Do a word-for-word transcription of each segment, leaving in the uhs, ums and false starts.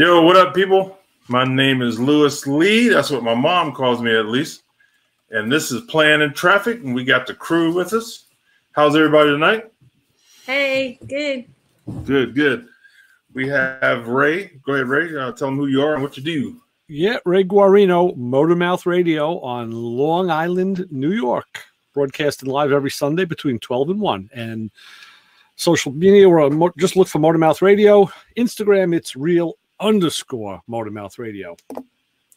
Yo, what up, people? My name is Lewis Lee. That's what my mom calls me, at least. And this is Playing in Traffic, and we got the crew with us. How's everybody tonight? Hey, good. Good, good. We have Ray. Go ahead, Ray. Uh, tell them who you are and what you do. Yeah, Ray Guarino, Motormouth Radio on Long Island, New York. Broadcasting live every Sunday between twelve and one. And social media, or just look for Motormouth Radio. Instagram, it's real underscore Motormouth Radio.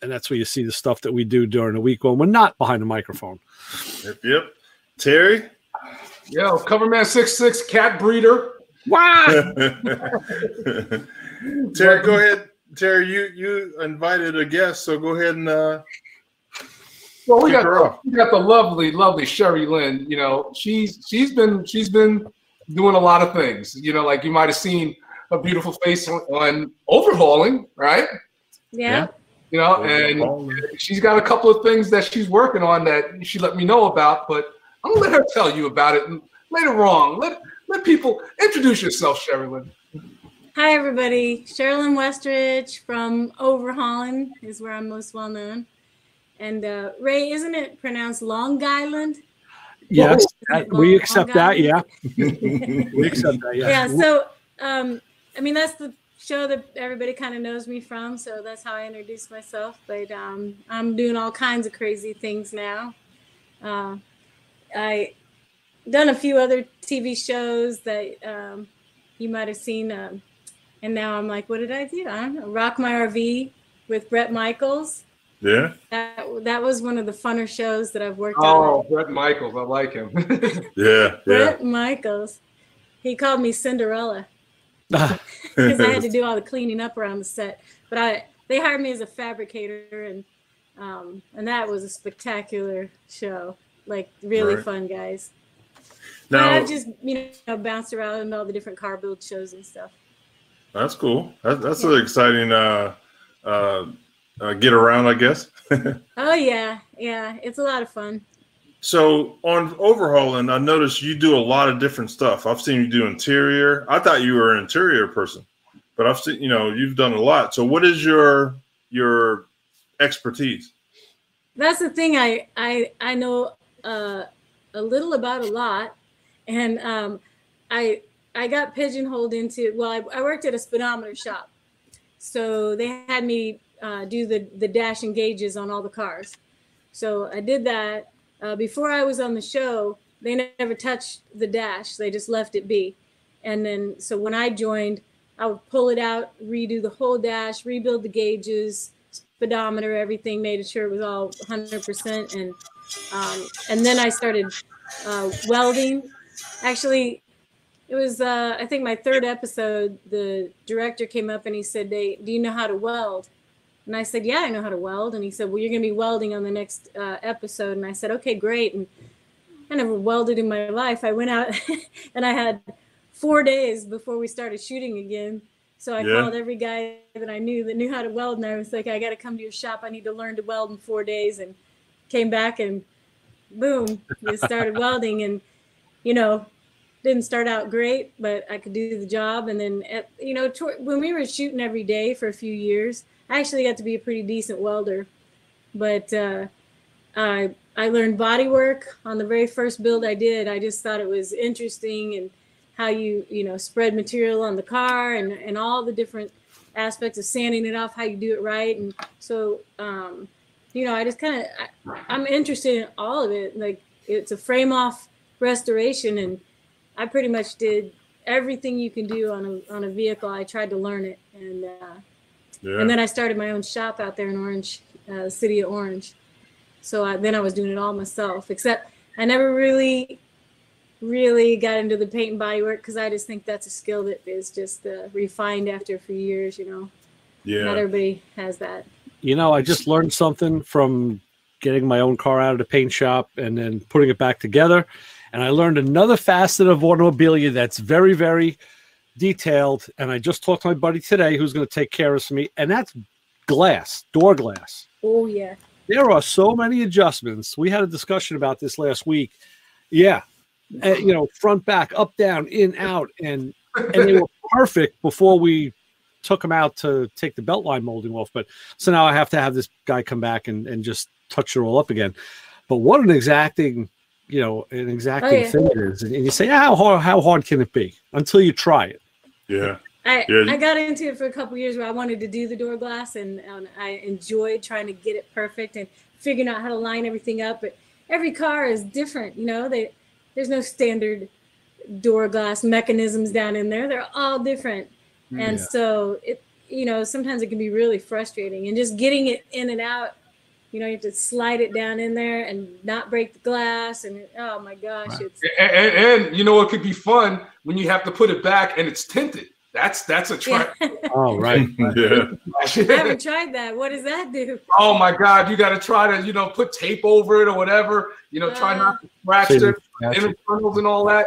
And that's where you see the stuff that we do during the week when we're not behind the microphone. Yep, yep. Terry? Yo, Cover Man sixty-six, cat breeder. Wow! Terry, go ahead. Terry, you, you invited a guest, so go ahead and uh, well, we got the, we got the lovely, lovely Cherielynn. You know, she's she's been she's been doing a lot of things. You know, like you might have seen a beautiful face on, on Overhaulin', right? Yeah. You know, and she's got a couple of things that she's working on that she let me know about, but I'm gonna let her tell you about it later on. Let let people introduce yourself, Cherielynn. Hi, everybody. Cherielynn Westrich from Overhaulin' is where I'm most well known. And uh, Ray, isn't it pronounced Long Island? Yes, I, Long, we accept that. Yeah, we accept that. Yeah. Yeah. So, um, I mean, that's the show that everybody kind of knows me from. So that's how I introduce myself. But um, I'm doing all kinds of crazy things now. Uh, I done a few other T V shows that um, you might have seen. Um, And now I'm like, what did I do? I don't know. Rock My R V with Bret Michaels. Yeah. That, that was one of the funner shows that I've worked oh, on. Oh, Bret Michaels. I like him. Yeah. Bret yeah. Michaels. He called me Cinderella because I had to do all the cleaning up around the set. But I they hired me as a fabricator, and um, and that was a spectacular show. Like, really right. fun, guys. Now, but I've just, you know, bounced around in all the different car build shows and stuff. That's cool. That, that's an exciting uh, uh, uh, get around, I guess. Oh, yeah. Yeah. It's a lot of fun. So on Overhaulin', I noticed you do a lot of different stuff. I've seen you do interior. I thought you were an interior person, but I've seen, you know, you've done a lot. So what is your your expertise? That's the thing. I, I, I know uh, a little about a lot. And um, I... I got pigeonholed into, well, I, I worked at a speedometer shop. So they had me uh, do the, the dash and gauges on all the cars. So I did that. Uh, before I was on the show, they never touched the dash. They just left it be. And then, so when I joined, I would pull it out, redo the whole dash, rebuild the gauges, speedometer, everything, made sure it was all one hundred percent. And, um, and then I started uh, welding. Actually, it was, uh, I think, my third episode. The director came up and he said, hey, do you know how to weld? And I said, yeah, I know how to weld. And he said, well, you're going to be welding on the next uh, episode. And I said, okay, great. And I never welded in my life. I went out and I had four days before we started shooting again. So I yeah. called every guy that I knew that knew how to weld. And I was like, I got to come to your shop. I need to learn to weld in four days. And came back and boom, we started welding. And, you know, didn't start out great, but I could do the job. And then, at, you know, when we were shooting every day for a few years, I actually got to be a pretty decent welder. But uh, I I learned body work on the very first build I did. I just thought it was interesting and how you, you know, spread material on the car and, and all the different aspects of sanding it off, how you do it right. And so, um, you know, I just kind of, I'm interested in all of it. Like, it's a frame off restoration, and I pretty much did everything you can do on a on a vehicle. I tried to learn it, and uh, yeah. and then I started my own shop out there in Orange, uh, city of Orange. So I, then I was doing it all myself. Except I never really, really got into the paint and body work because I just think that's a skill that is just uh, refined after a few years. You know, yeah, not everybody has that. You know, I just learned something from getting my own car out of the paint shop and then putting it back together. And I learned another facet of automobilia that's very, very detailed. And I just talked to my buddy today who's going to take care of me. And that's glass, door glass. Oh, yeah. There are so many adjustments. We had a discussion about this last week. Yeah. Uh, you know, front, back, up, down, in, out. And, and they were perfect before we took them out to take the beltline molding off. But so now I have to have this guy come back and, and just touch it all up again. But what an exacting, you know, an exacting oh, yeah. thing it is. And, and you say, yeah, how hard, how hard can it be until you try it? Yeah. I, yeah. I got into it for a couple of years where I wanted to do the door glass, and, and I enjoyed trying to get it perfect and figuring out how to line everything up. But every car is different. You know, they, there's no standard door glass mechanisms down in there. They're all different. And yeah. so it, you know, sometimes it can be really frustrating, and just getting it in and out, you know, you have to slide it down in there and not break the glass. And oh my gosh. Right. It's and, and, and you know, it could be fun when you have to put it back and it's tinted. That's that's a try. Yeah. Oh, right. Yeah. I haven't tried that. What does that do? Oh my God, you gotta try to, you know, put tape over it or whatever, you know, uh, try not to scratch it, internals and all that.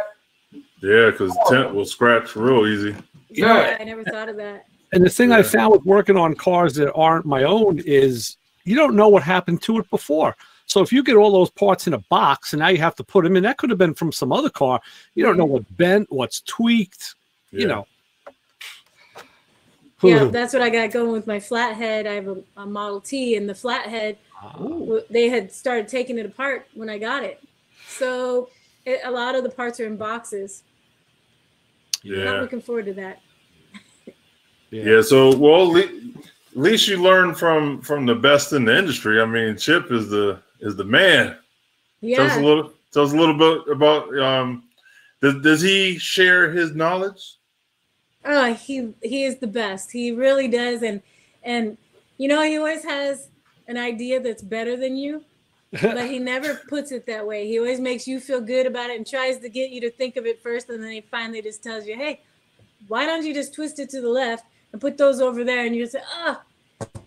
Yeah, because oh. tint will scratch real easy. Yeah. yeah, I never thought of that. And the thing yeah. I found with working on cars that aren't my own is you don't know what happened to it before. So if you get all those parts in a box and now you have to put them in, that could have been from some other car. You don't know what's bent, what's tweaked, yeah. you know. Yeah, that's what I got going with my flathead. I have a, a Model T, and the flathead, oh. they had started taking it apart when I got it. So it, a lot of the parts are in boxes. Yeah. Not looking forward to that. yeah. yeah. So, well, le at least you learn from from the best in the industry. I mean, Chip is the is the man. Yeah. Tell us a little. Tell us a little bit about. Um, does does he share his knowledge? Oh, he he is the best. He really does, and and you know, he always has an idea that's better than you, but he never puts it that way. He always makes you feel good about it and tries to get you to think of it first, and then he finally just tells you, hey, why don't you just twist it to the left and put those over there? And you just say, oh,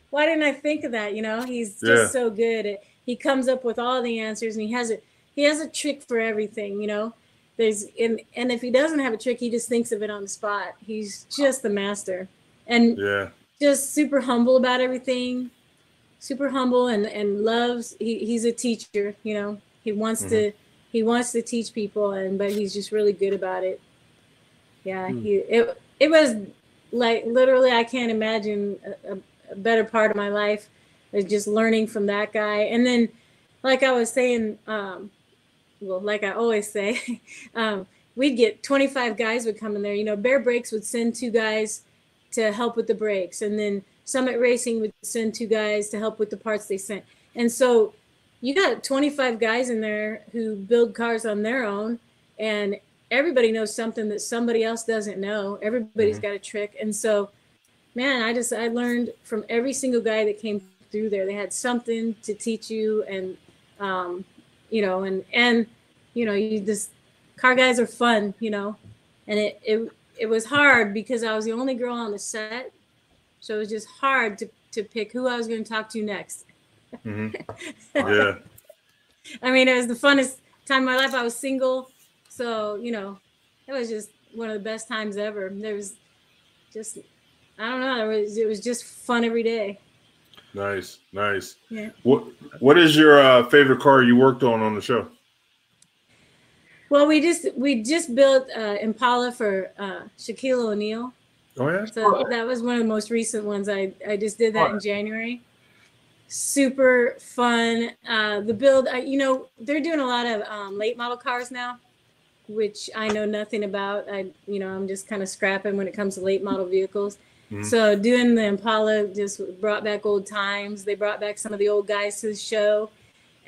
why didn't I think of that? You know, he's yeah. just so good. At, he comes up with all the answers, and he has, a, he has a trick for everything, you know. There's and, and if he doesn't have a trick, he just thinks of it on the spot. He's just the master. And yeah. just super humble about everything. Super humble and and loves. He he's a teacher, you know. He wants mm-hmm. to he wants to teach people, and but he's just really good about it. Yeah, mm. he it it was like literally I can't imagine a, a better part of my life is just learning from that guy. And then, like I was saying, um, well, like I always say, um, we'd get twenty-five guys would come in there. You know, Bear Brakes would send two guys to help with the brakes, and then Summit Racing would send two guys to help with the parts they sent. And so you got twenty-five guys in there who build cars on their own, and everybody knows something that somebody else doesn't know. Everybody's mm-hmm. got a trick. And so, man, I just, I learned from every single guy that came through there. They had something to teach you, and, um, you know, and, and, you know, you just, car guys are fun, you know, and it, it, it was hard because I was the only girl on the set. So it was just hard to, to pick who I was going to talk to next. Mm-hmm. Yeah. I mean, it was the funnest time of my life. I was single. So, you know, it was just one of the best times ever. There was just, I don't know, it was, it was just fun every day. Nice, nice. Yeah. What, what is your uh, favorite car you worked on on the show? Well, we just, we just built uh, Impala for uh, Shaquille O'Neal. Oh, yeah? So that was one of the most recent ones. I, I just did that in January. Super fun. Uh, the build, I, you know, they're doing a lot of um, late model cars now, which I know nothing about. I, you know, I'm just kind of scrapping when it comes to late model vehicles. Mm-hmm. So doing the Impala just brought back old times. They brought back some of the old guys to the show.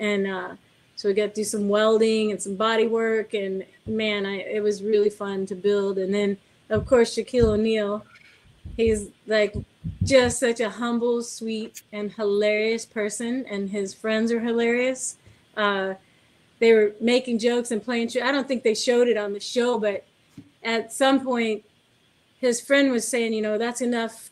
And uh, so we got to do some welding and some body work. And, man, I, it was really fun to build. And then, of course, Shaquille O'Neal, he's like just such a humble, sweet, and hilarious person, and his friends are hilarious. Uh, they were making jokes and playing tricks. I don't think they showed it on the show, but at some point, his friend was saying, you know, that's enough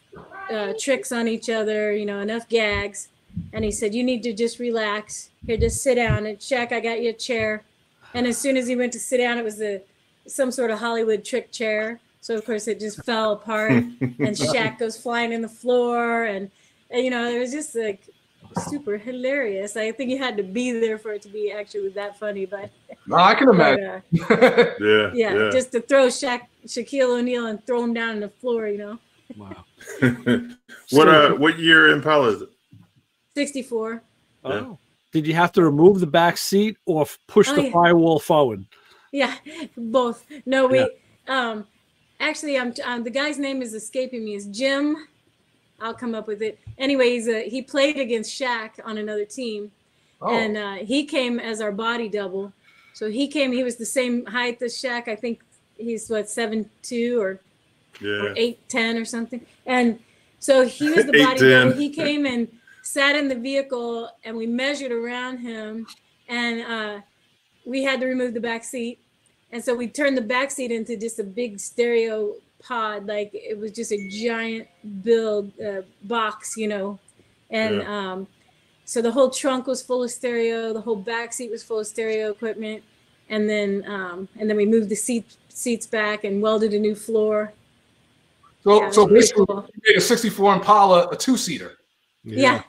uh, tricks on each other, you know, enough gags. And he said, you need to just relax. Here, just sit down and check. I got you a chair. And as soon as he went to sit down, it was a, some sort of Hollywood trick chair. So, of course, it just fell apart, and Shaq goes flying in the floor, and, and, you know, it was just, like, super hilarious. I think you had to be there for it to be actually that funny. But no, I can imagine. But, uh, yeah, yeah, yeah, just to throw Shaq, Shaquille O'Neal and throw him down on the floor, you know. Wow. What uh what year Impala is it? sixty-four. Oh. Yeah. Did you have to remove the back seat or push oh, the yeah. firewall forward? Yeah, both. No, we yeah. um actually I'm um, the guy's name is escaping me. It's Jim. I'll come up with it. Anyway, he's a, he played against Shaq on another team. Oh. And uh, he came as our body double. So he came, he was the same height as Shaq. I think he's what, seven two or, yeah. or eight ten or something. And so he was the body double. He came and sat in the vehicle and we measured around him. And uh, we had to remove the back seat. And so we turned the back seat into just a big stereo pod, like it was just a giant build uh, box, you know. And yeah. um so the whole trunk was full of stereo, the whole back seat was full of stereo equipment, and then um and then we moved the seat seats back and welded a new floor. So yeah, so basically cool. You made a sixty-four Impala a two-seater. Yeah, yeah.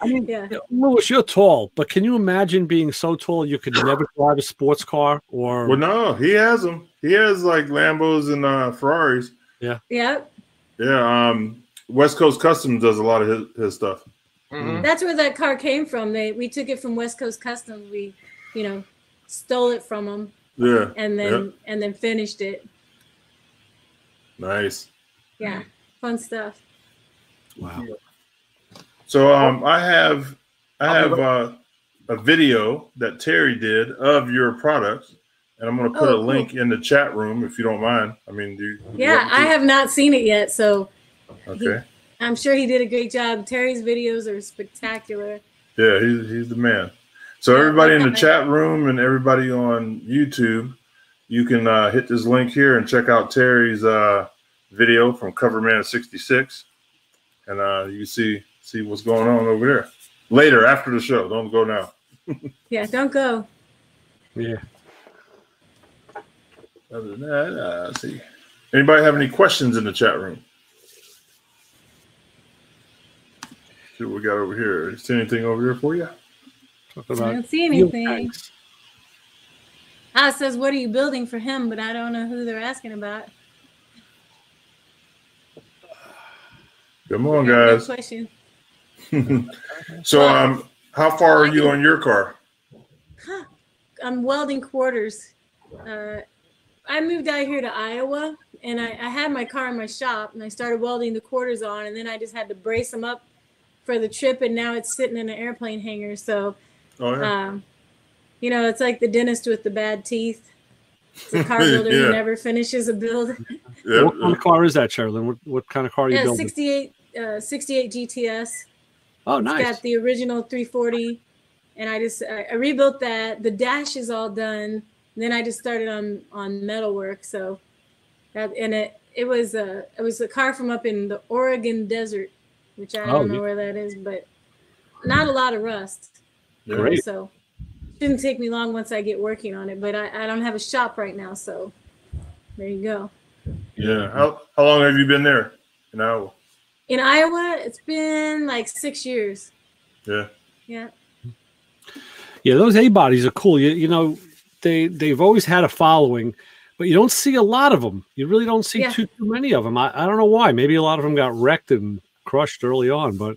I mean, yeah. Louis, you're tall, but can you imagine being so tall you could never drive a sports car? Or well, no, he has them. He has like Lambos and uh, Ferraris. Yeah. Yeah. Yeah. Um, West Coast Customs does a lot of his, his stuff. Mm-hmm. That's where that car came from. They we took it from West Coast Customs. We, you know, stole it from them. Yeah. And then yeah. and then finished it. Nice. Yeah. Fun stuff. Wow. Yeah. So um, I have I have uh, a video that Terry did of your products, and I'm going to put oh, a link cool. in the chat room if you don't mind. I mean, do you, do yeah, I have not seen it yet, so okay. He, I'm sure he did a great job. Terry's videos are spectacular. Yeah, he's he's the man. So yeah, everybody in the chat room and everybody on YouTube, you can uh, hit this link here and check out Terry's uh, video from Cover Man sixty-six, and uh, you can see. See what's going on over there. Later, after the show. Don't go now. Yeah, don't go. Yeah. Other than that, uh, let's see. Anybody have any questions in the chat room? See what we got over here. Is there anything over here for you? Talk about I don't see anything. Ah, says, what are you building for him? But I don't know who they're asking about. Come on, guys. No question. So, um, how far are you on your car? I'm welding quarters. Uh, I moved out here to Iowa, and I, I had my car in my shop, and I started welding the quarters on, and then I just had to brace them up for the trip, and now it's sitting in an airplane hangar. So, oh, yeah. um, you know, it's like the dentist with the bad teeth. It's a car builder yeah. who never finishes a build. Yeah. What kind of car is that, Cherielynn? What, what kind of car are you yeah, building? sixty-eight. Uh, sixty-eight G T S. Oh, nice. It's got the original three forty, and I just I, I rebuilt that. The dash is all done. And then I just started on on metal work. So, that, and it it was a it was a car from up in the Oregon desert, which I oh, don't know yeah. where that is, but not a lot of rust. Great. So, it didn't take me long once I get working on it. But I I don't have a shop right now, so there you go. Yeah. How how long have you been there? An hour. In Iowa, it's been like six years. Yeah. Yeah. Yeah, those A-bodies are cool. You, you know, they, they've always had a following, but you don't see a lot of them. You really don't see yeah. too, too many of them. I, I don't know why. Maybe a lot of them got wrecked and crushed early on. But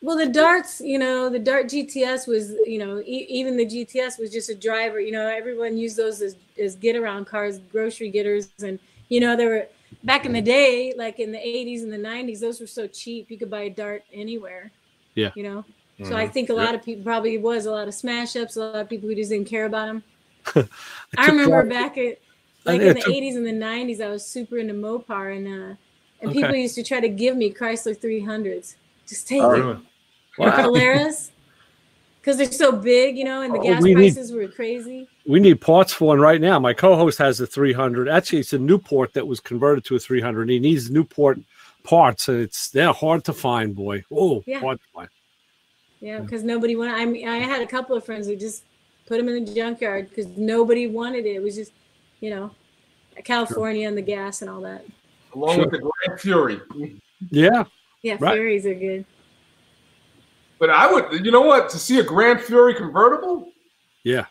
well, the Darts, you know, the Dart G T S was, you know, e even the G T S was just a driver. You know, everyone used those as, as get-around cars, grocery getters. And, you know, they were... Back in the day, like in the eighties and the nineties, those were so cheap. You could buy a Dart anywhere. Yeah. You know? Mm-hmm. So I think a lot yep. of people probably was a lot of smash-ups, a lot of people who just didn't care about them. I remember back at, like in the eighties and the nineties, I was super into Mopar, and uh, and okay. people used to try to give me Chrysler three hundreds. Just take oh, it. Really? Wow. Polaris. Because they're so big, you know, and the oh, gas we prices need, were crazy. We need parts for one right now. My co-host has a three hundred. Actually, it's a Newport that was converted to a three hundred. And he needs Newport parts, and it's they're hard to find, boy. Oh, yeah. hard to find. Yeah, because yeah. nobody wanted. I mean, I had a couple of friends who just put them in the junkyard because nobody wanted it. It was just, you know, California sure. and the gas and all that. Along sure. with the Grand Fury. Yeah. Yeah, right. Furies are good. But I would, you know what, to see a Grand Fury convertible? Yeah.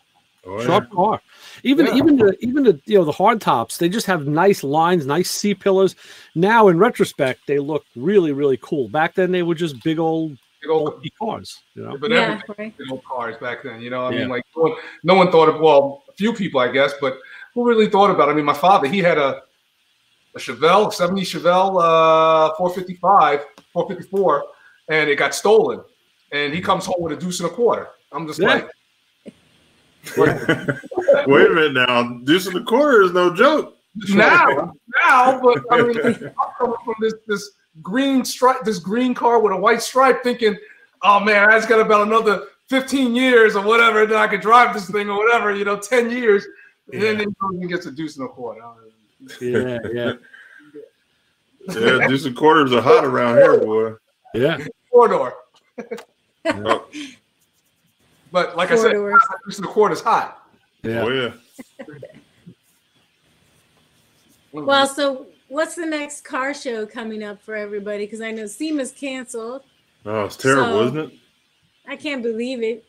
Oh, sharp yeah. car. Even yeah. even the even the you know the hard tops, they just have nice lines, nice C pillars. Now in retrospect, they look really, really cool. Back then they were just big old big old cars, you know. Yeah, but yeah, right. big old cars back then, you know. I yeah. mean, like no one, no one thought of well, a few people, I guess, but who really thought about it? I mean, my father, he had a a Chevelle, seventy Chevelle uh four fifty-five, four fifty-four, and it got stolen. And he comes home with a deuce and a quarter. I'm just yeah. like Wait a minute now. Deuce and a quarter is no joke. Now, now, but I mean, I'm coming from this this green stripe, this green car with a white stripe, thinking, "Oh man, I just got about another fifteen years or whatever, and then I could drive this thing or whatever." You know, ten years, and yeah. then he gets a deuce and a quarter. Yeah, yeah, yeah. Deuce and quarters are hot around here, boy. Yeah, four door. Oh. But like Four I said, the court is hot. Yeah. Oh, yeah. Well, so what's the next car show coming up for everybody? Because I know SEMA's canceled. Oh, it's terrible, so, isn't it? I can't believe it.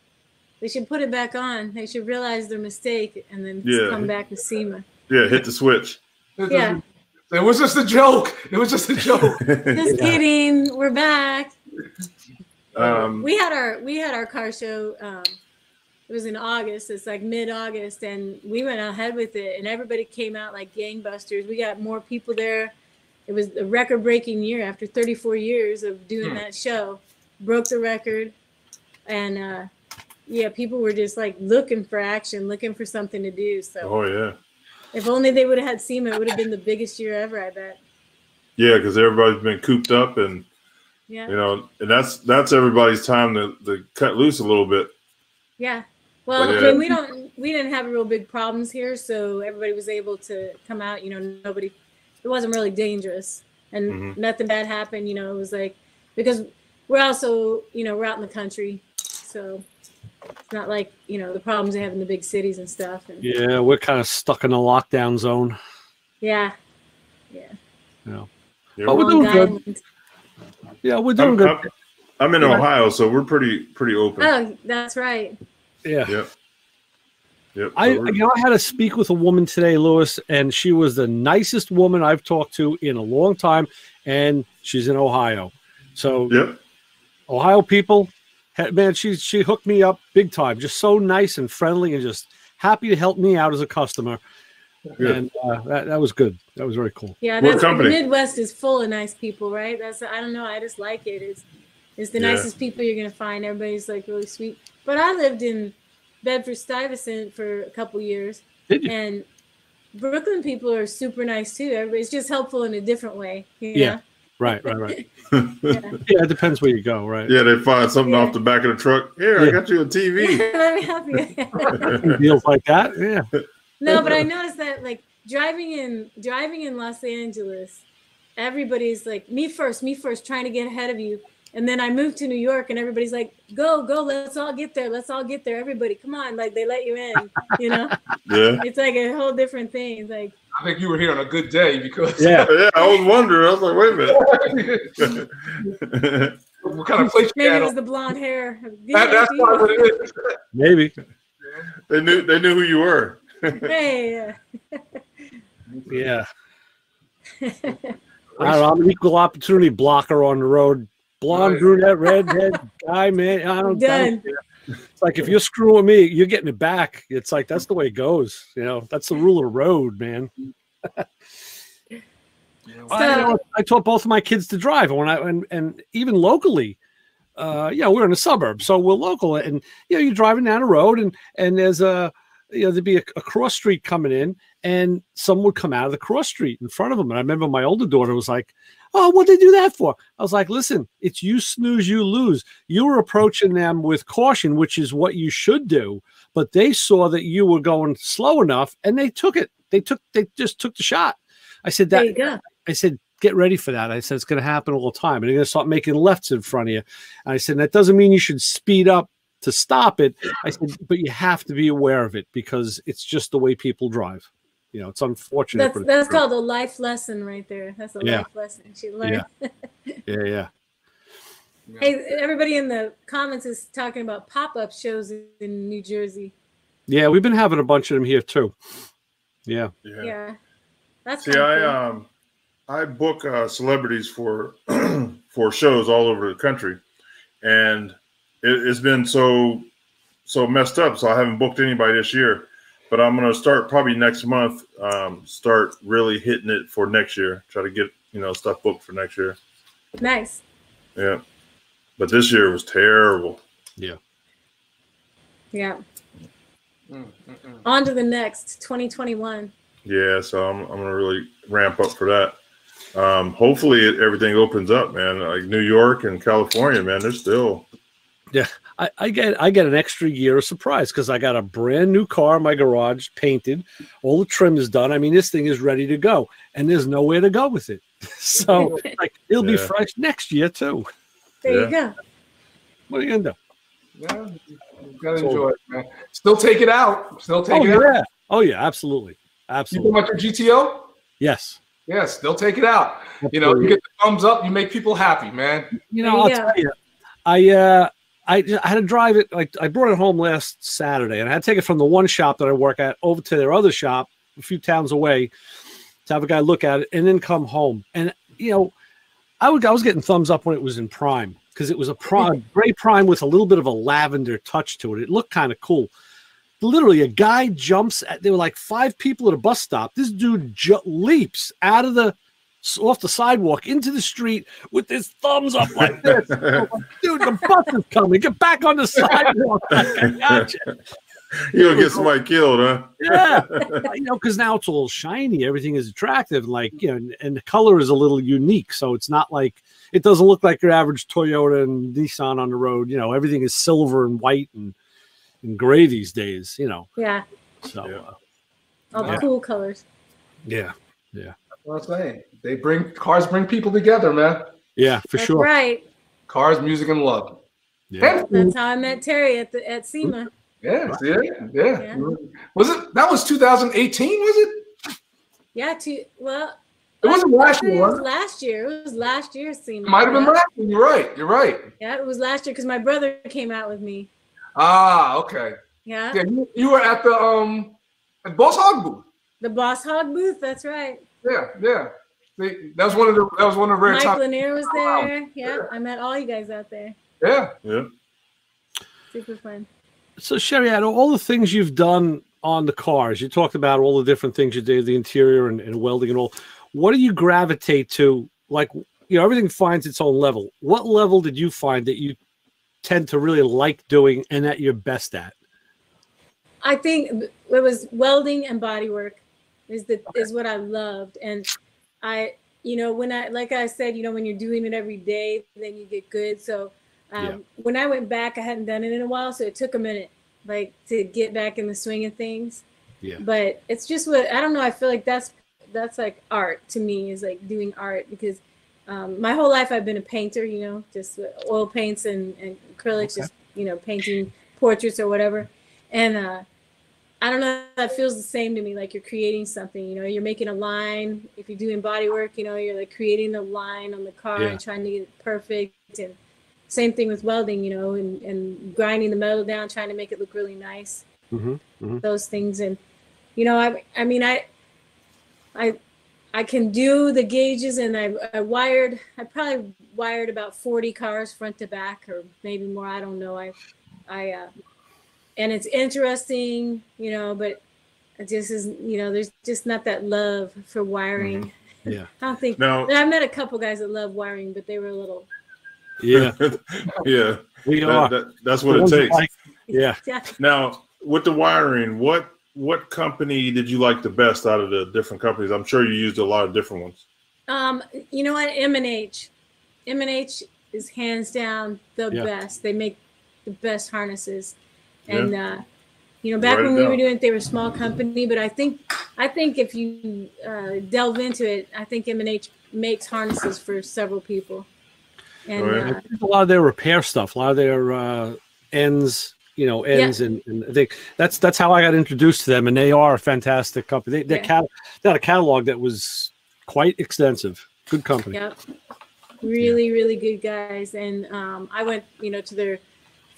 They should put it back on. They should realize their mistake and then yeah. come back with SEMA. Yeah, hit the switch. Yeah. It was just a joke. It was just a joke. Just yeah. kidding. We're back. Um, we had our we had our car show. Um, it was in August. It's like mid-August, and we went ahead with it, and everybody came out like gangbusters. We got more people there. It was a record-breaking year after thirty-four years of doing hmm. that show. Broke the record, and uh, yeah, people were just like looking for action, looking for something to do. So, oh yeah, if only they would have had SEMA, it would have been the biggest year ever, I bet. Yeah, because everybody's been cooped up and. Yeah. You know, and that's that's everybody's time to, to cut loose a little bit. Yeah. Well, yeah. I mean, we don't we didn't have real big problems here, so everybody was able to come out. You know, nobody, it wasn't really dangerous, and mm-hmm. nothing bad happened. You know, it was like because we're also you know we're out in the country, so it's not like you know the problems they have in the big cities and stuff. And, yeah, we're kind of stuck in a lockdown zone. Yeah. Yeah. Yeah. yeah. But we're doing good. Yeah, we're doing I'm, good. I'm, I'm in yeah. Ohio, so we're pretty pretty open. Oh, that's right. Yeah. Yep. Yep. I you know, I had to speak with a woman today, Lewis, and she was the nicest woman I've talked to in a long time, and she's in Ohio. So, yep. Ohio people, man, she she hooked me up big time. Just so nice and friendly, and just happy to help me out as a customer. Good. And uh, that, that was good. That was very cool. Yeah, that's, the Midwest is full of nice people, right? That's I don't know. I just like it. It's, it's the yeah. nicest people you're gonna find. Everybody's like really sweet. But I lived in Bedford Stuyvesant for a couple years, Did you? and Brooklyn people are super nice too. Everybody's just helpful in a different way. You know? Yeah, right, right, right. yeah. yeah, it depends where you go, right? Yeah, they find something yeah. off the back of the truck. Here, yeah. I got you a T V. Let me help you. Deals like that, yeah. No, but I noticed that like driving in driving in Los Angeles, everybody's like me first, me first, trying to get ahead of you. And then I moved to New York, and everybody's like, "Go, go, let's all get there, let's all get there, everybody, come on!" Like they let you in, you know? Yeah. It's like a whole different thing. It's like I think you were here on a good day because yeah, yeah. I was wondering. I was like, wait a minute. What kind of place? Maybe it was the blonde hair. That, that's not what it is. Maybe they knew they knew who you were. Hey. yeah. I don't know, I'm an equal opportunity blocker on the road. Blonde, brunette, redhead, guy, man. I don't, I don't care. It's like if you're screwing me, you're getting it back. It's like that's the way it goes. You know, that's the rule of the road, man. so, I, I taught both of my kids to drive, when I and and even locally. Uh, yeah, we're in a suburb, so we're local, and you know, you're driving down a road, and and there's a. You know, there'd be a, a cross street coming in, and some would come out of the cross street in front of them. And I remember my older daughter was like, "Oh, what'd they do that for?" I was like, "Listen, it's you snooze, you lose. You were approaching them with caution, which is what you should do. But they saw that you were going slow enough, and they took it. They took, they just took the shot." I said, "That." There you go. I said, "Get ready for that." I said, "It's going to happen all the time, and they're going to start making lefts in front of you." And I said, "That doesn't mean you should speed up to stop it." I said, "But you have to be aware of it because it's just the way people drive. You know, it's unfortunate." That's, for that's called a life lesson right there. That's a yeah. life lesson she learned. Yeah. yeah, yeah. Hey, everybody in the comments is talking about pop-up shows in New Jersey. Yeah, we've been having a bunch of them here too. Yeah. Yeah. yeah. That's See, I cool. um I book uh, celebrities for for shows all over the country, and it, it's been so so messed up. So I haven't booked anybody this year, but I'm gonna start probably next month. Um, start really hitting it for next year. Try to get you know stuff booked for next year. Nice. Yeah, but this year was terrible. Yeah. Yeah. Mm-mm. On to the next, twenty twenty-one. Yeah, so I'm, I'm going to really ramp up for that. Um, hopefully it, everything opens up, man. Like New York and California, man, they're still. Yeah, I, I get I get an extra year of surprise because I got a brand new car in my garage, painted. All the trim is done. I mean, this thing is ready to go, and there's nowhere to go with it. So like, it'll yeah. be fresh next year, too. There yeah. you go. What are you going to do? Yeah, you got to enjoy it, man. Still take it out. Still take oh, it yeah. out. Oh, yeah, absolutely. Absolutely. You watch your G T O? Yes. Yes, they'll take it out. Absolutely. You know, you get the thumbs up, you make people happy, man. You know, I'll yeah. tell you, I, uh, I, I had to drive it. Like I brought it home last Saturday, and I had to take it from the one shop that I work at over to their other shop a few towns away to have a guy look at it and then come home. And, you know, I, would, I was getting thumbs up when it was in prime because it was a prime, gray prime with a little bit of a lavender touch to it. It looked kind of cool. Literally, a guy jumps at, there were like five people at a bus stop. This dude ju leaps out of the, off the sidewalk into the street with his thumbs up like this. Like, dude, the bus is coming. Get back on the sidewalk. I got you. You'll get somebody killed, huh? Yeah. You know, because now it's all shiny. Everything is attractive. Like, you know, and, and the color is a little unique. So it's not like, it doesn't look like your average Toyota and Nissan on the road. You know, everything is silver and white and, and gray these days, you know. Yeah. So yeah. Uh, all the yeah. cool colors. Yeah. Yeah. That's what I'm saying. They bring cars bring people together, man. Yeah, for That's sure. Right. Cars, music, and love. Yeah. That's how I met Terry at the at SEMA. Yeah, yeah, yeah. yeah. Was it that was two thousand eighteen, was it? Yeah, two well it wasn't last year. It was last year. It was last year's SEMA. It might have been last year. You're right. You're right. Yeah, it was last year because my brother came out with me. Ah, okay. Yeah. Yeah. You, you were at the um, at Boss Hog booth. The Boss Hog booth. That's right. Yeah, yeah. They, that was one of the. That was one of the rare times. Mike Lanier was there. Yeah, yeah, I met all you guys out there. Yeah, yeah. Super fun. So Sherri, out of all the things you've done on the cars, you talked about all the different things you did, the interior and, and welding and all. What do you gravitate to? Like, you know, everything finds its own level. What level did you find that you tend to really like doing and that you're best at? I think it was welding and body work is the okay. is what I loved. And I, you know, when I, like I said, you know, when you're doing it every day, then you get good. So um, yeah. when I went back, I hadn't done it in a while. So it took a minute, like to get back in the swing of things. Yeah. But it's just what, I don't know. I feel like that's, that's like art to me, is like doing art, because Um, my whole life I've been a painter, you know, just oil paints and, and acrylics, okay. just, you know, painting portraits or whatever. And uh, I don't know, that feels the same to me, like you're creating something, you know, you're making a line. If you're doing body work, you know, you're like creating the line on the car yeah. and trying to get it perfect. And same thing with welding, you know, and, and grinding the metal down, trying to make it look really nice, mm-hmm, mm-hmm. those things. And, you know, I, I mean, I, I, I can do the gauges, and I, I wired, I probably wired about forty cars front to back, or maybe more, I don't know. I, I, uh, and it's interesting, you know, but it just is, you know, there's just not that love for wiring. Mm-hmm. Yeah. I don't think, now, I met a couple guys that love wiring, but they were a little. Yeah. yeah. We that, are. That, that's what the it takes. Like, yeah. yeah. Now with the wiring, what, What company did you like the best out of the different companies? I'm sure you used a lot of different ones. Um, you know what? M and H. M and H is hands down the yeah. best. They make the best harnesses. And, yeah. uh, you know, back right when we down. were doing it, they were a small company. But I think I think if you uh, delve into it, I think M and H makes harnesses for several people. And right. uh, I think a lot of their repair stuff, a lot of their uh, ends – you know, ends yeah. and, and I think that's that's how I got introduced to them, and they are a fantastic company. They, they, yeah. cat, they had a catalog that was quite extensive. Good company. Yep. Really, yeah. really good guys. And um, I went, you know, to their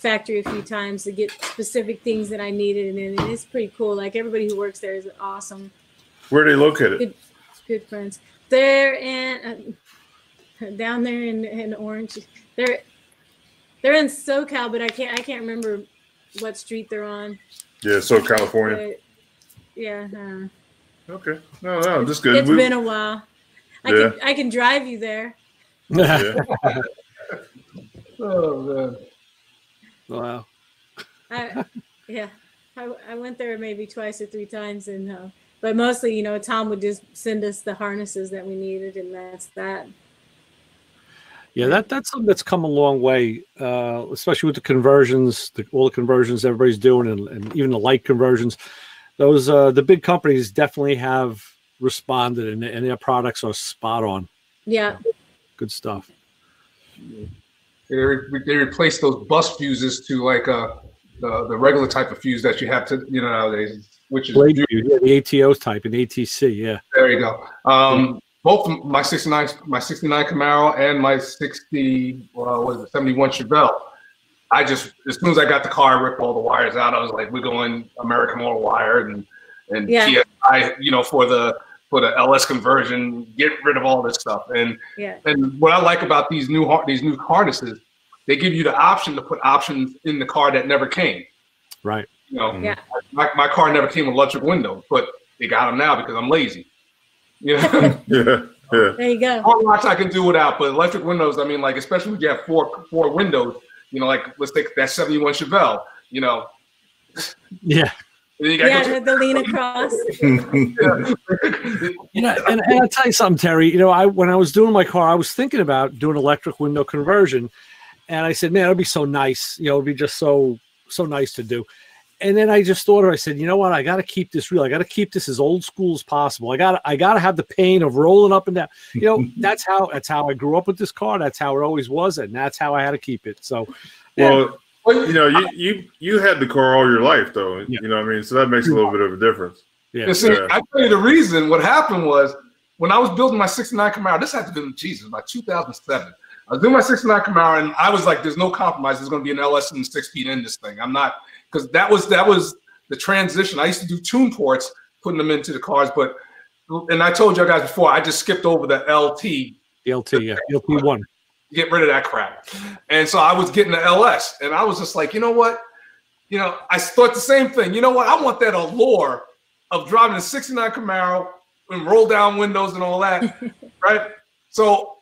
factory a few times to get specific things that I needed, and, and it's pretty cool. Like, everybody who works there is awesome. Where are they located? Good, good friends. They're in uh, down there in, in Orange. They're they're in SoCal, but I can't I can't remember what street they're on. Yeah, so California. But, yeah. Uh, okay. No, no, just good. It's we, been a while. I yeah. can I can drive you there. Yeah. Oh man. Wow. I, yeah, I, I went there maybe twice or three times, and uh, but mostly, you know, Tom would just send us the harnesses that we needed, and that's that. Yeah, that that's something that's come a long way, uh, especially with the conversions, the, all the conversions everybody's doing, and, and even the light conversions. Those uh, the big companies definitely have responded, and, and their products are spot on. Yeah, yeah. Good stuff. Yeah. They, re they replace those bus fuses to like uh, the, the regular type of fuse that you have to, you know, nowadays, which is Blade fuse, yeah, the A T O type and A T C. Yeah, there you go. Um, both my sixty-nine, my sixty-nine Camaro and my sixty, uh, what is it, seventy-one Chevelle. I just, as soon as I got the car, I ripped all the wires out. I was like, we're going American Motor Wire and and yeah. T S I, you know, for the. Put a L S conversion, get rid of all this stuff, and yeah. and what I like about these new these new harnesses, they give you the option to put options in the car that never came. Right. You know, yeah. my, my car never came with electric windows, but they got them now because I'm lazy. You know? Yeah. Yeah. There you go. How much I can do without, but electric windows. I mean, like, especially when you have four four windows. You know, like, let's take that seventy-one Chevelle. You know. Yeah. Yeah, the lean across. You know, and, and I'll tell you something, Terry. You know, I when I was doing my car, I was thinking about doing electric window conversion, and I said, "Man, it'd be so nice. You know, it'd be just so so nice to do." And then I just thought, I said, "You know what? I got to keep this real. I got to keep this as old school as possible. I got I got to have the pain of rolling up and down. You know, that's how that's how I grew up with this car. That's how it always was, and that's how I had to keep it." So, well. And, you know, you, you you had the car all your life, though. Yeah. You know what I mean? So that makes a little bit of a difference. Yeah. See, yeah. I tell you the reason. What happened was, when I was building my sixty-nine Camaro, this had to be, Jesus, like two thousand seven. I was doing my sixty-nine Camaro, and I was like, there's no compromise. There's going to be an L S and six-speed in this thing. I'm not – because that was, that was the transition. I used to do tune ports, putting them into the cars. But – and I told you guys before, I just skipped over the L T. The L T, yeah. L T one. Get rid of that crap. And so I was getting the L S, and I was just like, you know what? You know, I thought the same thing. You know what? I want that allure of driving a sixty-nine Camaro and roll down windows and all that, right? So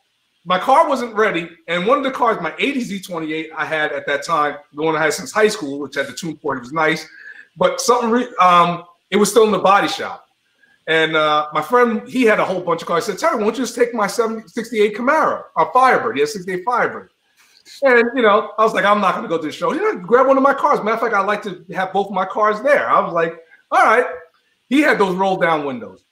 my car wasn't ready, and one of the cars, my eighty Z twenty-eight I had at that time, the one I had since high school, which had the tune port, it was nice, but something, re um, it was still in the body shop. And uh, my friend, he had a whole bunch of cars. He said, Terry, why don't you just take my sixty-eight Camaro, or Firebird? He had sixty-eight Firebird. And, you know, I was like, I'm not going to go to the show. He said, grab one of my cars. Matter of fact, I'd like to have both of my cars there. I was like, all right. He had those roll-down windows,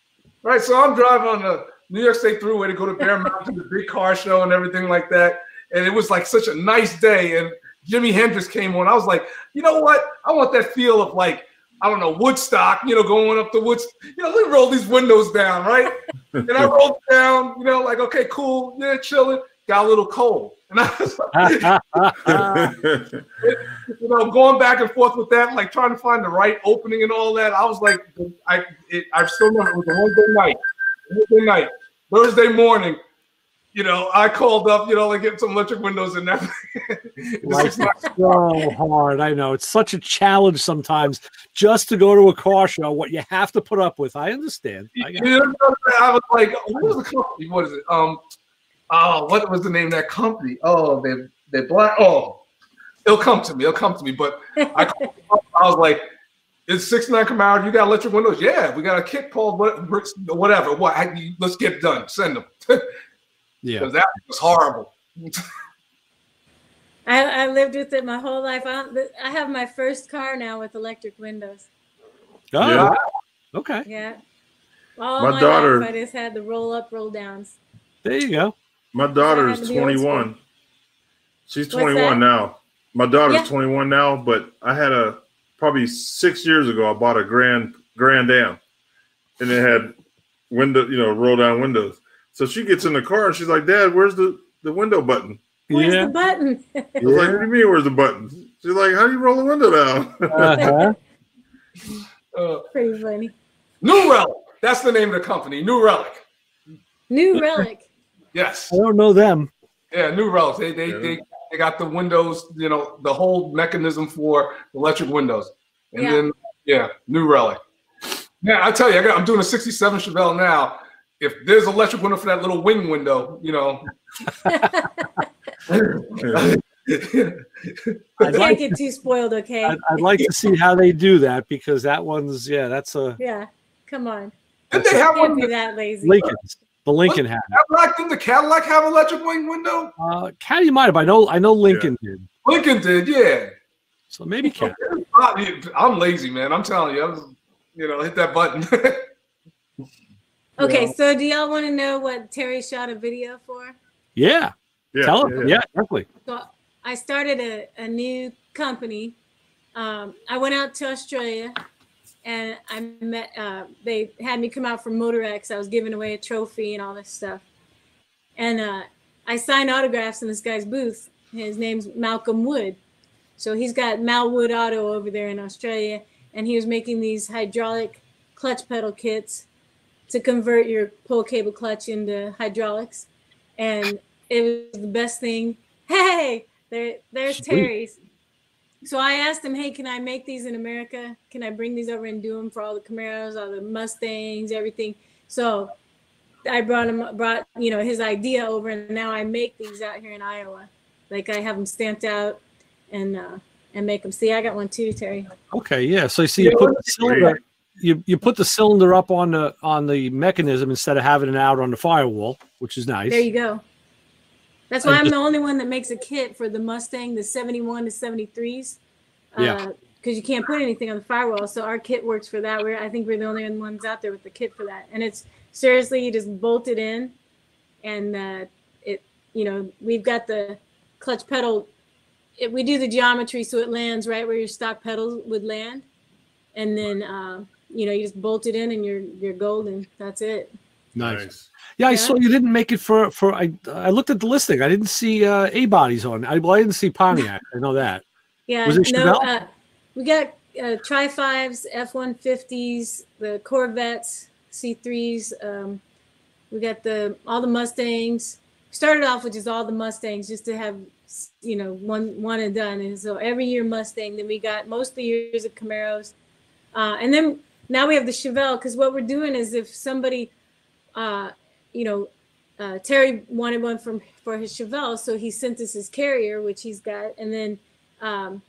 right? So I'm driving on the New York State Thruway to go to Bear Mountain, the big car show and everything like that. And it was, like, such a nice day. And Jimi Hendrix came on. I was like, you know what? I want that feel of, like, I don't know, Woodstock, you know, going up to Woods, you know, let me roll these windows down, right? And I rolled down, you know, like, okay, cool, yeah, chilling. Got a little cold. And I was like, uh, you know, going back and forth with that, like trying to find the right opening and all that. I was like, I it, I still remember it was a Wednesday night, Wednesday night, Thursday morning, you know, I called up, you know, like get some electric windows in there. It's so hard. I know. It's such a challenge sometimes just to go to a car show, what you have to put up with. I understand. I, you know, I was like, what was the company? What is it? Um, oh, what was the name of that company? Oh, they, they black. Oh, it'll come to me. It'll come to me. But I called up, I was like, it's sixty-nine Camaro. You got electric windows? Yeah, we got a kick pole, whatever. What? I, let's get it done. Send them. Yeah, that was horrible. I, I lived with it my whole life. I, I have my first car now with electric windows. Oh, yeah. Okay. Yeah. All my, my daughter. Life I just had the roll up, roll downs. There you go. My daughter is twenty-one. She's twenty-one now. My daughter's yeah. twenty-one now, but I had a probably six years ago. I bought a Grand Grand Am, and it had window, you know, roll down windows. So she gets in the car and she's like, Dad, where's the, the window button? Where's yeah. the button? I was like, what do you mean, where's the button? She's like, how do you roll the window down? Uh-huh. uh, Pretty funny. New Relic. That's the name of the company. New Relic. New Relic. Yes. I don't know them. Yeah, New Relic. They they, yeah. they they got the windows, you know, the whole mechanism for electric windows. And yeah. then, yeah, New Relic. Yeah, I tell you, I got, I'm doing a sixty-seven Chevelle now. If there's electric window for that little wing window, you know. I can't get too spoiled, okay? I'd, I'd like to see how they do that because that one's, yeah, that's a. Yeah, come on. Did they have one? Can't be that lazy. Lincoln's. The Lincoln had it. Didn't the Cadillac have electric wing window? Uh, Caddy might have. I know. I know Lincoln yeah. did. Lincoln did, yeah. So maybe Caddy. I'm lazy, man. I'm telling you. I was, you know, hit that button. Okay, yeah. So do y'all want to know what Terry shot a video for? Yeah. Yeah. Tell him. Yeah, definitely. So I started a, a new company. Um, I went out to Australia. And I met, uh, they had me come out from Motor X. I was giving away a trophy and all this stuff. And uh, I signed autographs in this guy's booth. His name's Malcolm Wood. So he's got Mal Wood Auto over there in Australia. And he was making these hydraulic clutch pedal kits to convert your pull cable clutch into hydraulics. And it was the best thing. Hey, there, there's Sweet. Terry's. So I asked him, hey, can I make these in America? Can I bring these over and do them for all the Camaros, all the Mustangs, everything? So I brought him, brought, you know, his idea over, and now I make these out here in Iowa. Like I have them stamped out and uh, and make them. See, I got one too, Terry. Okay, yeah. So you see, you put the cylinder, you you put the cylinder up on the on the mechanism instead of having it out on the firewall, which is nice. There you go. That's why I'm the only one that makes a kit for the Mustang, the seventy-one to seventy-threes, uh, yeah. because you can't put anything on the firewall. So our kit works for that. We're, I think we're the only ones out there with the kit for that. And it's seriously, you just bolt it in, and uh, it, you know, we've got the clutch pedal. It, we do the geometry so it lands right where your stock pedal would land, and then uh, you know, you just bolt it in, and you're you're golden. That's it. Nice. nice. Yeah, I yeah. saw you didn't make it for for. I I looked at the listing. I didn't see uh, A bodies on. I well, I didn't see Pontiac. I know that. Yeah. Was it no, uh, we got uh, Tri-Fives, F one fifties, the Corvettes, C threes. Um, we got the all the Mustangs. Started off with just all the Mustangs, just to have, you know, one one and done. And so every year Mustang. Then we got most of the years of Camaros, uh, and then now we have the Chevelle. Because what we're doing is if somebody Uh, you know, uh, Terry wanted one from for his Chevelle, so he sent us his carrier, which he's got, and then um,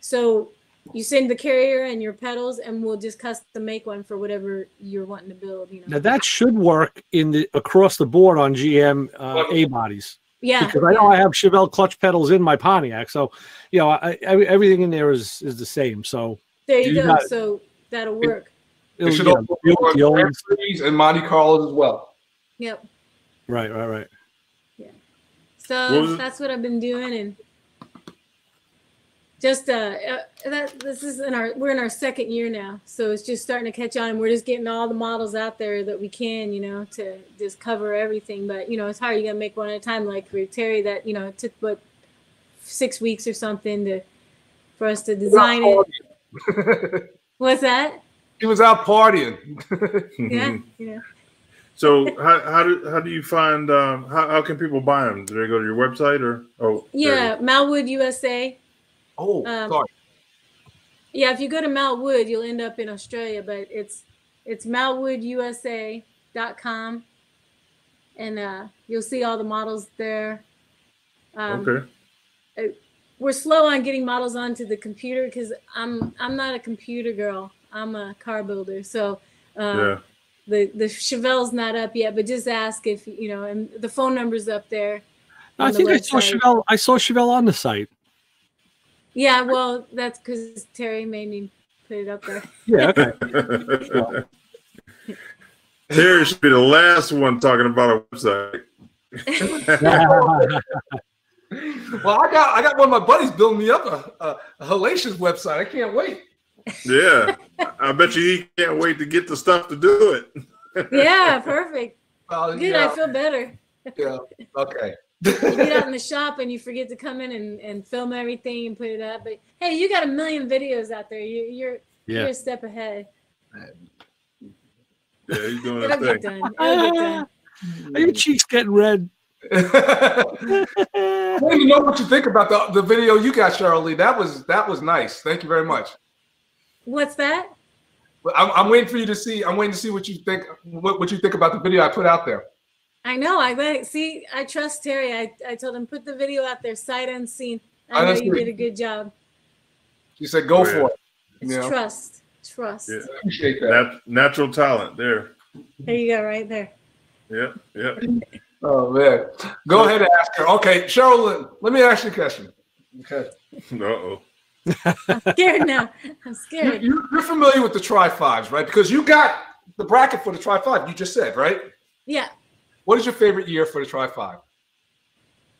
so you send the carrier and your pedals, and we'll just custom make one for whatever you're wanting to build. You know, now that should work in the across the board on G M uh, A bodies. Yeah, because I know I have Chevelle clutch pedals in my Pontiac, so you know I, I, everything in there is is the same. So there you go. Not, so that'll work. It, It should yeah, also be on Grand Prix and Monte Carlo as well. Yep. Right, right, right. Yeah. So what that's what I've been doing, and just uh, that this is in our we're in our second year now, so it's just starting to catch on, and we're just getting all the models out there that we can, you know, to just cover everything. But you know, it's hard. You gotta make one at a time. Like for Terry, that you know it took what six weeks or something to for us to design it. What's that? He was out partying. yeah, yeah. So how how do how do you find um, how how can people buy them? Do they go to your website or oh yeah Mal Wood U S A? Oh, um, sorry. Yeah, if you go to Mal Wood, you'll end up in Australia, but it's it's mal wood u s a dot com, and uh, you'll see all the models there. Um, okay. It, we're slow on getting models onto the computer because I'm I'm not a computer girl. I'm a car builder, so um, yeah. the the Chevelle's not up yet. But just ask if you know, and the phone number's up there. No, I think I saw Chevelle. I saw Chevelle on the site. Yeah, well, that's because Terry made me put it up there. Yeah, okay. Terry should be the last one talking about a website. Well, I got I got one of my buddies building me up a, a, a hellacious website. I can't wait. Yeah, I bet you he can't wait to get the stuff to do it. Yeah, perfect. Well, good, yeah. I feel better. Yeah, okay. You get out in the shop and you forget to come in and, and film everything and put it up. But hey, you got a million videos out there. You, you're yeah. you're a step ahead. Yeah, you're doing It'll get thing. Done. It'll get done. Are your cheeks getting red? Well, you know what you think about the the video you got, Cheryl Lee. That was that was nice. Thank you very much. What's that? I'm, I'm waiting for you to see. I'm waiting to see what you think. What, what you think about the video I put out there? I know. I see. I trust Terry. I, I told him put the video out there, sight unseen. I know you did a good job. She said, "Go oh, yeah. for it." It's you know? Trust, trust. Yeah. I appreciate that. Natural talent there. There you go, right there. Yep, yep. Oh man, go ahead and ask her. Okay, Cheryl, let me ask you a question. Okay. Uh oh. I'm scared now. I'm scared. You, you're familiar with the Tri-Fives, right? Because you got the bracket for the Tri-Five. You just said, right? Yeah. What is your favorite year for the Tri-Five?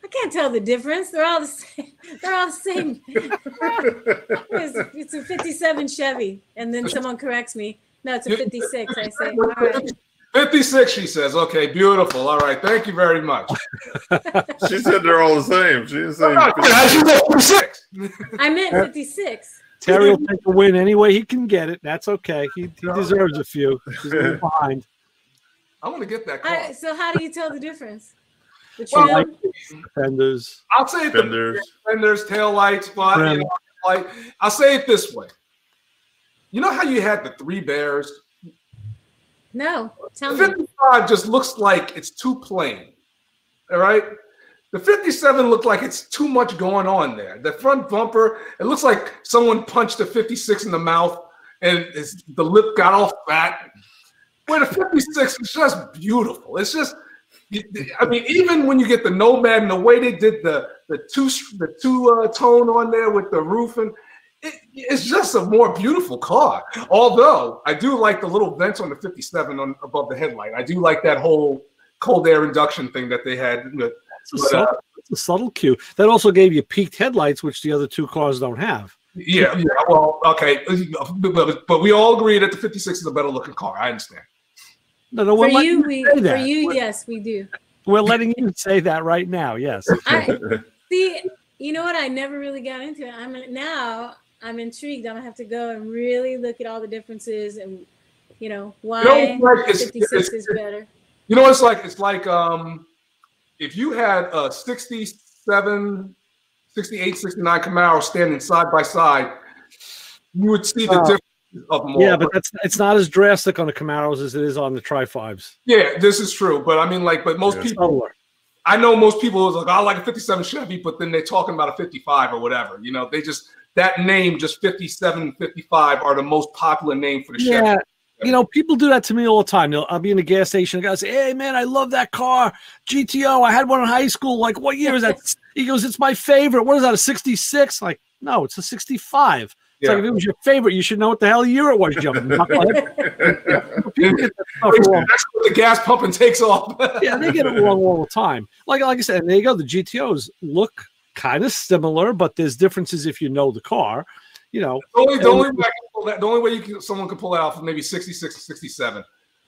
I can't tell the difference. They're all the same. They're all the same. it's, it's a fifty-seven Chevy, and then someone corrects me. No, it's a fifty-six. I say. All right. fifty-six, she says. Okay, beautiful. All right, thank you very much. She said they're all the same. She didn't say fifty-six. I meant fifty-six. Terry will take a win any way he can get it. That's okay. He, he deserves a few. He's behind. I want to get that call. Right, so how do you tell the difference? The well, fenders. I'll say it. Fenders, the fenders, taillights, body. You know, like, I'll say it this way. You know how you had the three bears? No, tell me. The fifty-five just looks like it's too plain, all right? The fifty-seven looked like it's too much going on there. The front bumper, it looks like someone punched the fifty-six in the mouth and it's, the lip got all fat. Where the fifty-six is just beautiful. It's just, I mean, even when you get the Nomad and the way they did the, the two, the two uh, tone on there with the roof and It, it's just a more beautiful car. Although I do like the little vents on the fifty-seven on above the headlight. I do like that whole cold air induction thing that they had. It's a, but, subtle, uh, it's a subtle cue. That also gave you peaked headlights, which the other two cars don't have. Yeah, yeah well, okay. But, but we all agree that the fifty-six is a better looking car. I understand. No, no, for, you, we, for you, we're, yes, we do. We're letting you say that right now, yes. I, see, you know what? I never really got into it. I'm now... I'm intrigued. I'm gonna have to go and really look at all the differences and, you know, why you know, like fifty-six it's, it's, is better. You know, it's like it's like um, if you had a sixty-seven, sixty-eight, sixty-nine Camaro standing side by side, you would see the uh, difference of them all. Yeah, but that's it's not as drastic on the Camaros as it is on the Tri-Fives. Yeah, this is true. But I mean, like, but most yeah, people. I know most people is like, I like a fifty-seven Chevy, but then they're talking about a fifty-five or whatever. You know, they just that name, just fifty-seven, fifty-five are the most popular name for the yeah. Chevy. You know, people do that to me all the time. They'll, I'll be in a gas station, a guy say, "Hey, man, I love that car, G T O. I had one in high school. Like, what year is that?" He goes, "It's my favorite. What is that? A sixty-six?" Like, no, it's a sixty-five. It's yeah. like if it was your favorite, you should know what the hell year it was, jumping. That's what the gas pump and takes off. Yeah, they get it wrong all the time. Like, like I said, there you go. The G T Os look kind of similar, but there's differences if you know the car. You know, the only, the only, way, I can pull that, the only way you can, someone can pull that off is maybe sixty-six and sixty-seven.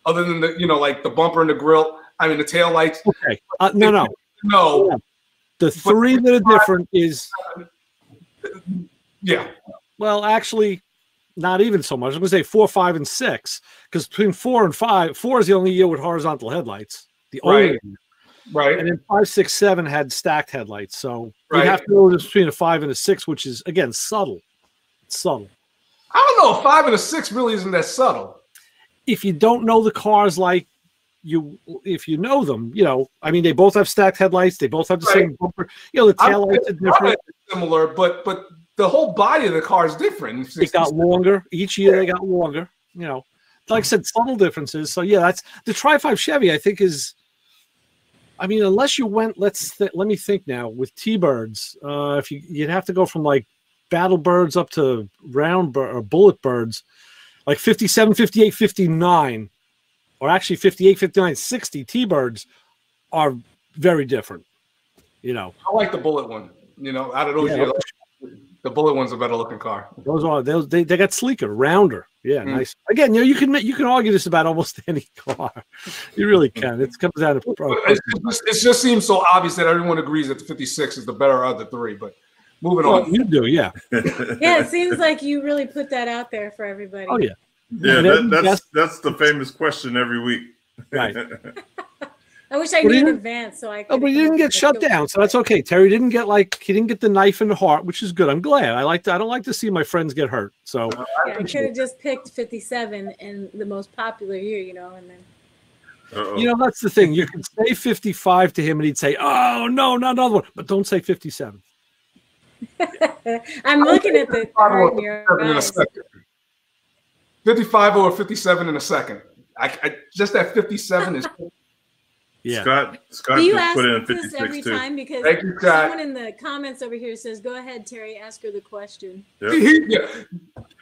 Other than the, you know, like the bumper and the grill. I mean, the taillights. Okay, uh, no, no, no. Yeah. The three but, that are different is, yeah. Well, actually, not even so much. I'm going to say four, five, and six, because between four and five, four is the only year with horizontal headlights. The only right. year. Right. And then five, six, seven had stacked headlights. So right. you have to know between a five and a six, which is, again, subtle. It's subtle. I don't know. A five and a six really isn't that subtle. If you don't know the cars like you, if you know them, you know, I mean, they both have stacked headlights. They both have the right. same bumper. You know, the taillights are different. Similar, but, but, the whole body of the car is different. They got longer. Each year they got longer. You know, like I said, subtle differences. So, yeah, that's the Tri-Five Chevy, I think, is, I mean, unless you went, let's, th let me think now, with T-Birds, uh, if you, you'd have to go from like Battle Birds up to Round bir or Bullet Birds, like fifty-seven, fifty-eight, fifty-nine, or actually fifty-eight, fifty-nine, sixty T-Birds are very different. You know, I like the Bullet one, you know, out of those years. The Bullet one's a better looking car. Those are those they, they got sleeker, rounder. Yeah, mm. nice. Again, you know, you can you can argue this about almost any car. You really can. It comes down to it, just, it just seems so obvious that everyone agrees that the fifty-six is the better of the three. But moving well, on, you do, yeah. Yeah, it seems like you really put that out there for everybody. Oh yeah, yeah. That, that's that's the famous question every week. Right. I wish I knew in advance, so I. Could oh, but you didn't get shut down, so that's okay. Terry didn't get like he didn't get the knife in the heart, which is good. I'm glad. I like to, I don't like to see my friends get hurt. So yeah, I could have just picked fifty-seven in the most popular year, you know, and then. Uh-oh. You know, that's the thing. You can say fifty-five to him, and he'd say, "Oh no, not another one," but don't say fifty-seven. I'm looking at the card here. fifty-five or fifty-seven in a second. I, I just that fifty-seven is. Yeah. Scott, Scott do you ask put in this every too. time? Because you, someone in the comments over here says, "Go ahead, Terry, ask her the question." Yep. He, yeah.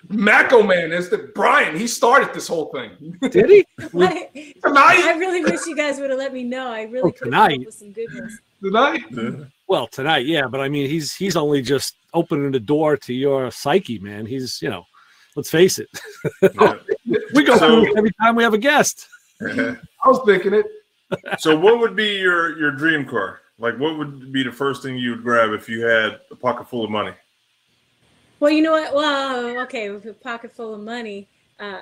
Maco Man is the Brian. He started this whole thing. Did he? I, I really wish you guys would have let me know. I really oh, could have come up with some good ones. Tonight? Yeah. Well, tonight, yeah. But I mean, he's he's only just opening the door to your psyche, man. He's you know, let's face it. Yeah. We go so, through every time we have a guest. I was thinking it. So what would be your, your dream car? Like, what would be the first thing you would grab if you had a pocket full of money? Well, you know what? Well, okay, with a pocket full of money. Uh,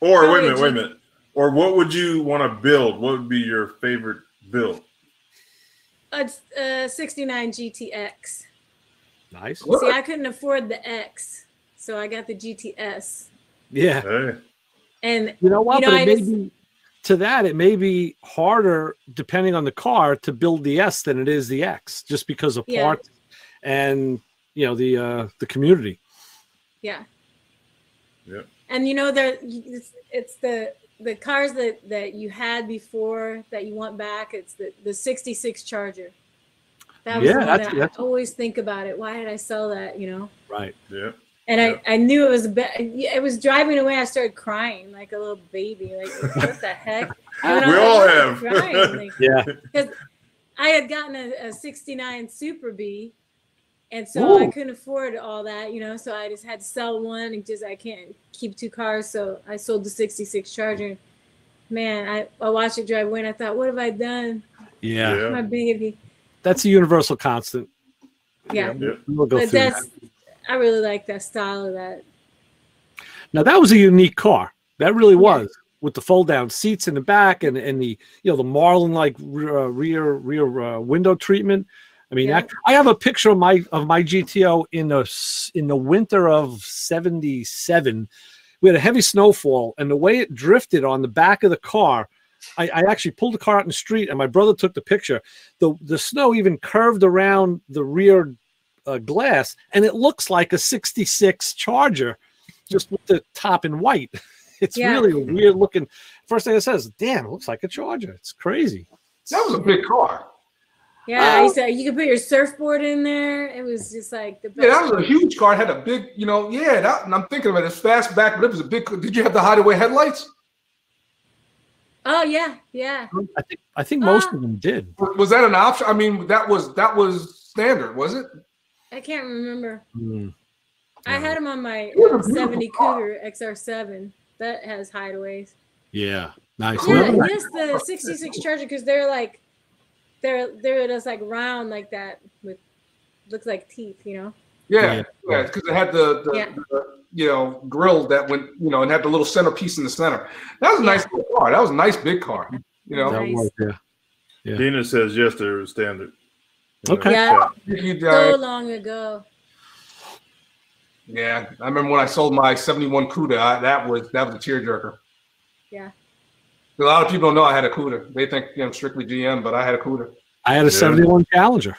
or, wait a minute, wait a minute. Or what would you want to build? What would be your favorite build? A uh, sixty-nine G T X. Nice. What? See, I couldn't afford the X, so I got the G T S. Yeah. Hey. And you know what? You know, but it I just, be to that, it may be harder, depending on the car, to build the S than it is the X, just because of yeah. parts and, you know, the uh, the community. Yeah. Yeah. And, you know, there it's, it's the the cars that, that you had before that you want back. It's the, the sixty-six Charger. That was yeah, the one that's, that that's... I always think about it. Why did I sell that, you know? Right, yeah. And yeah. I, I knew it was a it was driving away. I started crying like a little baby. Like, what the heck? We all like, have. Crying, like, yeah. Because I had gotten a, a sixty-nine Super B, and so Ooh. I couldn't afford all that, you know. So I just had to sell one, and just I can't keep two cars. So I sold the sixty-six Charger. Man, I, I watched it drive away, and I thought, what have I done? Yeah. yeah. My baby. That's a universal constant. Yeah. yeah. We'll go but through that's, that. I really like that style of that. Now that was a unique car. That really was yeah. with the fold-down seats in the back and and the you know the Marlin-like uh, rear rear uh, window treatment. I mean, yeah. I, I have a picture of my of my G T O in the in the winter of seventy-seven. We had a heavy snowfall, and the way it drifted on the back of the car. I, I actually pulled the car out in the street, and my brother took the picture. the The snow even curved around the rear. Uh, glass, and it looks like a sixty-six Charger, just with the top in white. It's yeah. really a weird looking. First thing it says, damn, it looks like a Charger. It's crazy. That was a big car. Yeah, uh, I used to, you could put your surfboard in there. It was just like the best. Yeah, that was a huge car. It had a big, you know, yeah. That, and I'm thinking about it, it's fastback, but it was a big. Did you have the hideaway headlights? Oh yeah, yeah. I think I think uh, most of them did. Was that an option? I mean, that was that was standard, was it? I can't remember. Mm. I had him on my seventy Cougar X R seven. That has hideaways. Yeah, nice. Yeah, yes, the sixty-six Charger, because they're like, they're they're just like round like that with looks like teeth, you know. Yeah, yeah, because yeah, it had the, the, yeah. the you know grill that went you know and had the little centerpiece in the center. That was a nice yeah. car. That was a nice big car. You know. That was, yeah. Yeah. Dina says yes, they were standard. Okay. Yeah. So long ago. Yeah, I remember when I sold my seventy-one Cuda. I, that was that was a tearjerker. Yeah. A lot of people don't know I had a Cuda. They think you know, I'm strictly G M, but I had a Cuda. I had a yeah. seventy-one Challenger.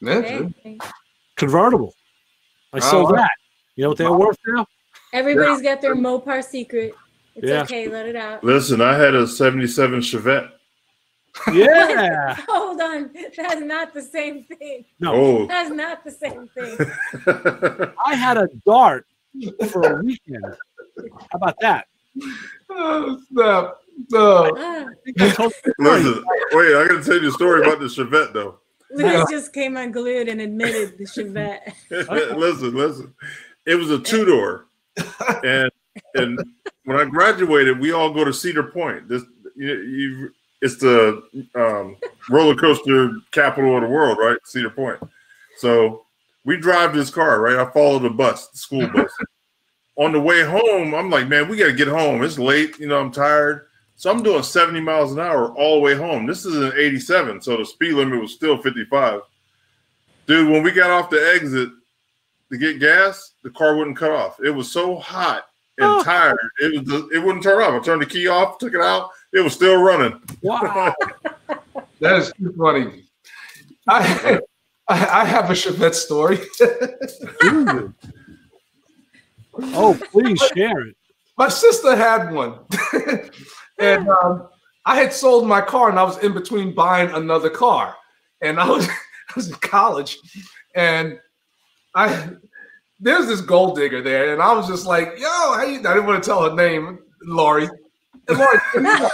Yeah. Dude. Convertible. I sold oh, that. You know what they're worth now? Everybody's yeah. got their Mopar secret. It's yeah. okay. Let it out. Listen, I had a seventy-seven Chevette. Yeah. Hold on. That's not the same thing. No. Oh. That's not the same thing. I had a Dart for a weekend. How about that? Oh, stop. No. Ah. I Listen, wait, I got to tell you a story about the Chevette, though. Lewis yeah. just came unglued and admitted the Chevette. Listen, listen. It was a two-door. and and when I graduated, we all go to Cedar Point. This you, you it's the um, roller coaster capital of the world, right? Cedar Point. So we drive this car, right? I follow the bus, the school bus. On the way home, I'm like, man, we got to get home. It's late. You know, I'm tired. So I'm doing seventy miles an hour all the way home. This is an eighty-seven, so the speed limit was still fifty-five. Dude, when we got off the exit to get gas, the car wouldn't cut off. It was so hot and oh. tired. It was the, it wouldn't turn off. I turned the key off, took it out. It was still running. Wow. That is too funny. I, I have a Chevette story. Oh, please share it. My sister had one. And um, I had sold my car, and I was in between buying another car. And I was, I was in college, and I there's this gold digger there, and I was just like, yo, how you? I didn't want to tell her name, Lori. And Lori, she's like,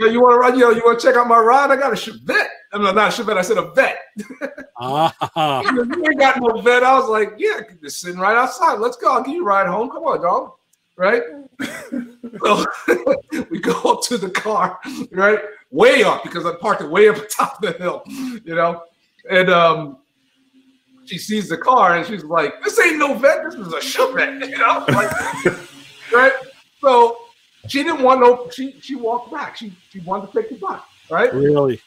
yo, you want to ride? Yo, you want to check out my ride? I got a Chevette. I'm not a Chevette. I said a vet. uh-huh. You ain't got no vet. I was like, yeah, just sitting right outside. Let's go. I'll give you a ride home. Come on, dog. Right? So we go up to the car, right? Way up, because I parked it way up the top of the hill, you know? And um, she sees the car, and she's like, this ain't no vet. This is a Chevette, you know? Like, right? So she didn't want no – she she walked back. She she wanted to take the bus, right? Really?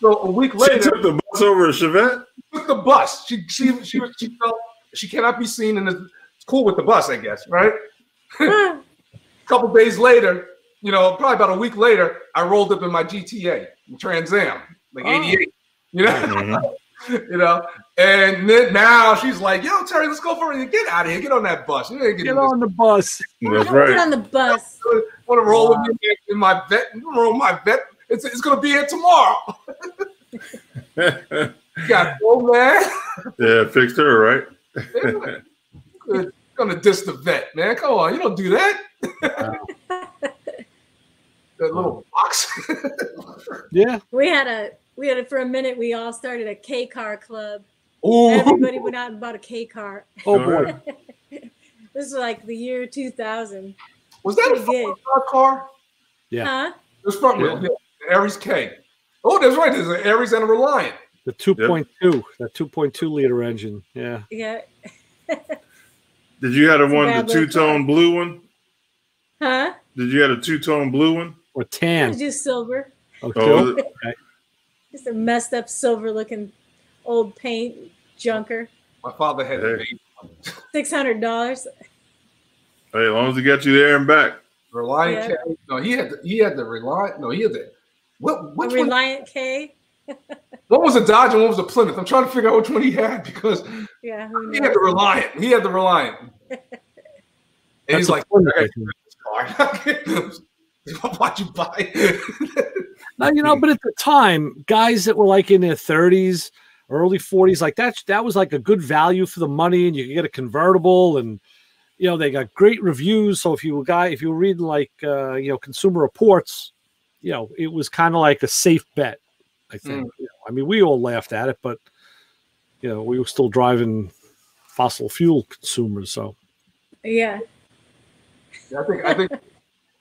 So a week later – she took the bus over to Chevette? She took the bus. She, she, she, she felt she cannot be seen, and it's cool with the bus, I guess, right? A couple days later, you know, probably about a week later, I rolled up in my G T A, Trans Am, like eighty-eight, you know, mm-hmm. you know. And then now she's like, "Yo, Terry, let's go for it. Get out of here. Get on that bus. You ain't get on this. the bus. That's right. Get on the bus. Want to roll wow. with me in my vet? Roll my vet. It's it's gonna be here tomorrow. You got old man. Yeah, fixed her right. Good. Good. Gonna diss the vet, man. Come on, you don't do that. Wow. That little box. Yeah. We had a we had a for a minute. We all started a K car club. Oh. Everybody went out and bought a K car. Oh boy. This was like the year two thousand. Was that Pretty a car? Yeah. Huh? It was front wheel. Yeah. Yeah. Aries K. Oh, that's right. There's an Aries and a Reliant. The two point yep. two. That two point two liter engine. Yeah. Yeah. Did you have a one, the two-tone blue one? Huh? Did you have a two-tone blue one? Or tan? It was just silver. Okay. Oh, okay. Just a messed up silver-looking old paint junker. My father had hey. a baby. six hundred dollars. Hey, as long as he got you there and back. Reliant yeah. K. No, he had the, he had the Reliant. No, he had the what? Which the Reliant one? K. One was a Dodge and one was a Plymouth. I'm trying to figure out which one he had because yeah, he had the Reliant. He had the Reliant. And That's he's like, I got this car. Why'd you buy it? Now, you know, but at the time, guys that were like in their thirties, early forties, like that, that was like a good value for the money, and you could get a convertible, and you know, they got great reviews. So if you were guy, if you were reading like uh, you know, Consumer Reports, you know, it was kind of like a safe bet. I think. Mm. You know, I mean, we all laughed at it, but you know, we were still driving fossil fuel consumers. So, yeah. yeah I think I think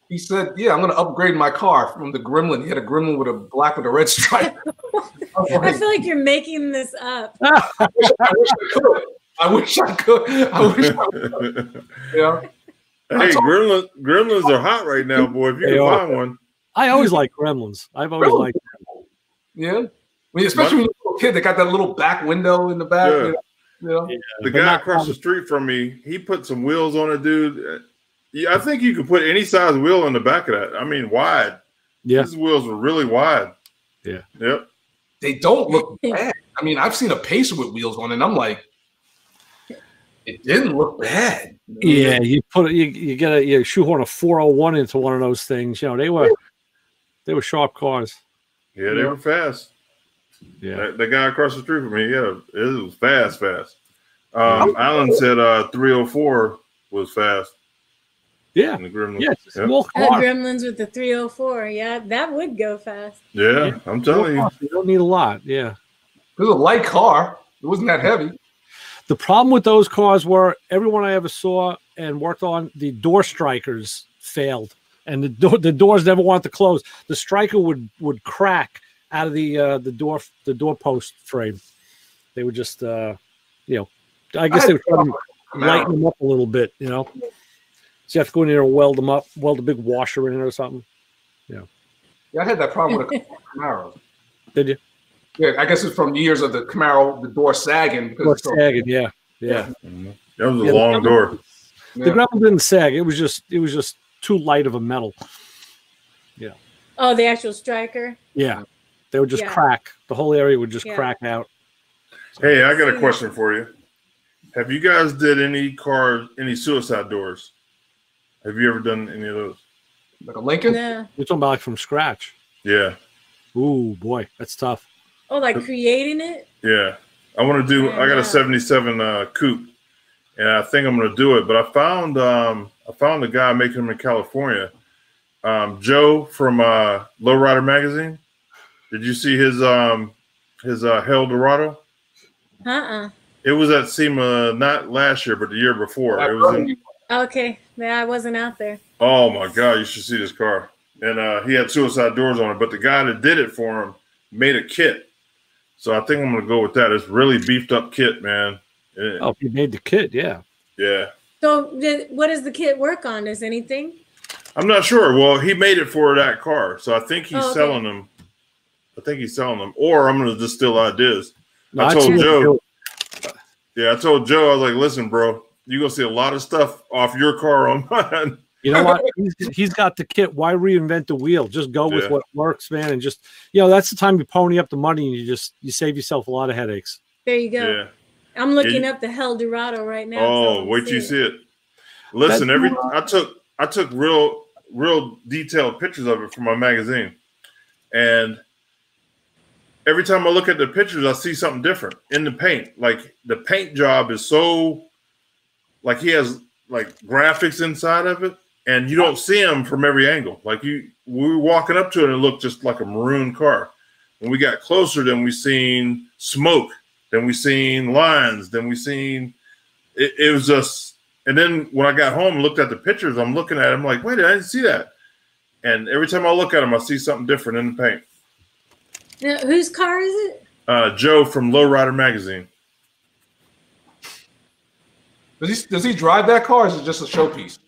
he said, "Yeah, I'm going to upgrade my car from the Gremlin." He had a Gremlin with a black with a red stripe. I feel like you're making this up. I wish I could. I wish I could. I wish I could. Yeah. Hey, Gremlins, Gremlins are hot right now, boy. If you can find one, I always like Gremlins. I've always Gremlins. liked. Yeah, well, especially when you're a kid, they got that little back window in the back. Yeah. You know? Yeah. The They're guy across the street from me, he put some wheels on it, dude. Yeah, I think you could put any size wheel on the back of that. I mean, wide. Yeah, these wheels were really wide. Yeah. Yep. They don't look bad. I mean, I've seen a Pacer with wheels on it, and I'm like, it didn't look bad. Yeah, you put you you get a you shoehorn a four oh one into one of those things. You know, they were they were sharp cars. Yeah, they were fast. Yeah, that, the guy across the street from me, yeah, it was fast, fast. Um, Alan said uh, three oh four was fast. Yeah, and the Gremlins. Yeah, it's yep. cool. And the Gremlins with the three oh four, yeah, that would go fast. Yeah, yeah. I'm telling you, you don't need a lot. Yeah, it was a light car. It wasn't that heavy. The problem with those cars were everyone I ever saw and worked on, the door strikers failed, and the door the doors never wanted to close. The striker would would crack out of the uh, the door the door post frame. They would just uh, you know, I guess I they would try to lighten them up a little bit, you know. So you have to go in there and weld them up, weld a big washer in it or something. Yeah. Yeah, I had that problem with a Camaro. Did you? Yeah, I guess it's from years of the Camaro, the door sagging. Because door so sagging, yeah, yeah. Mm-hmm. That was a yeah, long the door. door. Yeah. The Gremlin didn't sag. It was just, it was just too light of a metal. Yeah. Oh, the actual striker. Yeah, they would just yeah. crack. The whole area would just yeah. crack out. Hey, I got a question for you. Have you guys did any cars, any suicide doors? Have you ever done any of those? Like a Lincoln? Yeah. You're talking about like from scratch. Yeah. Ooh, boy, that's tough. Oh, like creating it? Yeah. I want to do, yeah. I got a seventy-seven uh, coupe, and I think I'm going to do it. But I found um, I found a guy making them in California, um, Joe from uh, Lowrider Magazine. Did you see his um, his uh, El Dorado? Uh-uh. It was at SEMA not last year, but the year before. I it was in Okay. Yeah, I wasn't out there. Oh, my God. You should see this car. And uh, he had suicide doors on it, but the guy that did it for him made a kit. So I think I'm going to go with that. It's really beefed up kit, man. Yeah. Oh, he made the kit, yeah. Yeah. So did, what does the kit work on? Is anything? I'm not sure. Well, he made it for that car. So I think he's oh, okay. selling them. I think he's selling them. Or I'm going to just steal ideas. No, I told I Joe. Yeah, I told Joe, I was like, listen, bro, you're going to see a lot of stuff off your car on mine. You know what? He's, he's got the kit. Why reinvent the wheel? Just go with yeah. what works, man. And just, you know, that's the time you pony up the money and you just, you save yourself a lot of headaches. There you go. Yeah. I'm looking yeah. up the El Dorado right now. Oh, so wait till you see it. Listen, that's every cool. I took, I took real, real detailed pictures of it for my magazine. And every time I look at the pictures, I see something different in the paint. Like the paint job is so, like he has like graphics inside of it. And you don't see them from every angle. Like you, we were walking up to it and it looked just like a maroon car. When we got closer, then we seen smoke, then we seen lines, then we seen it, it was just. And then when I got home and looked at the pictures, I'm looking at them like, wait, I didn't see that. And every time I look at them, I see something different in the paint. Now, whose car is it? Uh, Joe from Lowrider Magazine. Does he does he drive that car? Or is it just a showpiece?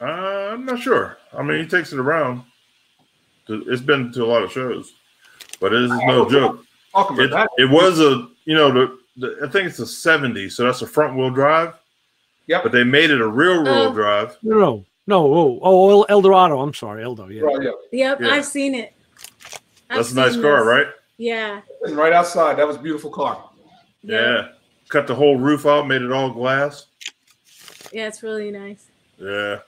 Uh, I'm not sure. I mean, he takes it around. It's been to a lot of shows, but it is no joke. It, it was a, you know, the, the I think it's a seventy, so that's a front wheel drive. Yeah, but they made it a rear wheel uh, drive. No, no, oh, oh, El Dorado. I'm sorry, Eldo. Yeah, right, yeah. Yep, yeah. I've seen it. I've that's seen a nice this. car, right? Yeah, right outside. That was a beautiful car. Yeah. yeah, cut the whole roof out, made it all glass. Yeah, it's really nice. Yeah.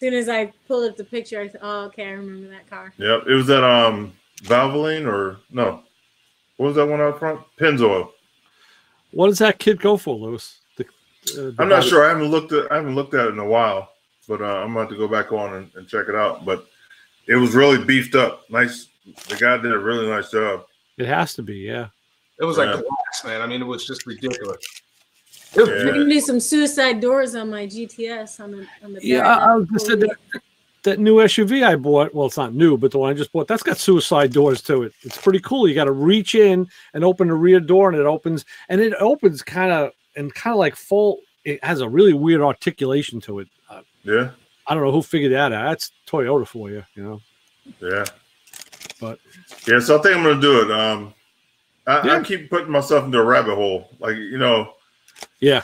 As soon as I pulled up the picture, I said, oh, okay, I remember that car. Yep. It was that um, Valvoline or no. What was that one out front? Pennzoil. What does that kid go for, Lewis? The, uh, the I'm not sure. I haven't looked at I haven't looked at it in a while, but uh, I'm going to have to go back on and, and check it out. But it was really beefed up. Nice. The guy did a really nice job. It has to be, yeah. It was yeah. like glass, man. I mean, it was just ridiculous. Yeah. I can do some suicide doors on my G T S. On the, on the yeah, I, I just said that, that new S U V I bought. Well, it's not new, but the one I just bought, that's got suicide doors to it. It's pretty cool. You got to reach in and open the rear door, and it opens, and it opens kind of and kind of like full. It has a really weird articulation to it. Uh, yeah, I don't know who figured that out. That's Toyota for you, you know. Yeah, but yeah, so I think I'm gonna do it. Um, I, yeah. I keep putting myself into a rabbit hole, like you know. Yeah,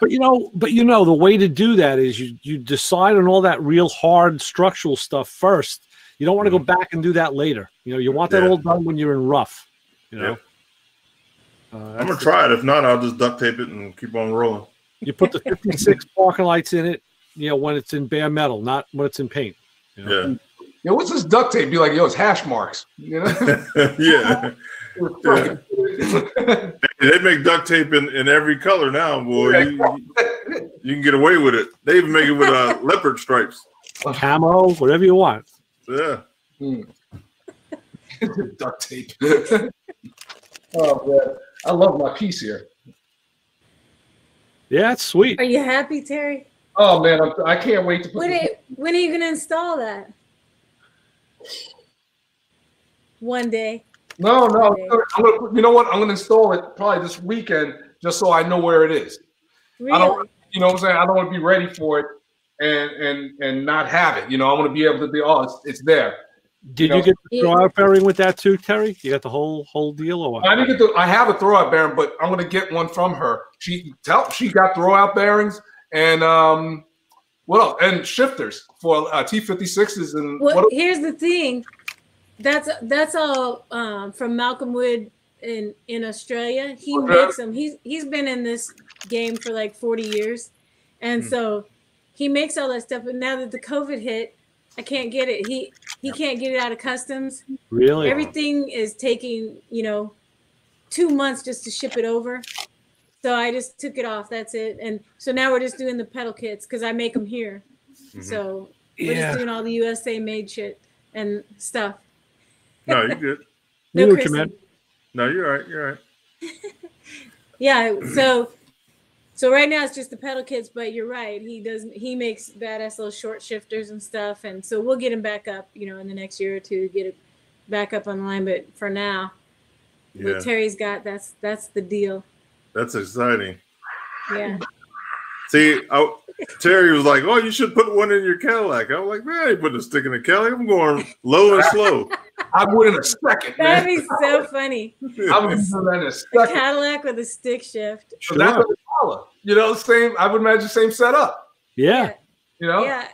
but you know, but you know, the way to do that is you you decide on all that real hard structural stuff first. You don't want to go back and do that later. You know, you want that yeah. all done when you're in rough. You know, yeah. uh, I'm gonna try it. If not, I'll just duct tape it and keep on rolling. You put the fifty-six parking lights in it. You know, when it's in bare metal, not when it's in paint. You know? Yeah. Yeah, what's this duct tape? Be like, yo, it's hash marks. You know? yeah. yeah. They make duct tape in, in every color now, boy. Yeah. You, you, you can get away with it. They even make it with uh, leopard stripes. Camo, whatever you want. Yeah. Mm. Duct tape. Oh, man. I love my piece here. Yeah, it's sweet. Are you happy, Terry? Oh, man, I'm, I can't wait to put when it. It, when are you going to install that? One day. No, no. One day. I'm gonna put, you know what? I'm going to install it probably this weekend just so I know where it is. Really? I don't, you know what I'm saying? I don't want to be ready for it and and and not have it. You know, I want to be able to be, oh, it's, it's there. Did you, know? you get the throwout bearing with that too, Terry? You got the whole whole deal, or what? I didn't get the. I have a throwout bearing, but I'm gonna get one from her. She tell she got throwout bearings and um, what else? And shifters for uh, T fifty-sixes and. Well, what here's the thing, that's that's all um, from Malcolm Wood in in Australia. He okay. makes them. He's he's been in this game for like forty years, and mm. so he makes all that stuff. But now that the COVID hit, I can't get it. He he can't get it out of customs. Really? Everything is taking, you know, two months just to ship it over. So I just took it off. That's it. And so now we're just doing the pedal kits because I make them here. Mm-hmm. So we're yeah. just doing all the U S A made shit and stuff. No, you're good. no, you come in. No, you're all right. You're all right. yeah. So So right now it's just the pedal kits, but you're right. He does. He makes badass little short shifters and stuff, and so we'll get him back up, you know, in the next year or two, get it back up online. But for now, yeah. what Terry's got, that's that's the deal. That's exciting. Yeah. See, I, Terry was like, "Oh, you should put one in your Cadillac." I was like, "Man, I ain't putting a stick in a Cadillac. I'm going low and slow." I would in a second. That'd man. be so funny. I would do that in a second. A Cadillac with a stick shift. Sure. That's what You know, same. I would imagine same setup. Yeah. You know, yeah.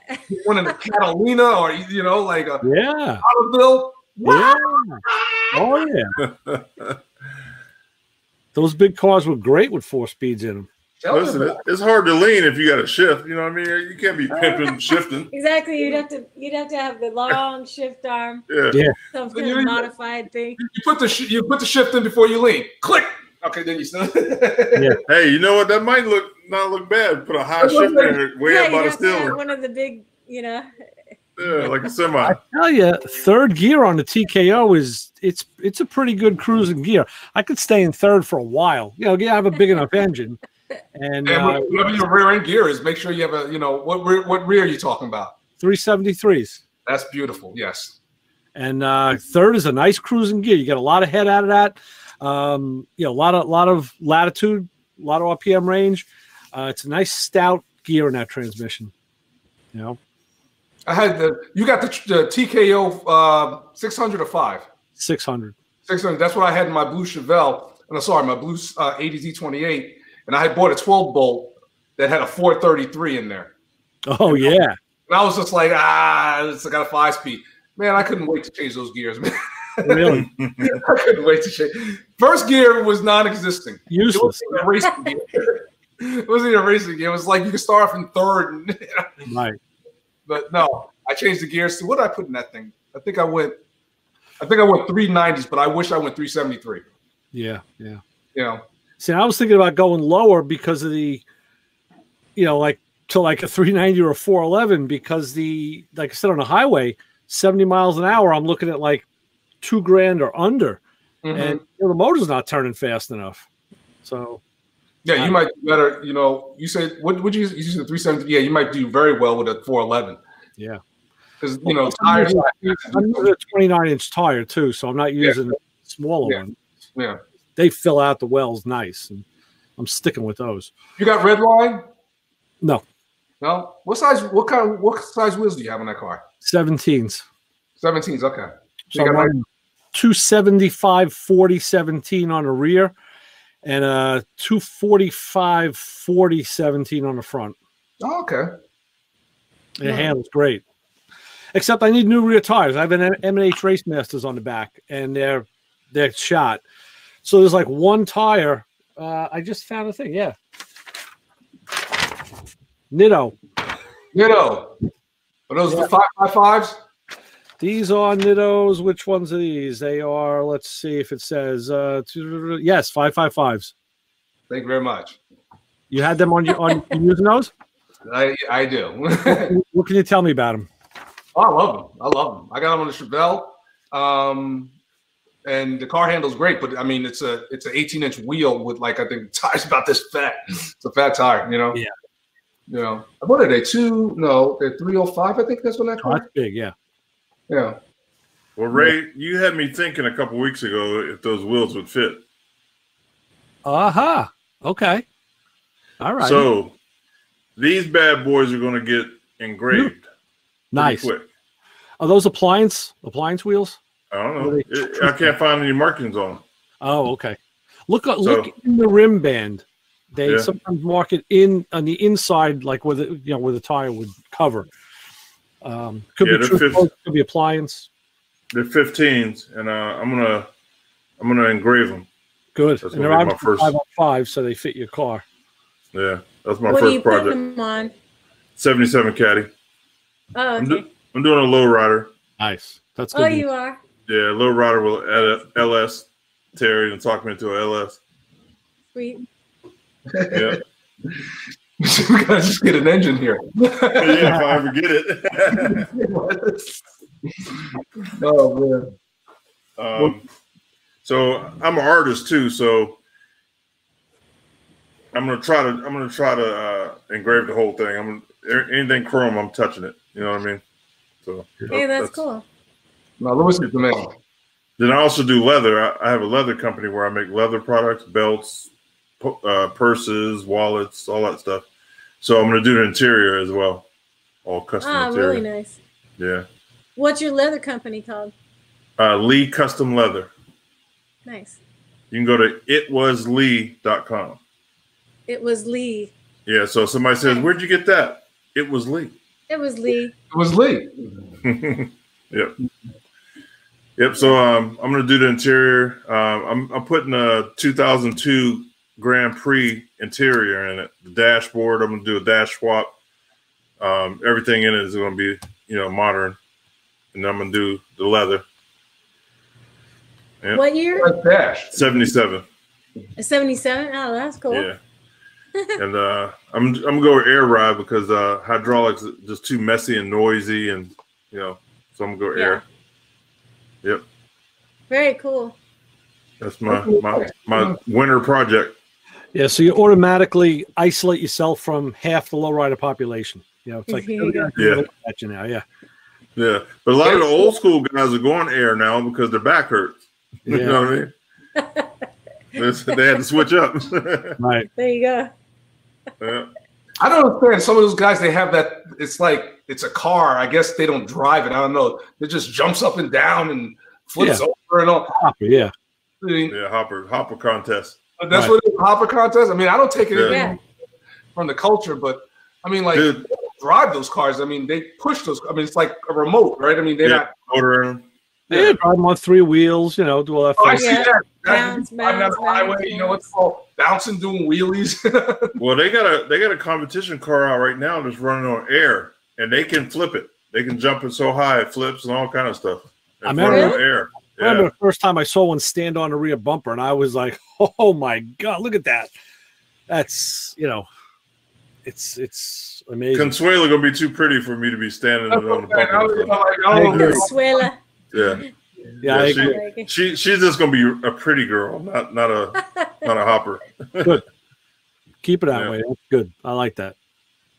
one in a Catalina or you know, like a yeah. Autoville. Yeah. Oh yeah. Those big cars were great with four speeds in them. Listen, it's hard to lean if you got a shift. You know what I mean? You can't be pimping, shifting. Exactly. You'd have to. You'd have to have the long shift arm. Yeah. yeah. Some kind of modified thing. You put the you put the shift in before you lean. Click. Okay, then you still. yeah. Hey, you know what? That might look not look bad. Put a high shifter in it, way yeah, up by the still. One of the big, you know. Yeah, like a semi. I tell you, third gear on the T K O is it's it's a pretty good cruising gear. I could stay in third for a while. You know, I have a big enough engine. And, and uh, whatever your rear end gear is, make sure you have a you know what rear, what rear are you talking about? three seventy-threes. That's beautiful. Yes. And uh, third is a nice cruising gear. You get a lot of head out of that. Um, you know, a lot of lot of latitude, a lot of R P M range. Uh, it's a nice stout gear in that transmission. You know, I had the you got the, the T K O uh, six hundred or five. six hundred. six hundred. That's what I had in my blue Chevelle, and I'm sorry, my blue uh, A D Z twenty-eight, and I had bought a twelve bolt that had a four thirty-three in there. Oh and yeah, I, and I was just like, ah, it's got a five speed. Man, I couldn't wait to change those gears, man. Really? I couldn't wait to change. First gear was non-existent. Useless. It wasn't even racing gear. It wasn't even racing gear. It was like you could start off in third. And, you know. Right. But no, I changed the gears. So what did I put in that thing? I think I went. I think I went three nineties, but I wish I went three seventy-three. Yeah, yeah. You know. See, I was thinking about going lower because of the, you know, like to like a three ninety or a four eleven because the like I said on the highway, seventy miles an hour. I'm looking at like. Two grand or under, mm-hmm. and you know, the motor's not turning fast enough. So, yeah, you I, might do better. You know, you said what would you use? You said three seventy. Yeah, you might do very well with a four eleven. Yeah, because you well, know, tires. I'm using a twenty-nine inch tire too, so I'm not using yeah. a smaller yeah. one. Yeah, they fill out the wells nice, and I'm sticking with those. You got red line? No, no. What size? What kind of what size wheels do you have on that car? seventeens. seventeens. Okay. So I'm running two seventy-five forty seventeen on the rear and uh two forty-five forty seventeen on the front. Oh, okay. It yeah. handles great. Except I need new rear tires. I have an M and H Race Masters on the back and they're they're shot. So there's like one tire. Uh, I just found a thing, yeah. Nitto. Nitto. Are those yeah. the five by fives? These are Nittos. Which ones are these? They are, let's see if it says, uh, yes, five five fives. Thank you very much. You had them on your, on using those? I, I do. What can you tell me about them? Oh, I love them. I love them. I got them on the Chevelle. Um, and the car handles great. But I mean, it's a it's an eighteen inch wheel with, like, I think the tire's about this fat. It's a fat tire, you know. Yeah. You know, what are they? Two? No, they're three oh five. I think that's when that car. Oh, that's big, yeah. Yeah. Well, Ray, you had me thinking a couple weeks ago if those wheels would fit. Aha. Uh-huh. Okay. All right. So these bad boys are going to get engraved. Nice. Quick. Are those appliance appliance wheels? I don't know. It, I can't find any markings on them. Oh, okay. Look, so, look in the rim band. They yeah. sometimes mark it in on the inside, like where the you know where the tire would cover. Um, could yeah, be true. Could be appliance. They're fifteens, and uh, I'm gonna I'm gonna engrave them. Good. That's and they're my first five on five, so they fit your car. Yeah, that's my what first do you project. Put them on? seventy-seven Caddy. Oh, okay. I'm, do I'm doing a low rider. Nice. That's good. Oh, you are. Yeah, low rider will add a L S. Terry and talk me into a L S. Sweet. Yeah. We gotta just get an engine here. Yeah, if I ever get it. Oh man. Um, so I'm an artist too, so I'm gonna try to I'm gonna try to uh, engrave the whole thing. I'm gonna, anything chrome, I'm touching it. You know what I mean? So hey, that's, that's cool. Now Lewis is the man. Then I also do leather. I, I have a leather company where I make leather products, belts, uh, purses, wallets, all that stuff. So I'm gonna do the interior as well, all custom ah, interior. Really nice. Yeah. What's your leather company called? Uh, Lee Custom Leather. Nice. You can go to it was lee dot com. It was Lee. Yeah, so somebody says, where'd you get that? It was Lee. It was Lee. It was Lee. Yep. Yep, so um, I'm going to do the interior. Um, I'm, I'm putting a two thousand two Grand Prix interior in it. The dashboard, I'm going to do a dash swap. Um, everything in it is going to be, you know, modern. And I'm gonna do the leather. Yep. What year? seventy-seven. seventy-seven. Oh, that's cool. Yeah. And uh, I'm I'm gonna go with air ride because uh, hydraulics is just too messy and noisy, and you know, so I'm gonna go yeah. air. Yep. Very cool. That's my my my winter project. Yeah. So you automatically isolate yourself from half the lowrider population. You know, it's like yeah. at you now. Yeah. Yeah, but a lot of the old school guys are going air now because their back hurts. Yeah. You know what I mean? They had to switch up. Right. There you go. Yeah. I don't understand some of those guys. They have that. It's like it's a car. I guess they don't drive it. I don't know. It just jumps up and down and flips yeah. over and all. Hopper, yeah. I mean, yeah. Hopper. Hopper contest. That's right. What it is, hopper contest. I mean, I don't take it yeah. from the culture, but I mean, like. Dude. Drive those cars. I mean, they push those. I mean, it's like a remote, right? I mean, they're yeah, not motoring. They yeah. drive them on three wheels, you know, do all that. Oh, I see yeah. that. Bounce, bounce, highway, bounce. You know, it's all bouncing, doing wheelies. Well, they got a they got a competition car out right now that's running on air, and they can flip it. They can jump it so high it flips and all kind of stuff. It's I remember on air. I remember yeah. the first time I saw one stand on a rear bumper, and I was like, "Oh my god, look at that!" That's you know. It's it's amazing. Consuela gonna be too pretty for me to be standing on the bumper. Consuela. Yeah. Yeah. yeah she, she she's just gonna be a pretty girl, not not a not a hopper. Good. Keep it that yeah. way. That's good. I like that.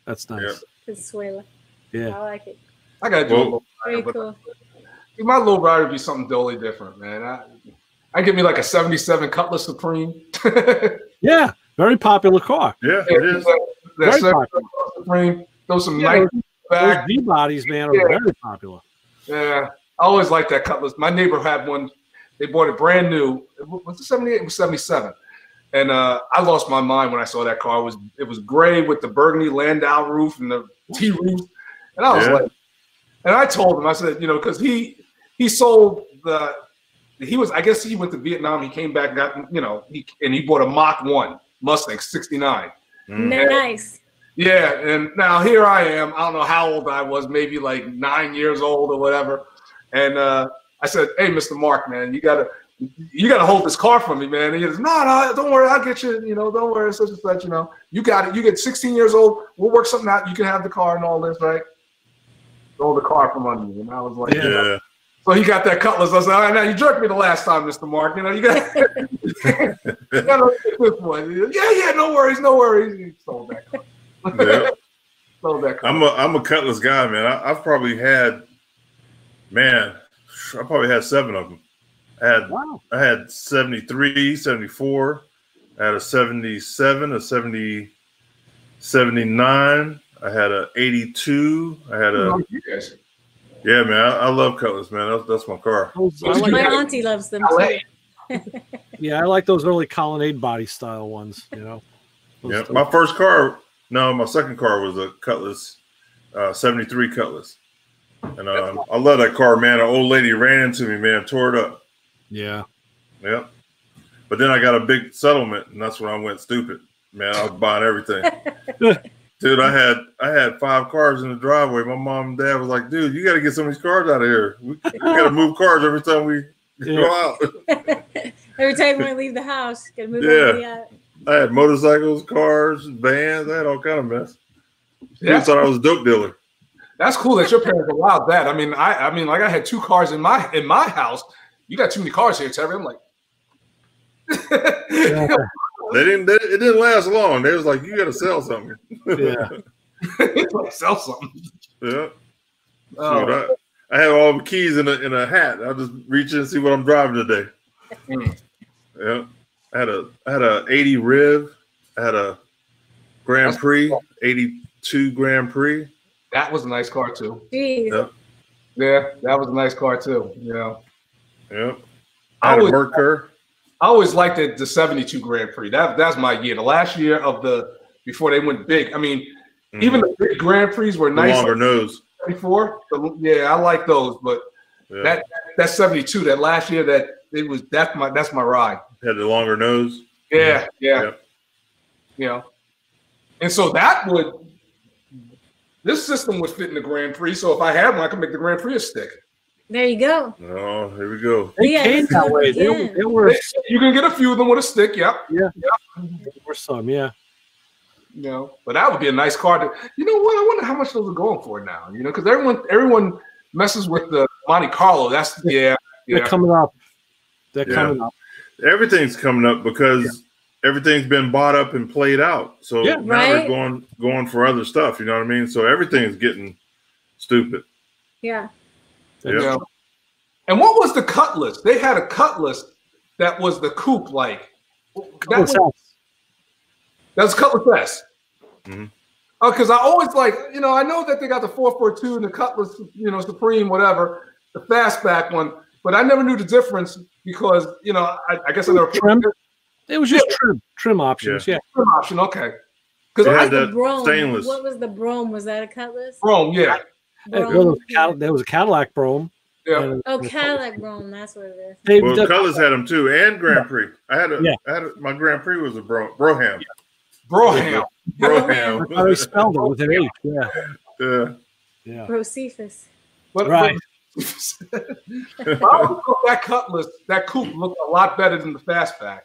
That's nice. Yeah. Consuela. Yeah. I like it. I gotta do well, a little rider, cool. But my little rider would be something totally different, man. I I give me like a seventy-seven Cutlass Supreme. Yeah, very popular car. Yeah, it is. That's very popular. Throw some yeah, nice those, back. Those D-bodies, man, are yeah. very popular. Yeah, I always liked that Cutlass. My neighbor had one. They bought it brand new. Was it seventy-eight? It was seventy-seven. And uh, I lost my mind when I saw that car. It was, it was gray with the burgundy Landau roof and the T-roof. And I was yeah. like, and I told him, I said, you know, because he, he sold the, he was, I guess he went to Vietnam. He came back, got, you know, he, and he bought a Mach one Mustang sixty-nine. Mm. Nice. Yeah, and now here I am. I don't know how old I was, maybe like nine years old or whatever. And uh, I said, "Hey, Mister Mark, man, you gotta, you gotta hold this car for me, man." And he goes, "No, no, don't worry, I'll get you. You know, don't worry, such and such. You know, you got it. You get sixteen years old, we'll work something out. You can have the car and all this, right?" Stole the car from under me, and I was like, "Yeah." You know, So he got that Cutlass. I said, all right, now you jerked me the last time, Mister Mark. You know, you got to get this one. Said, yeah, yeah, no worries, no worries. He sold that Cutlass. Yep. sold that Cutlass. I'm, a, I'm a Cutlass guy, man. I, I've probably had, man, I probably had seven of them. I had, wow. I had seventy-three, seventy-four. I had a seventy-seven, a seventy, seventy-nine. I had a eighty-two. I had a. Oh, yes. Yeah, man, I, I love Cutlass, man. That's, that's my car. My auntie loves them too. Yeah, I like those early Colonnade body style ones. You know. Those yeah, my first car. No, my second car was a Cutlass, uh, seventy-three Cutlass, and um, I love that car, man. An old lady ran into me, man, tore it up. Yeah. Yep. Yeah. But then I got a big settlement, and that's when I went stupid, man. I was buying everything. Dude, I had I had five cars in the driveway. My mom and dad was like, "Dude, you got to get some of these cars out of here. We, we got to move cars every time we yeah. go out. Every time we leave the house, got to move." Yeah, the, uh... I had motorcycles, cars, vans. I had all kind of mess. Yeah. People thought I was a dope dealer. That's cool that your parents allowed that. I mean, I I mean, like I had two cars in my in my house. You got too many cars here, Terry. I'm like, yeah. They didn't. They, it didn't last long. They was like, "You got to sell something." Yeah, sell something. Yeah. Oh. So I, I have all the keys in a in a hat. I'll just reach in and see what I'm driving today. Yeah. I had a I had a eighty Riv. I had a Grand Prix eighty-two Grand Prix. That was a nice car too. Jeez. Yeah. Yeah, that was a nice car too. Yeah. Yeah. I had a Mercur. I always liked the, the seventy-two Grand Prix. That that's my year. The last year of the before they went big. I mean, mm-hmm. even the big Grand Prix were nice. Longer nose. Before, yeah, I like those. But yeah. that that seventy-two, that last year, that it was that's my that's my ride. Had the longer nose. Yeah, yeah, yeah. You know, and so that would this system would fit in the Grand Prix. So if I had one, I could make the Grand Prix a stick. There you go. Oh, here we go. They yeah, came that way. They, they were, you can get a few of them with a stick. Yep. Yeah. Yep. Or some. Yeah. You know, but that would be a nice car. To, you know what? I wonder how much those are going for now. You know, because everyone everyone messes with the Monte Carlo. That's yeah. yeah. They're coming up. They're yeah. coming up. Everything's coming up because yeah. everything's been bought up and played out. So yeah, now right? they're going going for other stuff. You know what I mean? So everything's getting stupid. Yeah. Yeah. You know? And what was the Cutlass? They had a Cutlass that was the coupe like. That's that Cutlass S. Mm-hmm. Oh, because I always like, you know, I know that they got the four four two and the Cutlass, you know, Supreme, whatever, the fastback one, but I never knew the difference because, you know, I, I guess I never trim. It was just yeah. trim, trim options, yeah. yeah. Trim option, okay. Because I had that Brougham, stainless. What was the Brougham? Was that a Cutlass? Brougham, yeah. There was, there was a Cadillac Brougham. Yeah. Oh, Cadillac Brougham. That's what it is. Well, Cutlass had them too, and Grand Prix. I had a, yeah. I had a my Grand Prix was a Bro Brougham. Yeah. Brougham. Brougham. I always spelled it with an H. Yeah. Yeah. Yeah. Brocephus. But, right. But, that Cutlass, that coupe looked a lot better than the fastback.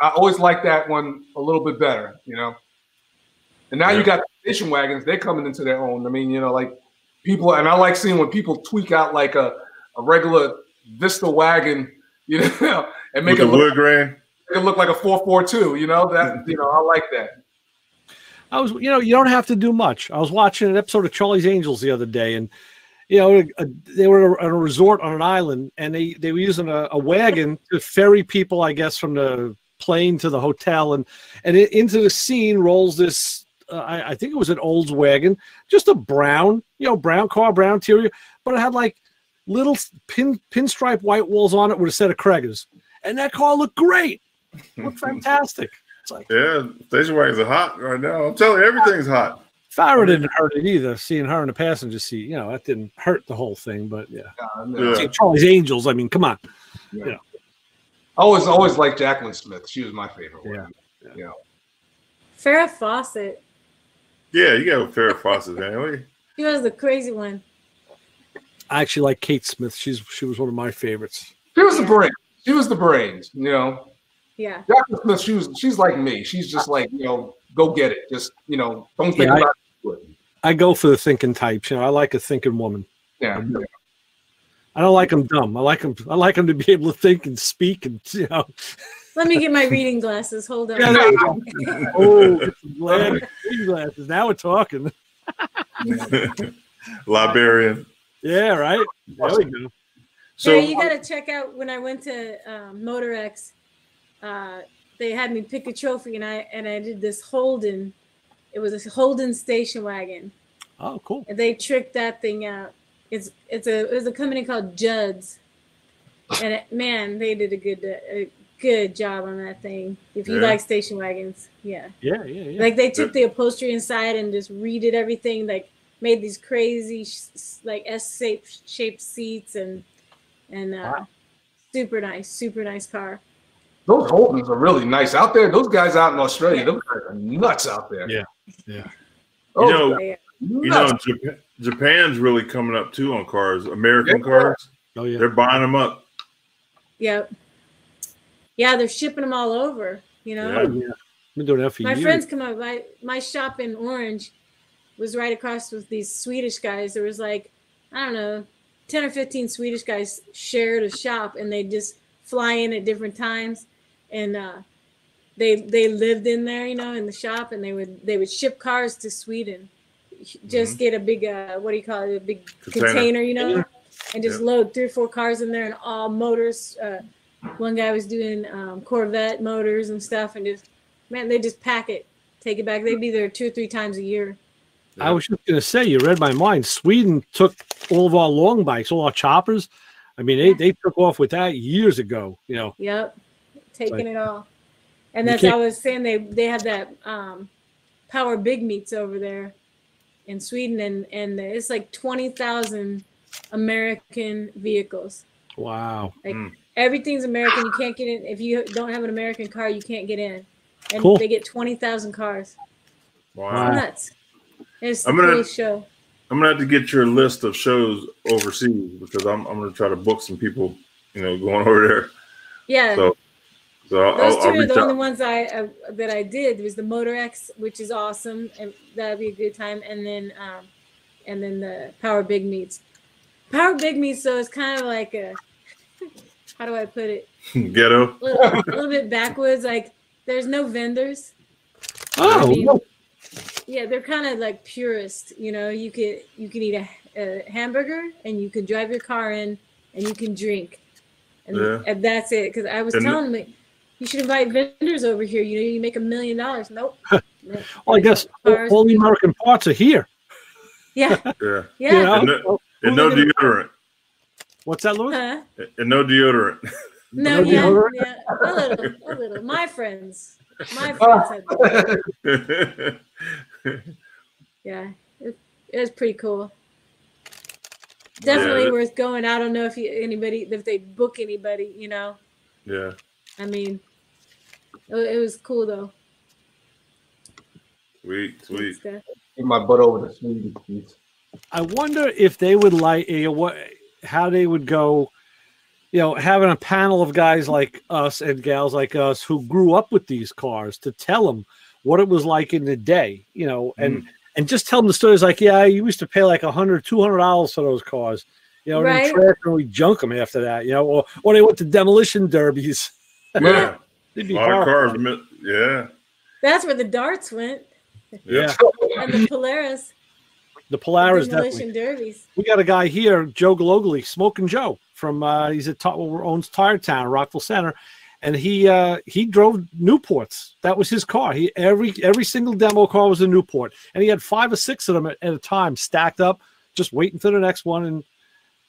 I always liked that one a little bit better, you know. And now yeah. you got station wagons, they're coming into their own. I mean, you know, like people, and I like seeing when people tweak out like a, a regular Vista wagon, you know, and make it look, grain. Make it look like a four four two, you know, that, you know, I like that. I was, you know, you don't have to do much. I was watching an episode of Charlie's Angels the other day, and, you know, a, they were at a resort on an island, and they, they were using a, a wagon to ferry people, I guess, from the plane to the hotel, and, and it, into the scene rolls this, Uh, I, I think it was an Olds wagon, just a brown, you know, brown car, brown interior, but it had like little pin pinstripe white walls on it with a set of Kreggers, and that car looked great, it looked fantastic. It's like, yeah, station wagons are hot right now. I'm telling you, everything's hot. Farrah didn't hurt it either. Seeing her in the passenger seat, you know, that didn't hurt the whole thing. But yeah, uh, no. yeah. Charlie's Angels. I mean, come on. Yeah. You know. I always always liked Jacqueline Smith. She was my favorite. Yeah, one. yeah. yeah. Farrah Fawcett. Yeah, you got Farrah Fawcett, man. She was the crazy one. I actually like Kate Smith. She's she was one of my favorites. She was yeah. the brain. She was the brains, you know. Yeah. Jacqueline Smith, she was she's like me. She's just like, you know, go get it. Just, you know, don't think yeah, about I, it. I go for the thinking types, you know. I like a thinking woman. Yeah. yeah. I don't like them dumb. I like them. I like them to be able to think and speak, and you know. Let me get my reading glasses. Hold on. Yeah, there you go. Oh, it's glad reading glasses. Now we're talking. Liberian. Yeah, right. There we go. So yeah, you got to check out. When I went to um, Motor X, uh, they had me pick a trophy, and I and I did this Holden. It was a Holden station wagon. Oh, cool! And they tricked that thing out. It's it's a it was a company called Judd's, and it, man, they did a good a good job on that thing. If you yeah. like station wagons, yeah. yeah, yeah, yeah. Like they took the upholstery inside and just redid everything. Like made these crazy like S-shaped shaped seats and and uh, wow. super nice, super nice car. Those Holtons are really nice out there. Those guys out in Australia, yeah. those guys are nuts out there. Yeah, yeah. You know, oh, yeah. you know, Japan, Japan's really coming up too on cars. American yeah. cars, oh yeah, they're buying them up. Yep. Yeah, they're shipping them all over. You know, yeah. yeah. Been doing that for my years. Friends come up. My my shop in Orange was right across with these Swedish guys. There was like, I don't know, ten or fifteen Swedish guys shared a shop, and they just fly in at different times. And uh, they they lived in there, you know, in the shop, and they would they would ship cars to Sweden, just mm-hmm. get a big uh, what do you call it, a big container, container you know, and just yeah. load three or four cars in there, and all motors. Uh, one guy was doing um, Corvette motors and stuff, and just man, they just pack it, take it back. They'd be there two or three times a year. I was just gonna say, you read my mind. Sweden took all of our long bikes, all our choppers. I mean, they they took off with that years ago. You know. Yep. Taking like, it all. And that's what I was saying. They they have that um, power big meets over there in Sweden, and, and it's like twenty thousand American vehicles. Wow. Like mm. everything's American. You can't get in. If you don't have an American car, you can't get in. And cool. they get twenty thousand cars. Wow. It's nuts. It's I'm gonna, show. I'm gonna have to get your list of shows overseas, because I'm I'm gonna try to book some people, you know, going over there. Yeah. So, so those I'll, two I'll are the only ones I uh, that I did was the Motor X, which is awesome, and that'd be a good time. And then, um, and then the Power Big Meets. Power Big Meets, though, is kind of like a how do I put it? Ghetto. A little, a little bit backwards. Like there's no vendors. Oh. I mean, no. Yeah, they're kind of like purist, you know. You could you can eat a, a hamburger, and you can drive your car in, and you can drink, and, yeah. and that's it. Because I was and telling them, you should invite vendors over here. You know, you make a million dollars. Nope. Well, I guess cars, all the American parts are here. Yeah. Yeah. Yeah. You know? And no, and no deodorant. What's that, Louis? Huh? And no deodorant. No, no yeah, deodorant. Yeah. A little, a little. My friends. My friends had that. Yeah, it, it was pretty cool. Definitely yeah. worth going. I don't know if you, anybody, if they book anybody, you know. Yeah. I mean, it, it was cool though. Sweet, sweet. Get my butt over to Sweden. I wonder if they would like you know, what, how they would go. You know, having a panel of guys like us and gals like us who grew up with these cars to tell them what it was like in the day, you know, and, mm. and just tell them the stories like, yeah, you used to pay like a hundred, two hundred dollars for those cars, you know, right. and, and we junk them after that, you know, or, or they went to demolition derbies. Yeah. They'd be a lot of cars. Yeah. That's where the darts went. Yeah. And the Polaris. The Polaris. The demolition derbies. We got a guy here, Joe Glogly, Smoking Joe from, uh, he's at owns Tire Town, Rockville Center. And he uh, he drove Newports. That was his car. He every every single demo car was a Newport, and he had five or six of them at, at a time, stacked up, just waiting for the next one. And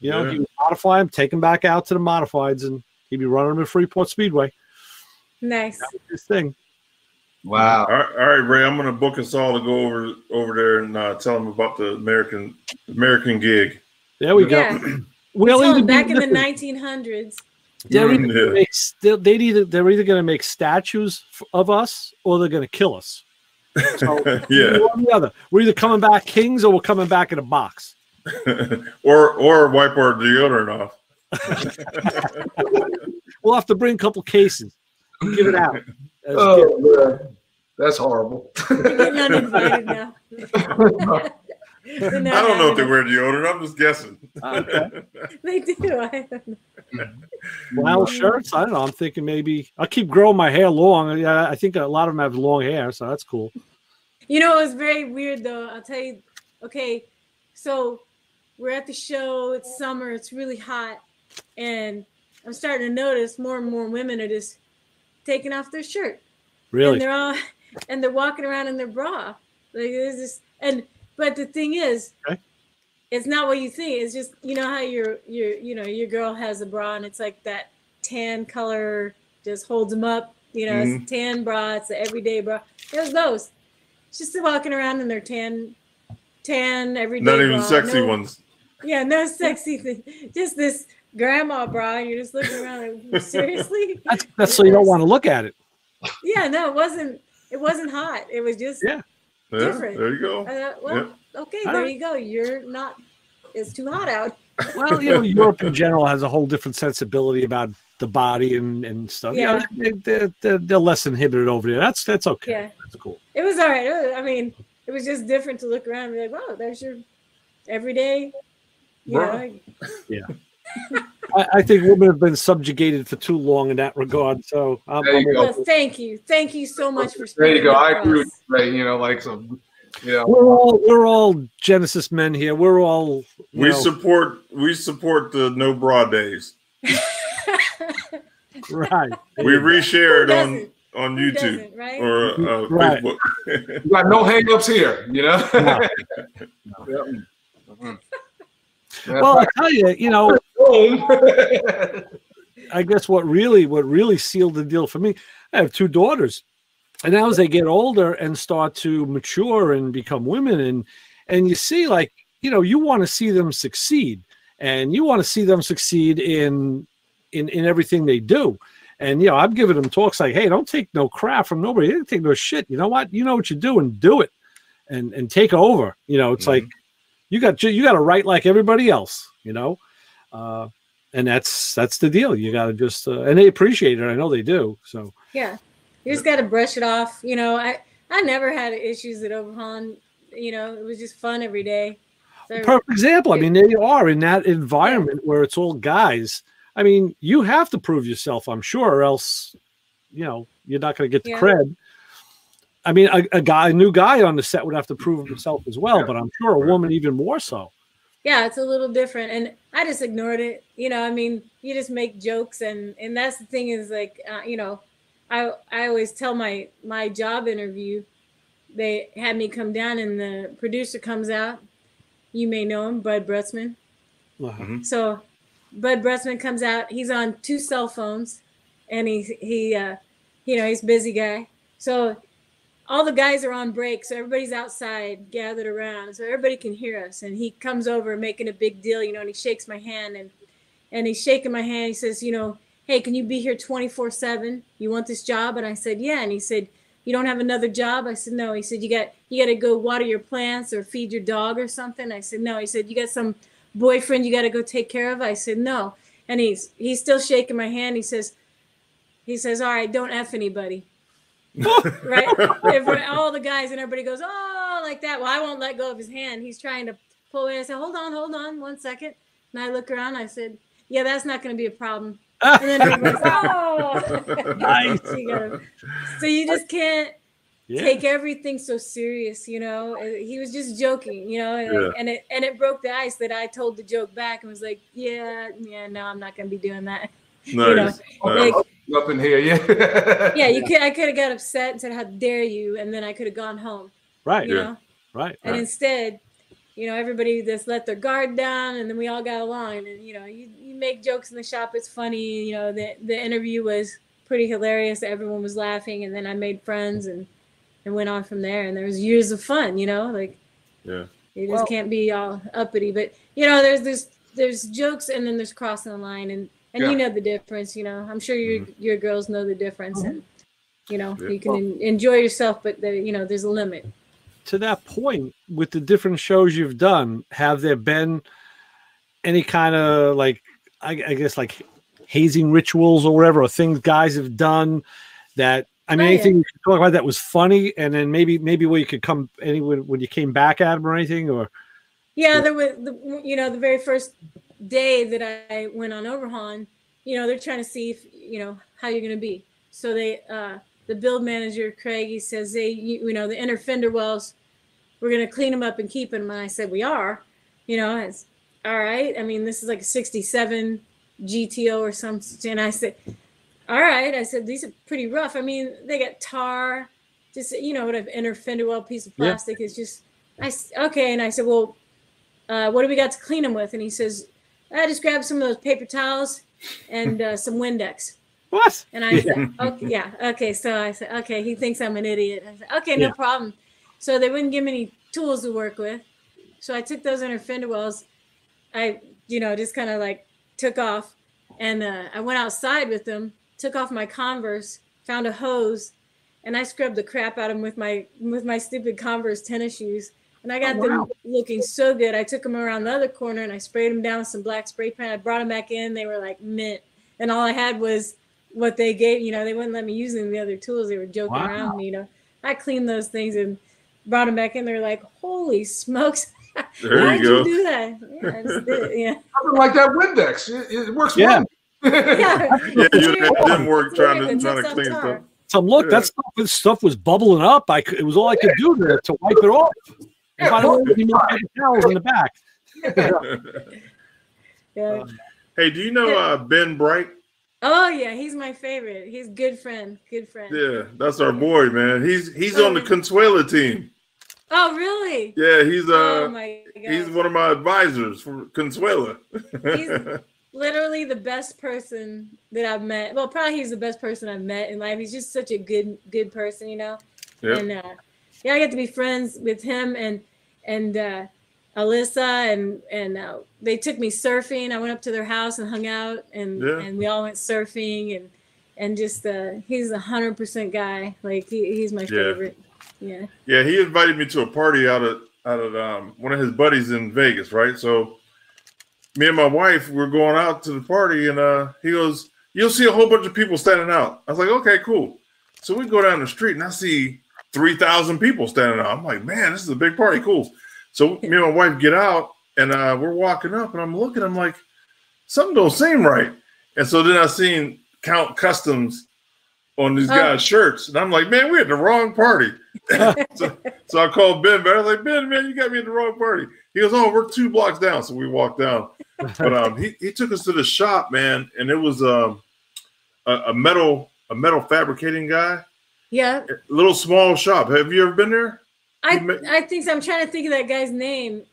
you know, yeah. he would modify them, take them back out to the modifieds, and he'd be running them at Freeport Speedway. Nice. That was his thing. Wow. All right, all right, Ray. I'm gonna book us all to go over over there and uh, tell them about the American American gig. There we yeah. go. We'll either back in the nineteen hundreds. They're either yeah. make, they either, they're either going to make statues of us, or they're going to kill us. So, yeah. One or the other. We're either coming back kings, or we're coming back in a box. or or wipe our deodorant off. We'll have to bring a couple cases. Give it out. Oh, man. That's horrible. You're getting uninvited now. I don't know if they wear deodorant. I'm just guessing. Uh, okay. They do. I don't know. Well, shirts. I don't know. I'm thinking maybe I keep growing my hair long. Yeah, I think a lot of them have long hair, so that's cool. You know, it was very weird though. I'll tell you. Okay, so we're at the show. It's summer. It's really hot, and I'm starting to notice more and more women are just taking off their shirt. Really? And they're all, and they're walking around in their bra. Like this is and. But the thing is, okay. It's not what you think. It's just, you know how your your you know your girl has a bra and it's like that tan color just holds them up. You know, mm-hmm. It's a tan bra. It's an everyday bra. It was those. It's just walking around in their tan, tan everyday. Not even bra. Sexy no, ones. Yeah, no sexy thing. Just this grandma bra. And you're just looking around like, seriously. That's, that's so you don't want to look at it. Yeah, no, it wasn't. It wasn't hot. It was just. Yeah. Yeah, different. There you go. Uh, well, yeah. Okay, there you go. You're not, it's too hot out. Well, you know, Europe in general has a whole different sensibility about the body and, and stuff. Yeah. You know, they're, they're, they're less inhibited over there. That's that's okay. Yeah. That's cool. It was all right. It was, I mean, it was just different to look around and be like, wow, there's your everyday, you right. know. Yeah. I, I think women have been subjugated for too long in that regard. So, um, there you go. Well, thank you, thank you so much for. There you go. I agree with you, Ray. You know, like some, you know, we're all we're all Genesis men here. We're all we know. support we support the no bra days. Right. We reshare it on on Who YouTube right? or uh, right. Facebook. You got no hangups here, you know. No. No. Mm-hmm. Well, I tell you, you know, I guess what really what really sealed the deal for me, I have two daughters, and now as they get older and start to mature and become women, and and you see, like, you know, you want to see them succeed, and you want to see them succeed in in in everything they do. And, you know, I'm giving them talks like, hey, don't take no crap from nobody. They didn't take no shit. You know what? You know what you do and do it and and take over. You know, it's mm-hmm. like You got you got to write like everybody else, you know, uh, and that's that's the deal. You got to just uh, and they appreciate it. I know they do. So yeah, you just got to brush it off. You know, I I never had issues at Overhaulin'. You know, it was just fun every day. So perfect example. I mean, there you are in that environment where it's all guys. I mean, you have to prove yourself, I'm sure, or else, you know, you're not going to get the yeah. cred. I mean, a, a guy, a new guy on the set would have to prove himself as well, but I'm sure a woman even more so. Yeah, it's a little different, and I just ignored it. You know, I mean, you just make jokes, and and that's the thing is like, uh, you know, I I always tell my my job interview, they had me come down, and the producer comes out. You may know him, Bud Bressman. Mm-hmm. So, Bud Bressman comes out. He's on two cell phones, and he he, uh, you know, he's a busy guy. So. All the guys are on break, so everybody's outside gathered around, so everybody can hear us. And he comes over making a big deal, you know, and he shakes my hand, and and he's shaking my hand. He says, you know, hey, can you be here twenty-four seven? You want this job? And I said, yeah. And he said, you don't have another job? I said, no. He said, you got you got to go water your plants or feed your dog or something? I said, no. He said, you got some boyfriend you got to go take care of? I said, no. And he's he's still shaking my hand. He says, he says, all right, don't F anybody. Right, if all the guys and everybody goes oh like that. Well, I won't let go of his hand. He's trying to pull away. I said, hold on, hold on, one second. And I look around. I said, yeah, that's not going to be a problem. And then he goes, oh, nice. So you just can't yeah. take everything so serious, you know. He was just joking, you know, and, yeah. and it and it broke the ice that I told the joke back and was like, yeah, yeah, no, I'm not going to be doing that. Nice. You know, nice. Like, up in here, yeah. Yeah, you could. I could have got upset and said, "How dare you!" and then I could have gone home. Right. You yeah. know? Right. And right. instead, you know, everybody just let their guard down, and then we all got along. And you know, you, you make jokes in the shop. It's funny. You know, the the interview was pretty hilarious. Everyone was laughing, and then I made friends, and and went on from there. And there was years of fun. You know, like yeah, you just well, can't be all uppity. But you know, there's this there's jokes, and then there's crossing the line, and. And yeah. you know the difference, you know. I'm sure your mm-hmm. your girls know the difference, and you know yeah. you can en enjoy yourself, but the, you know there's a limit. To that point, with the different shows you've done, have there been any kind of like, I, I guess like hazing rituals or whatever, or things guys have done that I mean, oh, anything yeah. you could talk about that was funny, and then maybe maybe where you could come anywhere when you came back at them or anything, or Yeah, there was, the, you know, the very first day that I went on Overhaulin', you know, they're trying to see if, you know, how you're going to be. So they, uh, the build manager, Craig, he says, they, you, you know, the inner fender wells, we're going to clean them up and keep them. And I said, we are, you know, it's all right. I mean, this is like a sixty-seven G T O or something. And I said, all right. I said, these are pretty rough. I mean, they got tar, just, you know, what an inner fender well piece of plastic yeah. is just, I, okay. And I said, well, uh, what do we got to clean them with? And he says, I just grabbed some of those paper towels and uh, some Windex. What? And I said, okay, yeah, okay. So I said, okay, he thinks I'm an idiot. I said, okay, no yeah. problem. So they wouldn't give me any tools to work with. So I took those inner fender wells. I, you know, just kind of like took off, and uh, I went outside with them, took off my Converse, found a hose, and I scrubbed the crap out of them with my, with my stupid Converse tennis shoes. And I got oh, wow. them looking so good. I took them around the other corner and I sprayed them down with some black spray paint. I brought them back in. They were like mint. And all I had was what they gave, you know, they wouldn't let me use any of the other tools. They were joking wow. around me, you know. I cleaned those things and brought them back in. They're like, holy smokes. There Why you did go. You do that? Yeah, I just did it. Yeah. Something like that Windex. It, it works yeah. well. Yeah, yeah it didn't work trying to, trying to clean stuff. So look, yeah. that stuff, this stuff was bubbling up. I could, it was all I could do to, to wipe it off. Yeah, I don't even know towels in the back. yeah. um, hey, do you know uh, Ben Bright? Oh yeah, he's my favorite. He's good friend, good friend. Yeah, that's our boy, man. He's he's oh, on the Consuela team. Oh really? Yeah, he's uh, oh, my God. He's one of my advisors for Consuela. He's literally the best person that I've met. Well, probably he's the best person I've met in life. He's just such a good good person, you know. Yeah. And uh, yeah, I got to be friends with him and. and uh, Alyssa, and and uh, they took me surfing. I went up to their house and hung out, and, yeah. and we all went surfing, and and just uh, he's a hundred percent guy. Like he, he's my yeah. favorite. Yeah. Yeah. He invited me to a party out of out of um, one of his buddies in Vegas, right? So me and my wife were going out to the party, and uh, he goes, "You'll see a whole bunch of people standing out." I was like, "Okay, cool." So we go down the street, and I see three thousand people standing out. I'm like, man, this is a big party. Cool. So me and my wife get out, and uh, we're walking up, and I'm looking. I'm like, something don't seem right. And so then I seen Count Customs on these guys' oh. shirts, and I'm like, man, we're at the wrong party. so, so I called Ben, but I was like, Ben, man, you got me at the wrong party. He goes, oh, we're two blocks down. So we walked down. But um, he, he took us to the shop, man, and it was um, a, a metal a metal fabricating guy. Yeah. Little small shop. Have you ever been there? I I think so. I'm trying to think of that guy's name.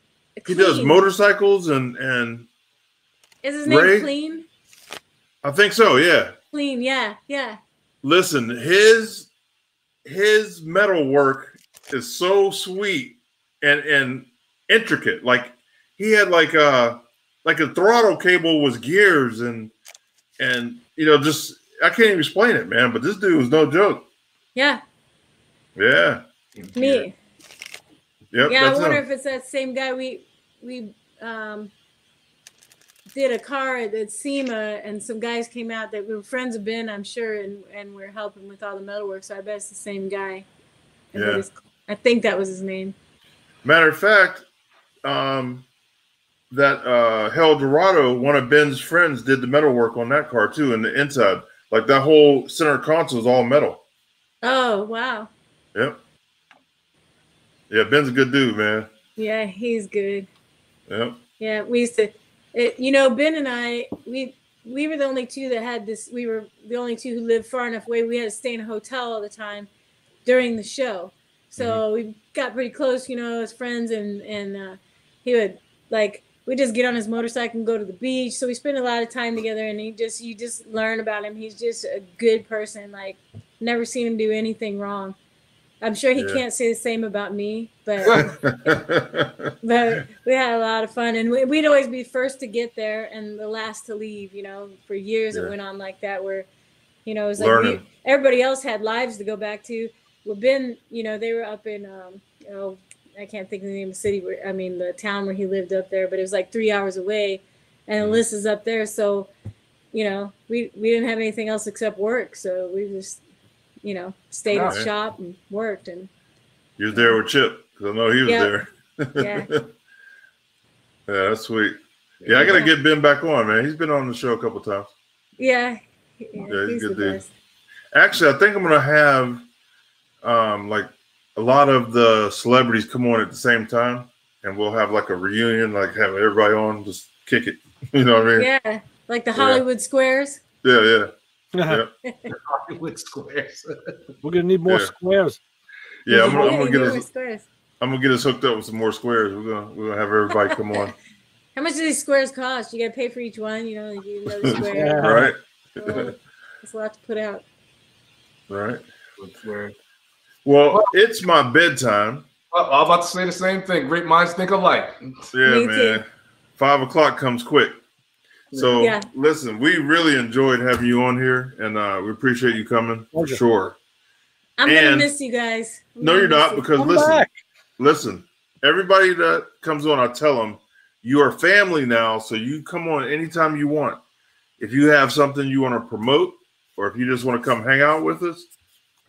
Clean. He does motorcycles and and is his name Ray? Clean? I think so, yeah. Clean, yeah, yeah. Listen, his his metal work is so sweet and and intricate. Like he had like a like a throttle cable with gears and and you know, just I can't even explain it, man, but this dude was no joke. Yeah. Yeah. Me. Yep, yeah, I wonder him. if it's that same guy we we um, did a car at, at SEMA, and some guys came out that we were friends of Ben, I'm sure, and, and we're helping with all the metalwork. So I bet it's the same guy. And yeah. Just, I think that was his name. Matter of fact, um, that uh, Hell Dorado, one of Ben's friends, did the metalwork on that car too, in the inside. Like that whole center console is all metal. Oh wow! Yep. Yeah, Ben's a good dude, man. Yeah, he's good. Yep. Yeah, we used to, it, you know, Ben and I, we we were the only two that had this. We were the only two who lived far enough away. We had to stay in a hotel all the time during the show, so mm-hmm. we got pretty close, you know, as friends. And and uh, he would like we just get on his motorcycle and go to the beach. So we spent a lot of time together, and he just you just learn about him. He's just a good person, like. Never seen him do anything wrong. I'm sure he yeah. can't say the same about me, but but we had a lot of fun, and we, we'd always be first to get there and the last to leave. You know, for years yeah. it went on like that, where you know it was Learning. like we, everybody else had lives to go back to. Well, Ben, you know, they were up in um, you know, I can't think of the name of the city. Where, I mean, the town where he lived up there, but it was like three hours away, and Alyssa's up there, so you know, we we didn't have anything else except work, so we just. You know, stayed at the shop and worked, and you're there with Chip because I know he was yep. there. yeah, Yeah, that's sweet. Yeah, I gotta get Ben back on, man. He's been on the show a couple times. Yeah. Yeah, yeah, he's a good dude. Actually, I think I'm gonna have um like a lot of the celebrities come on at the same time, and we'll have like a reunion, like have everybody on, just kick it. You know what I mean? Yeah, like the Hollywood yeah. Squares. Yeah, yeah. yeah. Hollywood Squares. We're gonna need more yeah. squares. Yeah, I'm gonna, I'm gonna get us. Squares. I'm gonna get us hooked up with some more squares. We're gonna we're gonna have everybody come on. How much do these squares cost? You gotta pay for each one. You know, you need another square. yeah. Right. Oh, that's a lot to put out. Right. Well, it's my bedtime. I'm about to say the same thing. Great minds think alike. Yeah, me man. Too. Five o'clock comes quick. So yeah. listen, we really enjoyed having you on here, and uh, we appreciate you coming for sure. I'm and gonna miss you guys. I'm no, you're not, you. because I'm listen, back. listen. Everybody that comes on, I tell them you are family now, so you come on anytime you want. If you have something you want to promote, or if you just want to come hang out with us,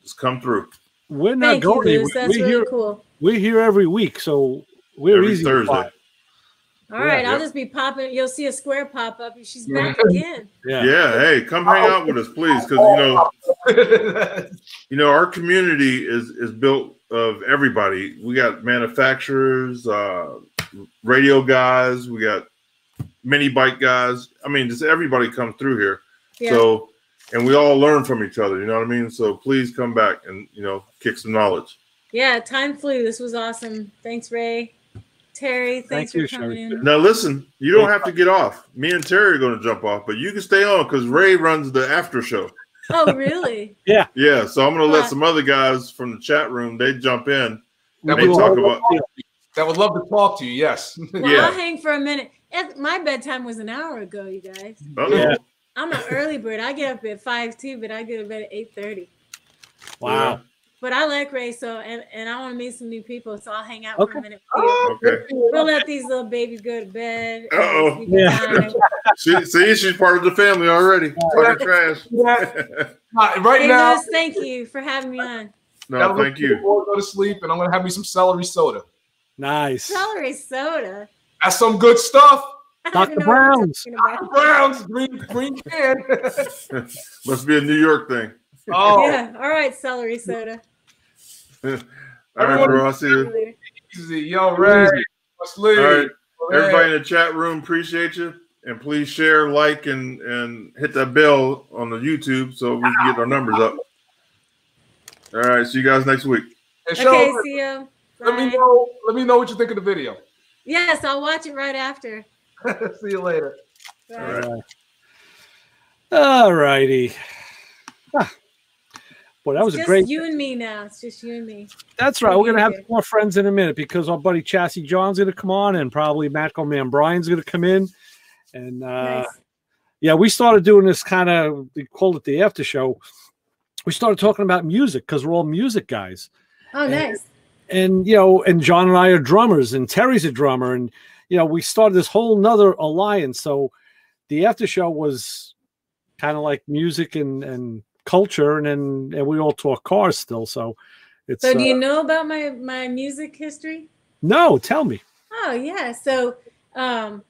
just come through. We're not Thank going you, Bruce. That's we really here, cool. We're here every week, so we're every easy Thursday. All yeah, right, yep. I'll just be popping. You'll see a square pop up, and she's back again. Yeah, yeah. Hey, come hang out with us, please, because you know, you know, our community is is built of everybody. We got manufacturers, uh, radio guys. We got mini bike guys. I mean, just everybody comes through here. Yeah. So, and we all learn from each other. You know what I mean? So please come back and, you know, kick some knowledge. Yeah. Time flew. This was awesome. Thanks, Ray. Terry, thanks Thank for you, coming. Sherry. Now, listen, you don't have to get off. Me and Terry are going to jump off, but you can stay on because Ray runs the after show. Oh, really? yeah. Yeah. So I'm going to yeah. let some other guys from the chat room, they jump in. That they talk about. That would love to talk to you. Yes. Well, yeah. I'll hang for a minute. My bedtime was an hour ago, you guys. Oh. Yeah. I'm an early bird. I get up at five too, but I get to bed at eight thirty. Wow. Yeah. But I like Ray, so and, and I want to meet some new people, so I'll hang out okay. for a minute. Oh, okay. We'll let these little babies go to bed. Uh oh. Yeah. she, see, she's part of the family already. Talking trash. Right, right now. Knows, thank you for having me on. No, That'll thank you. Before I go to sleep, and I'm gonna have me some celery soda. Nice. Celery soda. That's some good stuff. Doctor Brown's. Doctor Brown's green green can. Must be a New York thing. Oh yeah. All right, celery soda. All right, bro. I'll see you. Easy. Yo, Ray. Let's leave. All right. Everybody in the chat room, appreciate you. And please share, like, and, and hit that bell on the YouTube so we can get our numbers up. All right, see you guys next week. Okay, Show, see you. Let me know. Let me know what you think of the video. Yes, I'll watch it right after. See you later. All right. All righty. Ah. Boy, that was a great. It's just you and me now. It's just you and me. That's right. We're going to have more friends in a minute because our buddy Chassis John's going to come on and probably Matco Man Brian's going to come in. And uh, nice. yeah, we started doing this kind of, we called it the after show. We started talking about music because we're all music guys. Oh, and, nice. And, you know, and John and I are drummers and Terry's a drummer and, you know, we started this whole nother alliance. So the after show was kind of like music and, and culture, and then and we all talk cars still. So it's so do you uh, know about my, my music history? No, tell me. Oh yeah. So um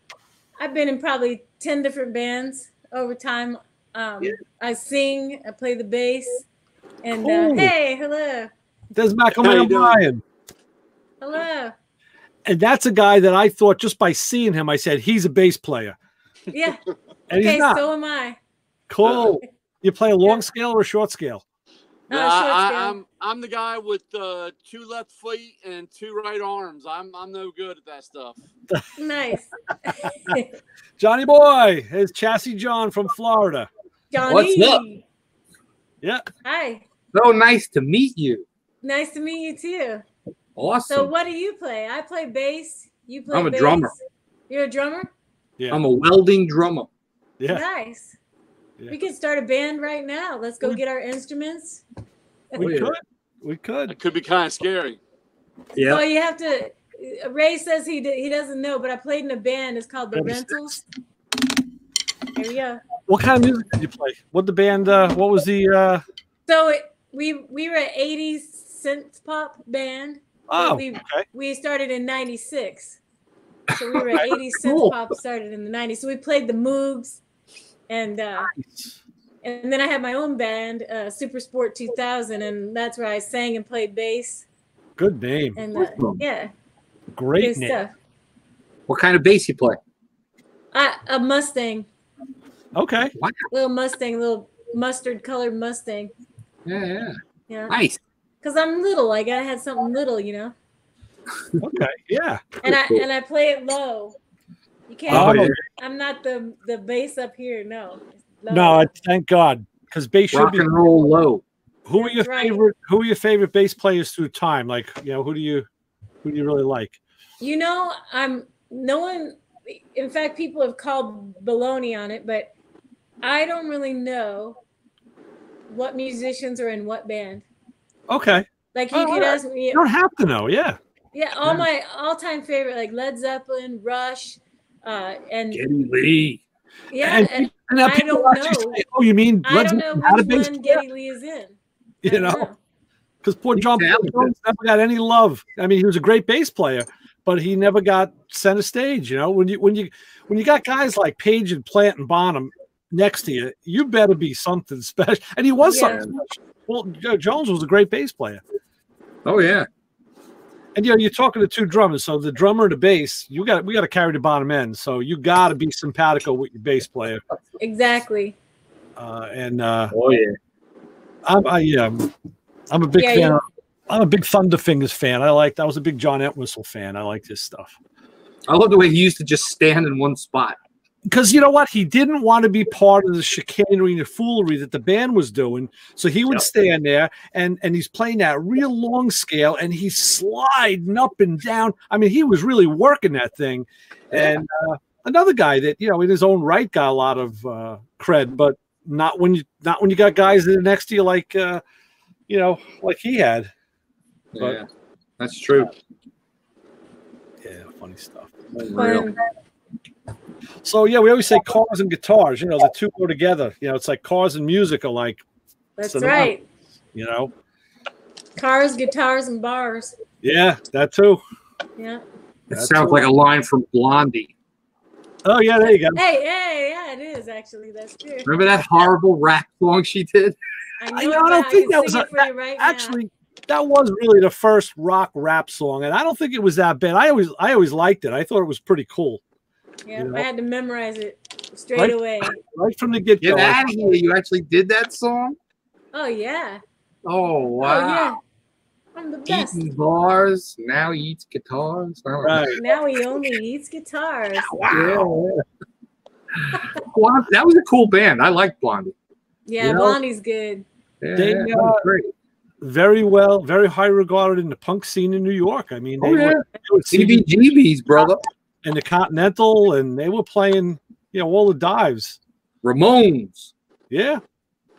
I've been in probably ten different bands over time. Um yeah. I sing, I play the bass, and cool. uh, hey, hello. There's Michael Bryan. Hello. And that's a guy that I thought just by seeing him, I said, he's a bass player. Yeah. And okay, so am I. Cool. You play a long yeah. scale or a short scale? Uh, short I, scale. I'm, I'm the guy with uh, two left feet and two right arms. I'm, I'm no good at that stuff. Nice. Johnny boy, is Chassis John from Florida. Johnny. What's up? Yeah. Hi. So nice to meet you. Nice to meet you, too. Awesome. So what do you play? I play bass. You play I'm a bass. drummer. You're a drummer? Yeah. I'm a welding drummer. Yeah. Nice. Yeah. We could start a band right now. Let's go get our instruments. We could. We could. It could be kind of scary. Yeah. Well, you have to. Ray says he did, he doesn't know, but I played in a band. It's called The Rentals. There we go. What kind of music did you play? What the band? Uh, what was the? Uh... So it, we we were an eighties synth pop band. Oh, we, okay. we started in ninety-six. So we were eighties synth pop, started in the nineties. So we played the Moogs, and uh, nice. And then I had my own band, uh, Super Sport two thousand, and that's where I sang and played bass. Good name. And uh, yeah, great name. Stuff. What kind of bass you play? I, a Mustang. Okay. Wow. Little Mustang, little mustard colored Mustang. Yeah, yeah. Yeah. Nice. Because I'm little, I gotta have something little, you know. Okay. Yeah. And I and I play it low. You can't. Oh, yeah. I'm not the the bass up here. No. Low. No. Thank God, because bass rock should be and roll low. Who That's are your right. favorite? Who are your favorite bass players through time? Like, you know, who do you who do you really like? You know, I'm no one. In fact, people have called baloney on it, but I don't really know what musicians are in what band. Okay. Like you oh, could right. ask me. You don't have to know. Yeah. Yeah. All yeah. my all-time favorite, like Led Zeppelin, Rush, uh, and Geddy Lee. Yeah, and, and, and I don't know. Say, oh, you mean Led I don't know which one Geddy Lee is in. You I know, because poor John Jones never got any love. I mean, he was a great bass player, but he never got center stage. You know, when you when you when you got guys like Page and Plant and Bonham next to you, you better be something special. And he was yeah. something special. Well, Jones was a great bass player. Oh yeah, and you know you're talking to two drummers, so the drummer and the bass, you got we got to carry the bottom end, so you got to be simpatico with your bass player. Exactly. Uh, and uh, oh yeah, I'm I um, I'm a big yeah, fan. Yeah. I'm a big Thunderfingers fan. I liked. I was a big John Entwistle fan. I like his stuff. I love the way he used to just stand in one spot. Because you know what? He didn't want to be part of the chicanery and the foolery that the band was doing. So he would stand there, and, and he's playing that real long scale, and he's sliding up and down. I mean, he was really working that thing. And uh, another guy that, you know, in his own right got a lot of uh, cred, but not when you not when you got guys that are next to you like, uh, you know, like he had. But, yeah, that's true. Yeah, funny stuff. Unreal. So yeah, we always say cars and guitars. You know, the two go together. You know, it's like cars and music are like. That's right. You know. Cars, guitars, and bars. Yeah, that too. Yeah. It sounds like a line from Blondie. Oh yeah, there you go. Hey, hey, yeah, it is actually. That's true. Remember that horrible rap song she did? I know. I don't think that was actually. That was really the first rock rap song, and I don't think it was that bad. I always, I always liked it. I thought it was pretty cool. Yeah, you know? I had to memorize it straight right, away. Right from the get-go. Get out of here. You actually did that song? Oh, yeah. Oh, wow. Oh, yeah. I'm the best. Eating bars, now he eats guitars. Right. Now he only eats guitars. Wow. Yeah. Blondie, that was a cool band. I liked Blondie. Yeah, you know? Blondie's good. Yeah, they, uh, great. Very well, very high regarded in the punk scene in New York. I mean, they oh, yeah. were C B G B's, brother. And the Continental, and they were playing, you know, all the dives. Ramones. Yeah.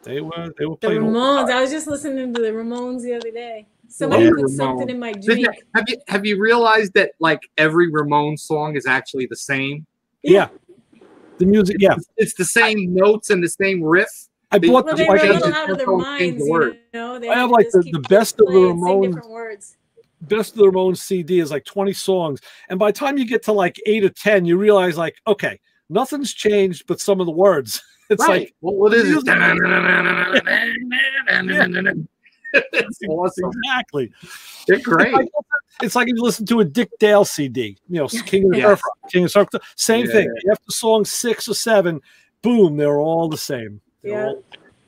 They were they were the playing. The Ramones. I was just listening to the Ramones the other day. Somebody yeah, put Ramones. Something in my drink. That, have you have you realized that like every Ramones song is actually the same? Yeah. yeah. The music, yeah. It's, it's the same notes and the same riff. I they, bought well, the, like, out of their minds, you know? They I have like the, the best of the Ramones. Best of the Ramones C D is like twenty songs, and by the time you get to like eight or ten, you realize like, okay, nothing's changed, but some of the words. It's right. like, well, what is it? That's awesome. Exactly. They're great. It's like if you listen to a Dick Dale C D, you know, King of Surf, King of Surf. Same yeah. thing. After song six or seven, boom, they're all the same. Yeah,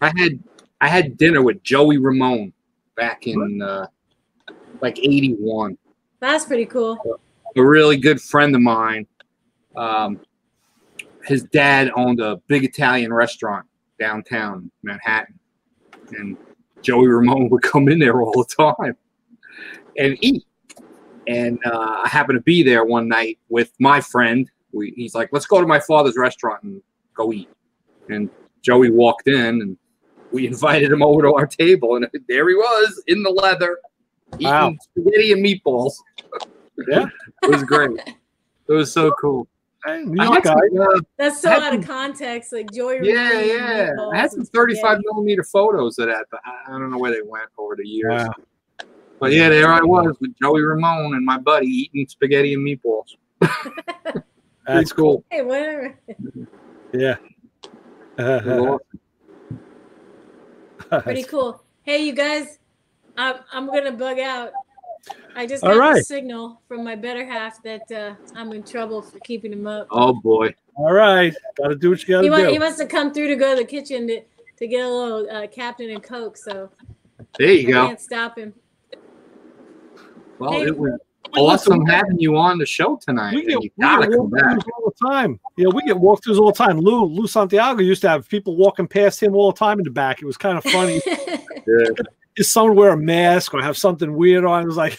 I had I had dinner with Joey Ramone back in uh, like eighty-one. That's pretty cool. A really good friend of mine. Um, his dad owned a big Italian restaurant downtown Manhattan, and Joey Ramone would come in there all the time and eat. And uh, I happened to be there one night with my friend. We, he's like, "Let's go to my father's restaurant and go eat." And Joey walked in, and we invited him over to our table, and there he was in the leather, eating wow. spaghetti and meatballs. Yeah, it was great. It was so cool. Hey, some, uh, that's so out of context, like Joey. Yeah, yeah. I had some thirty-five millimeter photos of that, but I don't know where they went over the years. Wow. But yeah, there I was with Joey Ramone and my buddy eating spaghetti and meatballs. That's cool. Hey, whatever. Yeah. Uh, Pretty cool. Hey, you guys, I'm, I'm going to bug out. I just got right. a signal from my better half that uh, I'm in trouble for keeping him up. Oh, boy. All right. Got to do what you got to do. He must have come through to go to the kitchen to, to get a little uh, Captain and Coke. So there you I go. Can't stop him. Well, hey, it was awesome having you on the show tonight. We get, you gotta we get come back. All the time. Yeah, we get walkthroughs all the time. Lou, Lou Santiago used to have people walking past him all the time in the back. It was kind of funny. Yeah. Is someone wear a mask or have something weird on? It was like,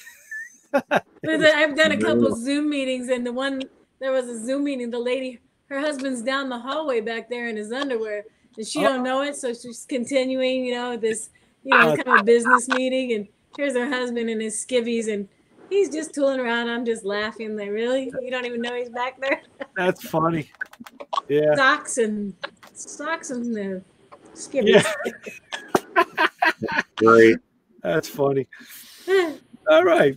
it was, I've done a couple yeah. Zoom meetings, and the one there was a Zoom meeting. The lady, her husband's down the hallway back there in his underwear, and she oh. don't know it, so she's continuing, you know, this, you know, kind of business meeting, and here's her husband in his skivvies, and he's just tooling around. I'm just laughing. Like, really? You don't even know he's back there? That's funny. Yeah. Socks and socks and the skivvies. Yeah. Great. That's funny. All right.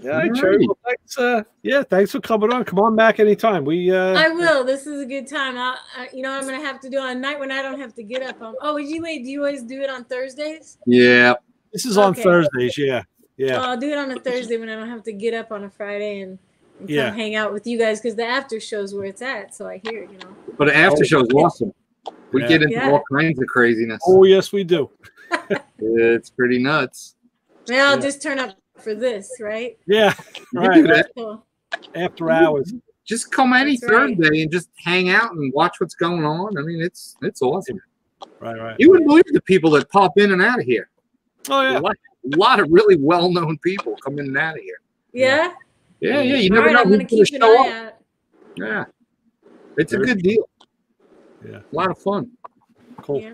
Yeah, all right. Well, thanks, uh, yeah, thanks for coming on. Come on back anytime. We. Uh, I will. This is a good time. I'll, I, you know, I'm going to have to do on a night when I don't have to get up. Um, oh, you wait. Do you always do it on Thursdays? Yeah. This is on okay. Thursdays, yeah, yeah. Well, I'll do it on a Thursday when I don't have to get up on a Friday and, and come yeah. hang out with you guys because the after show's where it's at, so I hear it, you know. But the after oh, show's yeah. awesome. We yeah. get into yeah. all kinds of craziness. Oh yes, we do. It's pretty nuts. Now I'll yeah. just turn up for this, right? Yeah, right. That's cool. After hours. Just come any That's Thursday right. and just hang out and watch what's going on. I mean, it's it's awesome. Right, right. You wouldn't believe the people that pop in and out of here. Oh yeah, a lot, a lot of really well-known people come in and out of here. Yeah. Yeah, yeah. You never right, know who's going to show up. Out. Yeah, it's Very a good deal. Yeah, a lot of fun. Cool. Yeah.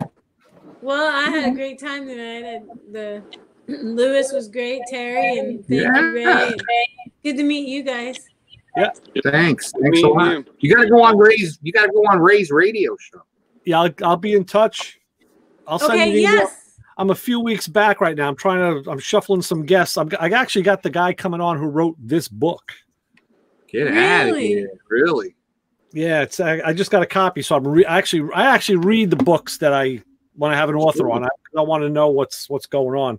Well, I had a great time tonight. The Lewis was great, Terry, and thank yeah. you, Ray. Good to meet you guys. Yeah. Thanks. Thanks a lot. You, you got to go on Ray's. You got to go on Ray's radio show. Yeah, I'll, I'll be in touch. I'll send okay, you. Okay. Yes. I'm a few weeks back right now. I'm trying to, I'm shuffling some guests. I'm, I actually got the guy coming on who wrote this book. Get really? out of here. Really? Yeah. It's, I, I just got a copy. So I'm re actually, I actually read the books that I, when I have an author on, I, I want to know what's, what's going on.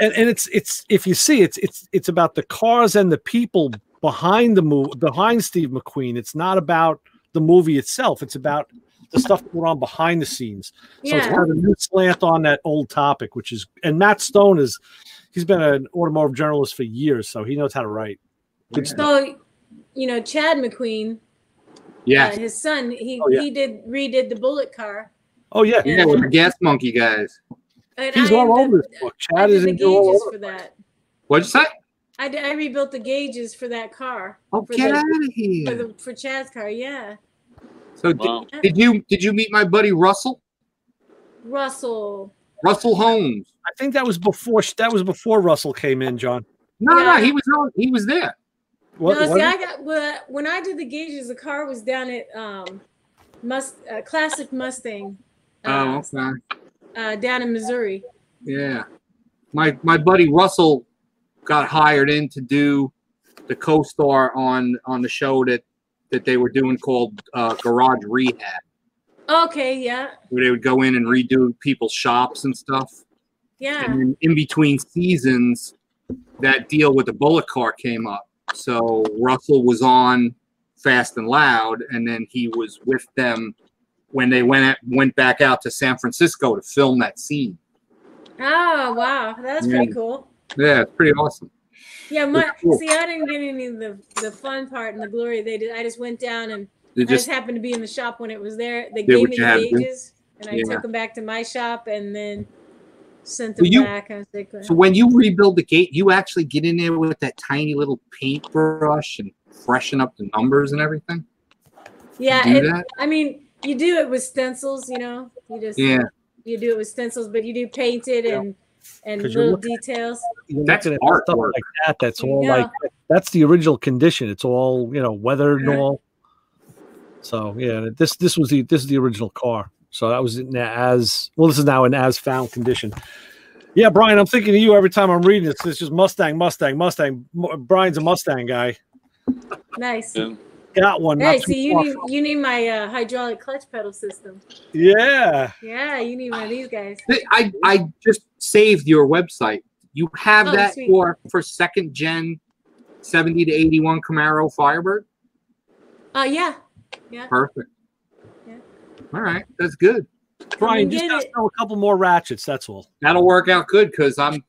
And, and it's, it's, if you see, it's, it's, it's about the cars and the people behind the movie, behind Steve McQueen. It's not about the movie itself. It's about the stuff going on behind the scenes. Yeah. So it's kind of a new slant on that old topic, which is, and Matt Stone is, he's been an automotive journalist for years, so he knows how to write. Good yeah. So, you know, Chad McQueen, yeah, uh, his son, he, oh, yeah. he did redid the bullet car. Oh, yeah. Yeah, with the Gas Monkey guys. He's I all over this book. Chad is in all over for that. What'd you say? I, did, I rebuilt the gauges for that car. Oh, for get the, out of here. For, the, for Chad's car, yeah. So wow. did, did you did you meet my buddy Russell? Russell. Russell Holmes. I think that was before that was before Russell came in, John. No, yeah. no, he was on, he was there. What, no, what? See, I got when I did the gauges, the car was down at um, Must uh, Classic Mustang. Uh, oh, okay. Uh, down in Missouri. Yeah, my my buddy Russell got hired in to do the co-star on on the show that. that they were doing called uh, Garage Rehab. Okay, yeah. Where they would go in and redo people's shops and stuff. Yeah. And then in between seasons, that deal with the bullet car came up. So Russell was on Fast and Loud, and then he was with them when they went at, went back out to San Francisco to film that scene. Oh, wow. That's yeah. pretty cool. Yeah, it's pretty awesome. Yeah, my, cool. see, I didn't get any of the, the fun part and the glory they did. I just went down and just, I just happened to be in the shop when it was there. They gave me the gauges, and I yeah. took them back to my shop and then sent them you, back. I was like, so when you rebuild the gate, you actually get in there with that tiny little paintbrush and freshen up the numbers and everything? Yeah, it, I mean, you do it with stencils, you know. You just yeah. you do it with stencils, but you do paint it yeah. and and little details. That's at art stuff work. like that. That's all yeah. like that's the original condition. It's all you know, weathered yeah. and all. So yeah, this this was the this is the original car. So that was in as well. This is now an as found condition. Yeah, Brian, I'm thinking of you every time I'm reading this. It's just Mustang, Mustang, Mustang. Brian's a Mustang guy. Nice. And got one. Hey, so you need, you need my uh, hydraulic clutch pedal system. Yeah. Yeah, you need one of these guys. I, I just saved your website. You have oh, that sweet. for for second gen seventy to eighty-one Camaro Firebird? Uh, yeah. Yeah. Perfect. Yeah. All right. That's good. Brian, just gotta throw a couple more ratchets. That's all. That'll work out good because I'm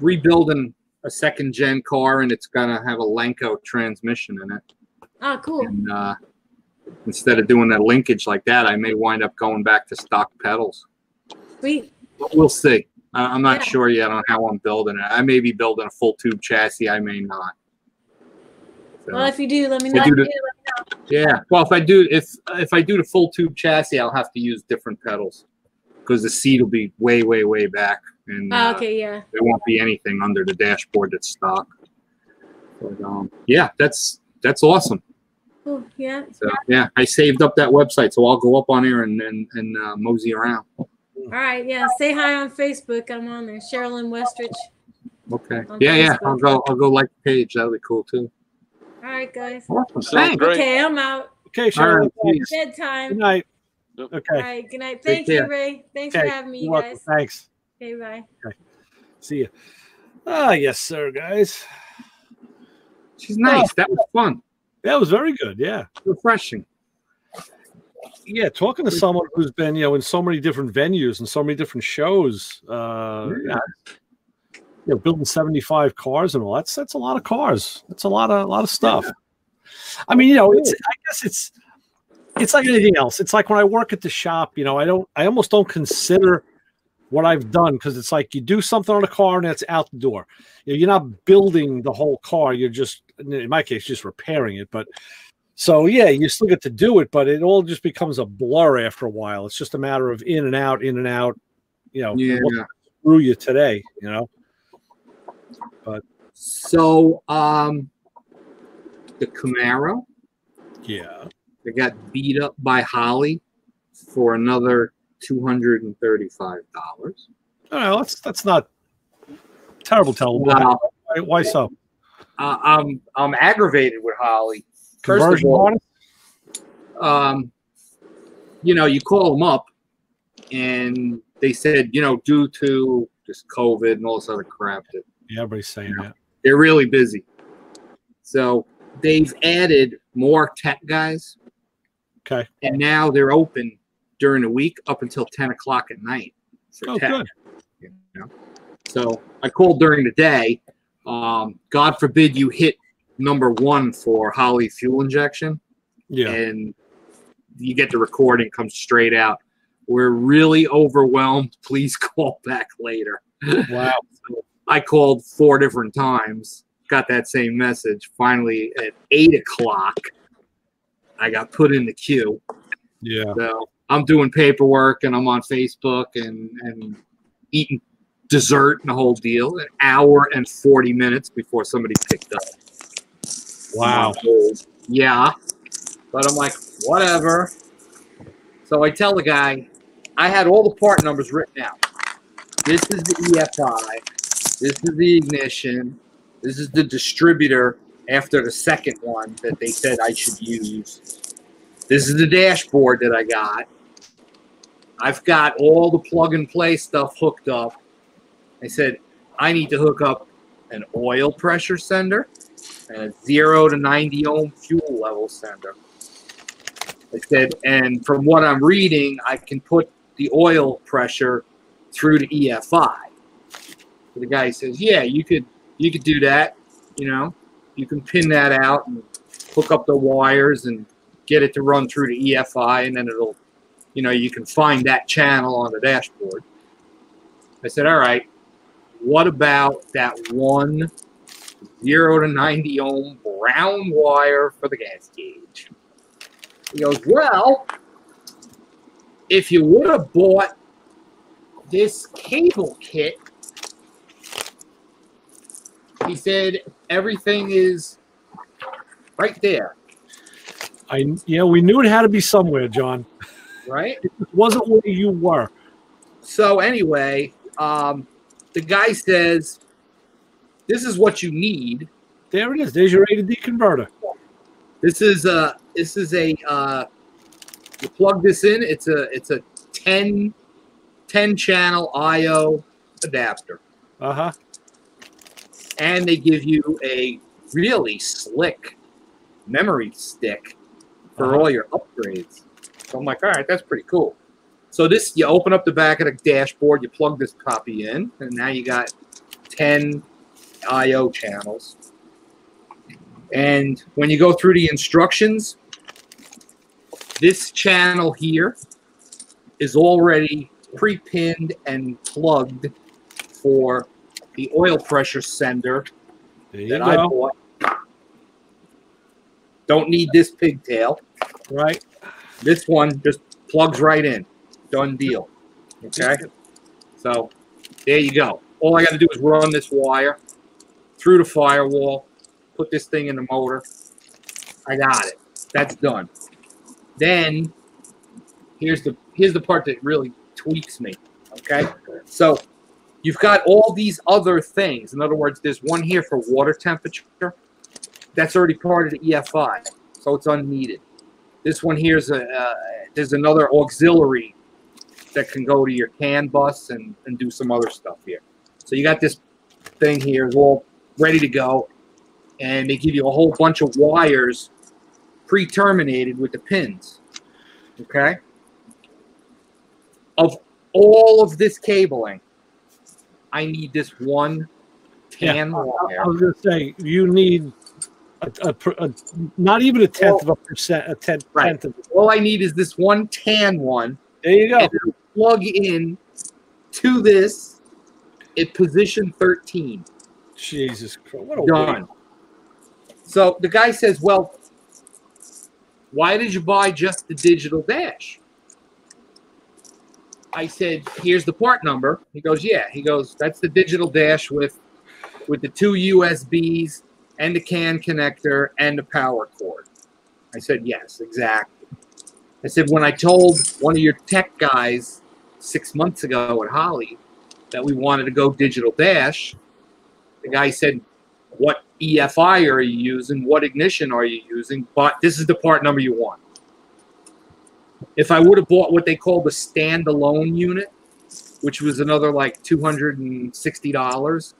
rebuilding a second gen car and it's going to have a Lenco transmission in it. Oh, cool. And, uh, instead of doing a linkage like that, I may wind up going back to stock pedals. Sweet. But we'll see. Uh, I'm not yeah. sure yet on how I'm building it. I may be building a full tube chassis. I may not. So well, if you do, let me know. Do the, do, let me know. Yeah. Well, if I do, if if I do the full tube chassis, I'll have to use different pedals because the seat will be way, way, way back, and oh, okay, uh, yeah, there won't be anything under the dashboard that's stock. But um, yeah, that's that's awesome. Cool. Yeah. So yeah, I saved up that website, so I'll go up on here and and, and uh, mosey around. All right, yeah. Say hi on Facebook. I'm on there. Cherielynn Westrich. Okay. Yeah, Facebook. yeah. I'll go. I'll go like the page. That'll be cool too. All right, guys. Awesome. Thanks. Okay, I'm out. Okay, Cherielynn. Right, bedtime. Good night. Okay. All right. Good night. Thank you, Ray. Thanks okay. for having me, you guys. Welcome. Thanks. Okay. Bye. Okay. See you. Ah, oh, yes, sir, guys. She's nice. Oh, that was fun. That was very good. Yeah. Refreshing. Yeah, talking to someone who's been, you know, in so many different venues and so many different shows, uh, yeah. you know, building seventy-five cars and all that's that's a lot of cars. That's a lot of a lot of stuff. Yeah. I mean, you know, it's I guess it's it's like anything else. It's like when I work at the shop, you know, I don't I almost don't consider what I've done because it's like you do something on a car and it's out the door. You know, you're not building the whole car. You're just, in my case, just repairing it, but. So, yeah, you still get to do it, but it all just becomes a blur after a while. It's just a matter of in and out, in and out, you know, yeah. what through you today, you know. But So, um, the Camaro. Yeah. They got beat up by Holly for another two hundred thirty-five dollars. All right, that's, that's not terrible. Terrible. Wow. Why, why so? Uh, I'm, I'm aggravated with Holly. First of all, um, you know, you call them up and they said, you know, due to just COVID and all this other crap. That, yeah, everybody's saying you know, that. They're really busy. So they've added more tech guys. Okay. And now they're open during the week up until ten o'clock at night. For oh, tech, good. You know? So I called during the day. Um, God forbid you hit number one for Holly fuel injection. Yeah. And you get the recording, comes straight out. We're really overwhelmed. Please call back later. Wow. So I called four different times, got that same message. Finally, at eight o'clock, I got put in the queue. Yeah. So I'm doing paperwork and I'm on Facebook and, and eating dessert and the whole deal. An hour and forty minutes before somebody picked up. Wow. Yeah. But I'm like, whatever. So I tell the guy, I had all the part numbers written out. This is the E F I. This is the ignition. This is the distributor after the second one that they said I should use. This is the dashboard that I got. I've got all the plug-and-play stuff hooked up. I said, I need to hook up an oil pressure sender and a zero to ninety ohm fuel level sender. I said, and from what I'm reading, I can put the oil pressure through the E F I. So the guy says, yeah, you could you could do that. You know, you can pin that out and hook up the wires and get it to run through the E F I, and then it'll, you know, you can find that channel on the dashboard. I said, all right, what about that one zero to ninety ohm brown wire for the gas gauge? He goes, well, if you would have bought this cable kit, he said, everything is right there. I, yeah, we knew it had to be somewhere, John. Right? It wasn't where you were. So anyway, um, the guy says, this is what you need. There it is. There's your A to D converter. This is a this is a uh, you plug this in. It's a it's a ten, ten channel I O adapter. Uh huh. And they give you a really slick memory stick for uh-huh. all your upgrades. So I'm like, all right, that's pretty cool. So this, you open up the back of the dashboard, you plug this copy in, and now you got ten I O channels. And when you go through the instructions, this channel here is already pre-pinned and plugged for the oil pressure sender that I bought. Don't need this pigtail. Right. This one just plugs right in. Done deal. Okay? So there you go. All I got to do is run this wire through the firewall, put this thing in the motor. I got it. That's done. Then here's the here's the part that really tweaks me. Okay? So you've got all these other things. In other words, there's one here for water temperature. That's already part of the E F I, so it's unneeded. This one here is a uh, there's another auxiliary that can go to your C A N bus and, and do some other stuff here. So you got this thing here all ready to go, and they give you a whole bunch of wires pre-terminated with the pins. Okay? Of all of this cabling, I need this one tan yeah, wire. I was going to say, you need... A, a, a, not even a tenth well, of a percent, a tenth, right. tenth of a percent. All I need is this one tan one. There you go. And plug in to this at position thirteen. Jesus Christ. What a done. So the guy says, well, why did you buy just the digital dash? I said, here's the part number. He goes, yeah. He goes, that's the digital dash with, with the two U S Bs. And the C A N connector and the power cord. I said, yes, exactly. I said, when I told one of your tech guys six months ago at Holly that we wanted to go digital dash, the guy said, what E F I are you using? What ignition are you using? But this is the part number you want. If I would have bought what they call the standalone unit, which was another like two hundred sixty dollars,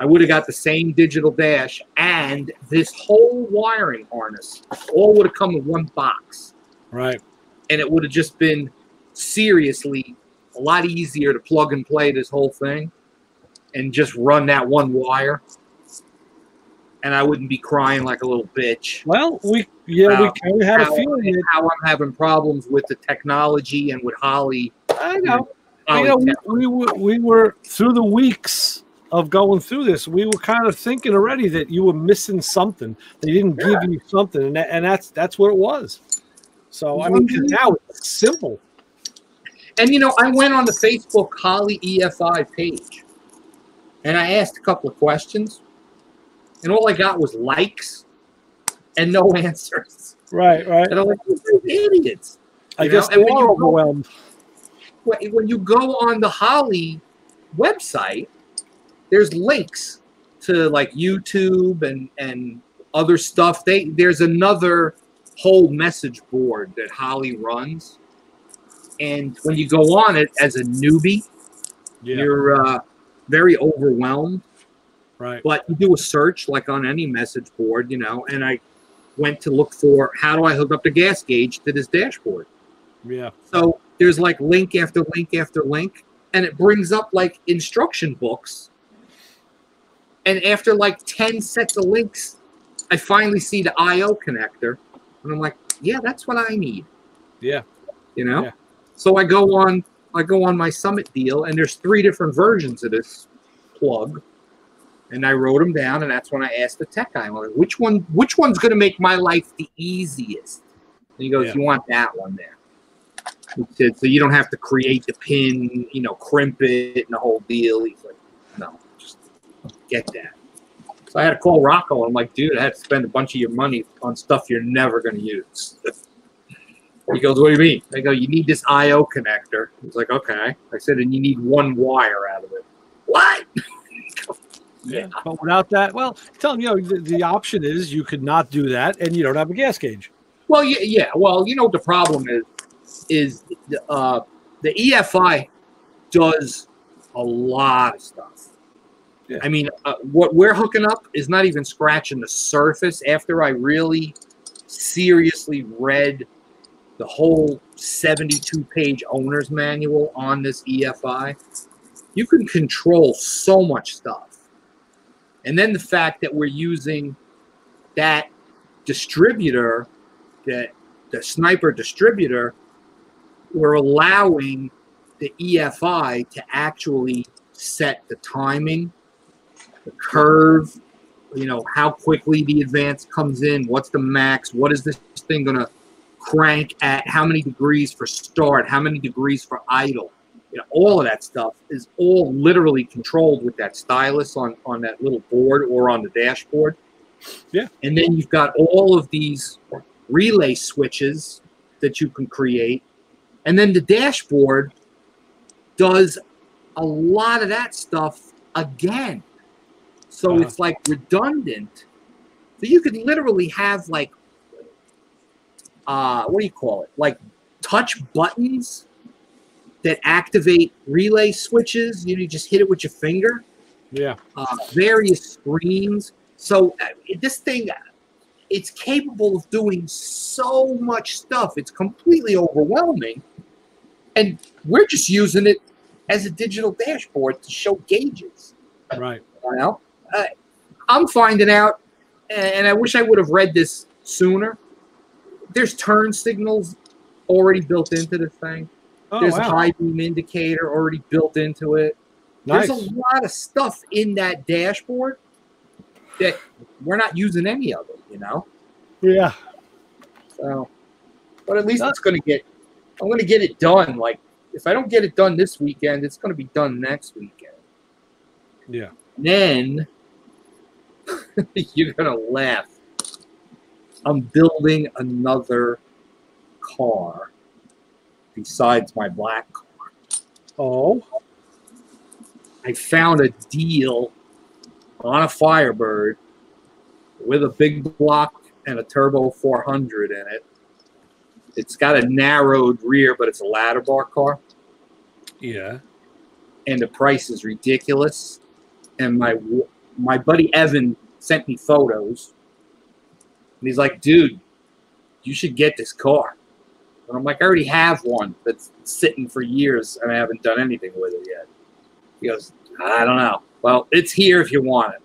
I would have got the same digital dash and this whole wiring harness. All would have come in one box. Right. And it would have just been seriously a lot easier to plug and play this whole thing and just run that one wire. And I wouldn't be crying like a little bitch. Well, we yeah, we kind of had a feeling how I'm having problems with the technology and with Holly. I know. You know, we, we were we were through the weeks of going through this, we were kind of thinking already that you were missing something. They didn't yeah. give you something, and that, and that's that's what it was. So I mean, now it's simple. And you know, I went on the Facebook Holly E F I page, and I asked a couple of questions, and all I got was likes and no answers. Right, right. And I'm like, you're idiots. I you guess they were overwhelmed. Go, when you go on the Holly website, there's links to like YouTube and, and other stuff. They there's another whole message board that Holly runs, and when you go on it as a newbie, yeah. you're uh, very overwhelmed. Right. But you do a search like on any message board, you know. And I went to look for how do I hook up the gas gauge to this dashboard. Yeah. So there's like link after link after link, and it brings up like instruction books. And after like ten sets of links, I finally see the I O connector. And I'm like, yeah, that's what I need. Yeah. You know? Yeah. So I go on I go on my Summit deal, and there's three different versions of this plug. And I wrote them down, and that's when I asked the tech guy, like, which one which one's gonna make my life the easiest? And he goes, yeah. You want that one there. He said, so you don't have to create the pin, you know, crimp it and the whole deal. He's like, no. Get that. So I had to call Rocco. I'm like, dude, I had to spend a bunch of your money on stuff you're never going to use. He goes, what do you mean? I go, you need this I O connector. He's like, okay. I said, and you need one wire out of it. What? Yeah. But without that, well, tell them, you know, the, the option is you could not do that and you don't have a gas gauge. Well, yeah. yeah. Well, you know what the problem is, is the, uh, the E F I does a lot of stuff. Yeah. I mean, uh, what we're hooking up is not even scratching the surface after I really seriously read the whole seventy-two page owner's manual on this E F I. You can control so much stuff. And then the fact that we're using that distributor, that the Sniper distributor, we're allowing the E F I to actually set the timing, the curve, you know, how quickly the advance comes in, what's the max, what is this thing going to crank at, how many degrees for start, how many degrees for idle. You know, all of that stuff is all literally controlled with that stylus on, on that little board or on the dashboard. Yeah. And then you've got all of these relay switches that you can create. And then the dashboard does a lot of that stuff again. So uh-huh. it's like redundant. So you could literally have like, uh, what do you call it? Like touch buttons that activate relay switches. You just hit it with your finger. Yeah. Uh, various screens. So uh, this thing, it's capable of doing so much stuff. It's completely overwhelming. And we're just using it as a digital dashboard to show gauges. Right. You know? uh, I'm finding out, and I wish I would have read this sooner, there's turn signals already built into the thing. Oh, there's wow. a high beam indicator already built into it. Nice. There's a lot of stuff in that dashboard that we're not using any of it, you know? Yeah. So, but at least That's it's going to get, I'm going to get it done. Like, if I don't get it done this weekend, it's going to be done next weekend. Yeah. And then you're going to laugh. I'm building another car. Besides my black car. Oh. I found a deal on a Firebird with a big block and a turbo four hundred in it. It's got a narrowed rear, but it's a ladder bar car. Yeah. And the price is ridiculous. And my my buddy Evan sent me photos. And he's like, dude, you should get this car. And I'm like, I already have one that's sitting for years, and I haven't done anything with it yet. He goes, I don't know. Well, it's here if you want it.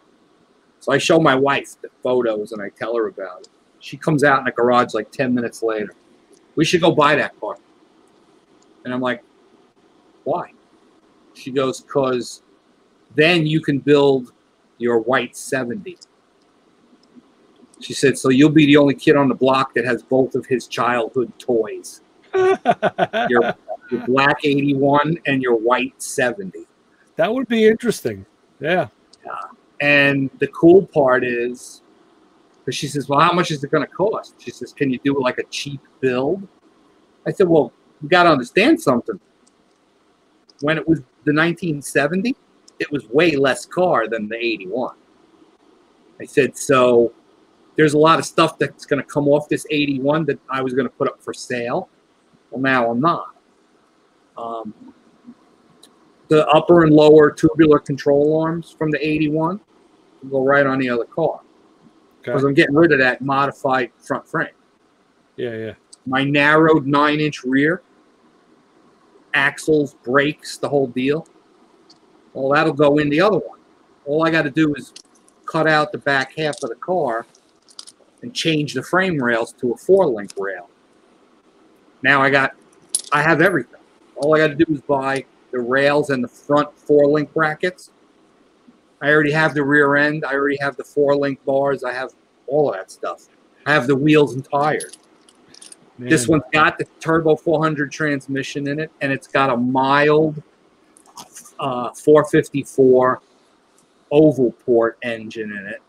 So I show my wife the photos, and I tell her about it. She comes out in the garage like ten minutes later. We should go buy that car. And I'm like, why? She goes, because then you can build your white seventy. She said, so you'll be the only kid on the block that has both of his childhood toys. your, your black eighty-one and your white seventy. That would be interesting. Yeah. yeah. And the cool part is, because she says, well, how much is it going to cost? She says, can you do like a cheap build? I said, well, you got to understand something. When it was the nineteen seventy, it was way less car than the eighty-one. I said, so... there's a lot of stuff that's going to come off this eighty-one that I was going to put up for sale. Well, now I'm not. Um, the upper and lower tubular control arms from the eighty-one will go right on the other car. Because okay. I'm getting rid of that modified front frame. Yeah, yeah. My narrowed nine inch rear, axles, brakes, the whole deal. Well, that'll go in the other one. All I got to do is cut out the back half of the car and change the frame rails to a four-link rail. Now I got, I have everything. All I got to do is buy the rails and the front four-link brackets. I already have the rear end. I already have the four-link bars. I have all of that stuff. I have the wheels and tires. Man. This one's got the turbo four hundred transmission in it, and it's got a mild uh, four fifty-four oval port engine in it.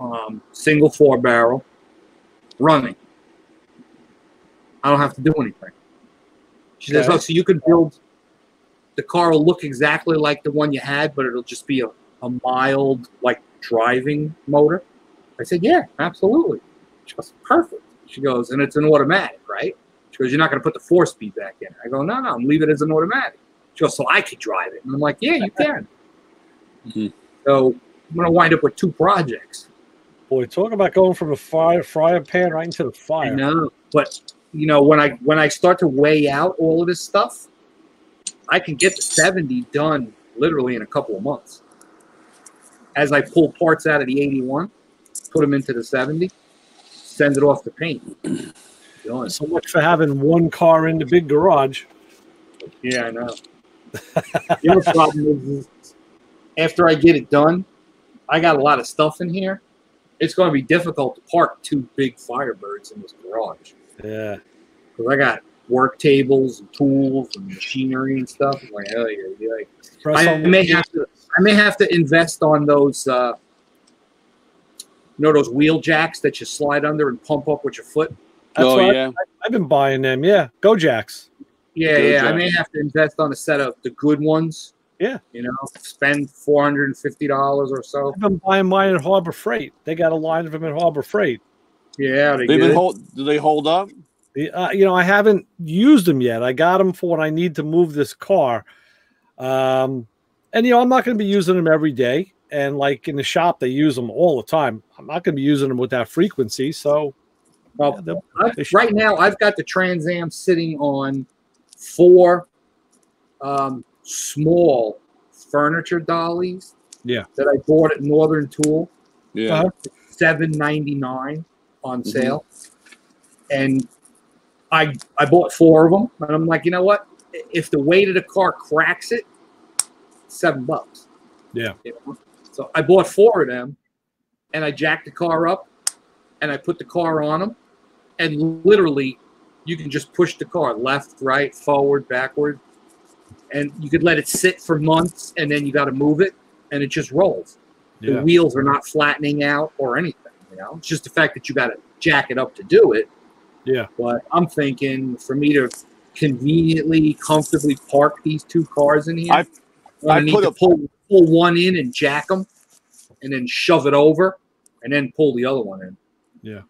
Um, single four barrel, running. I don't have to do anything. She okay. says, oh, so you can build, the car will look exactly like the one you had, but it'll just be a a mild, like, driving motor? I said, yeah, absolutely. She goes, perfect. She goes, and it's an automatic, right? She goes, you're not going to put the four-speed back in. I go, no, no, I'm leaving it as an automatic. She goes, so I could drive it. And I'm like, yeah, you can. Mm-hmm. So I'm going to wind up with two projects. Boy, talk about going from a fire, fryer pan right into the fire. I know, but, you know, when I, when I start to weigh out all of this stuff, I can get the seventy done literally in a couple of months. As I pull parts out of the eighty-one, put them into the seventy, send it off to paint. Done. So much for having one car in the big garage. Yeah, I know. The other problem is, is after I get it done, I got a lot of stuff in here. It's going to be difficult to park two big Firebirds in this garage. Yeah. Because I got work tables and tools and machinery and stuff. I'm like, oh, yeah, yeah. I may have to, I may have to invest on those, uh, you know, those wheel jacks that you slide under and pump up with your foot. That's oh, yeah. I, I've been buying them, yeah. Go jacks. Yeah, Go yeah. Jacks. I may have to invest on a set of the good ones. Yeah. You know, spend four hundred fifty dollars or so. I've been buying mine at Harbor Freight. They got a line of them at Harbor Freight. Yeah. They They've been hold, do they hold up? Uh, you know, I haven't used them yet. I got them for when I need to move this car. Um, and, you know, I'm not going to be using them every day. And, like, in the shop, they use them all the time. I'm not going to be using them with that frequency. So, well, yeah, I, right now, I've got the Trans Am sitting on four um, small furniture dollies. Yeah. That I bought at Northern Tool. Yeah. Uh, seven ninety-nine on sale. Mm-hmm. And I, I bought four of them, and I'm like, you know what? If the weight of the car cracks it, seven bucks. Yeah. You know? So I bought four of them, and I jacked the car up, and I put the car on them, and literally you can just push the car left, right, forward, backward, and you could let it sit for months, and then you got to move it, and it just rolls. Yeah. The wheels are not flattening out or anything. You know, it's just the fact that you got to jack it up to do it. Yeah, but I'm thinking for me to conveniently, comfortably park these two cars in here, I, I, I need to pull, pull one in and jack them, and then shove it over, and then pull the other one in. Yeah,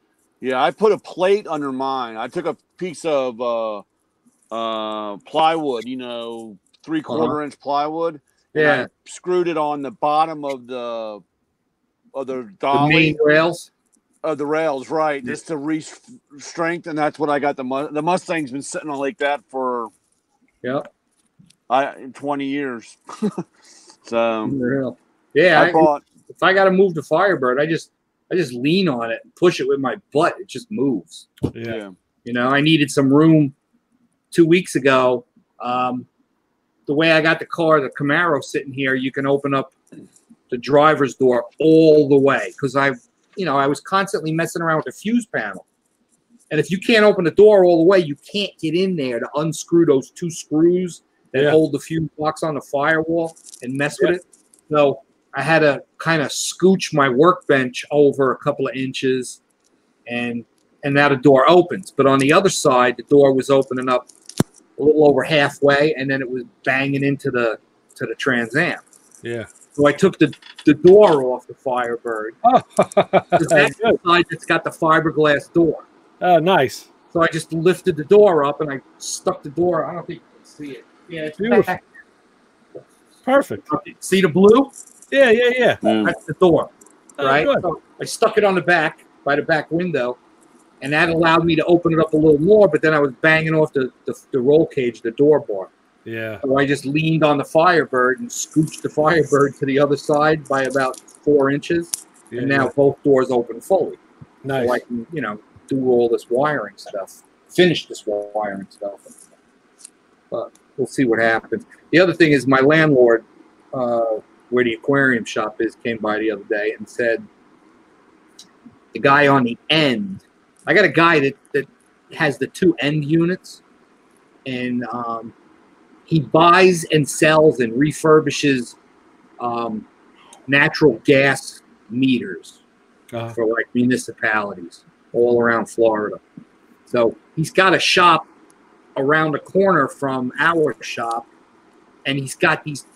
yeah. I put a plate under mine. I took a piece of uh, uh, plywood, you know, three quarter uh-huh. inch plywood. Yeah, and I screwed it on the bottom of the of the dolly. The main rails. Of the rails, right? Just to re-strengthen. That's what I got. The mu the Mustang's been sitting on like that for yeah, I twenty years. So yeah, I, I bought. If I got to move the Firebird, I just I just lean on it and push it with my butt. It just moves. Yeah, you know, I needed some room two weeks ago. Um, the way I got the car, the Camaro sitting here, you can open up the driver's door all the way because I've. You know, I was constantly messing around with the fuse panel. And if you can't open the door all the way, you can't get in there to unscrew those two screws that yeah. hold the fuse box on the firewall and mess yeah. with it. So I had to kind of scooch my workbench over a couple of inches, and and now the door opens. But on the other side, the door was opening up a little over halfway, and then it was banging into the to the Trans Am. Yeah. So I took the, the door off the Firebird. Oh. That's the side that's got the fiberglass door. Oh, nice. So I just lifted the door up and I stuck the door. I don't think you can see it. Yeah, it's beautiful. Perfect. See the blue? Yeah, yeah, yeah. Mm. That's the door, right? Oh, so I stuck it on the back by the back window, and that allowed me to open it up a little more, but then I was banging off the, the, the roll cage, the door bar. Yeah. So I just leaned on the Firebird and scooched the Firebird to the other side by about four inches, yeah. and now both doors open fully. Nice. So I can, you know, do all this wiring stuff, finish this wiring stuff. But we'll see what happens. The other thing is my landlord, uh, where the aquarium shop is, came by the other day and said, the guy on the end, I got a guy that, that has the two end units, and um, he buys and sells and refurbishes um, natural gas meters uh, for like municipalities all around Florida. So he's got a shop around the corner from our shop, and he's got these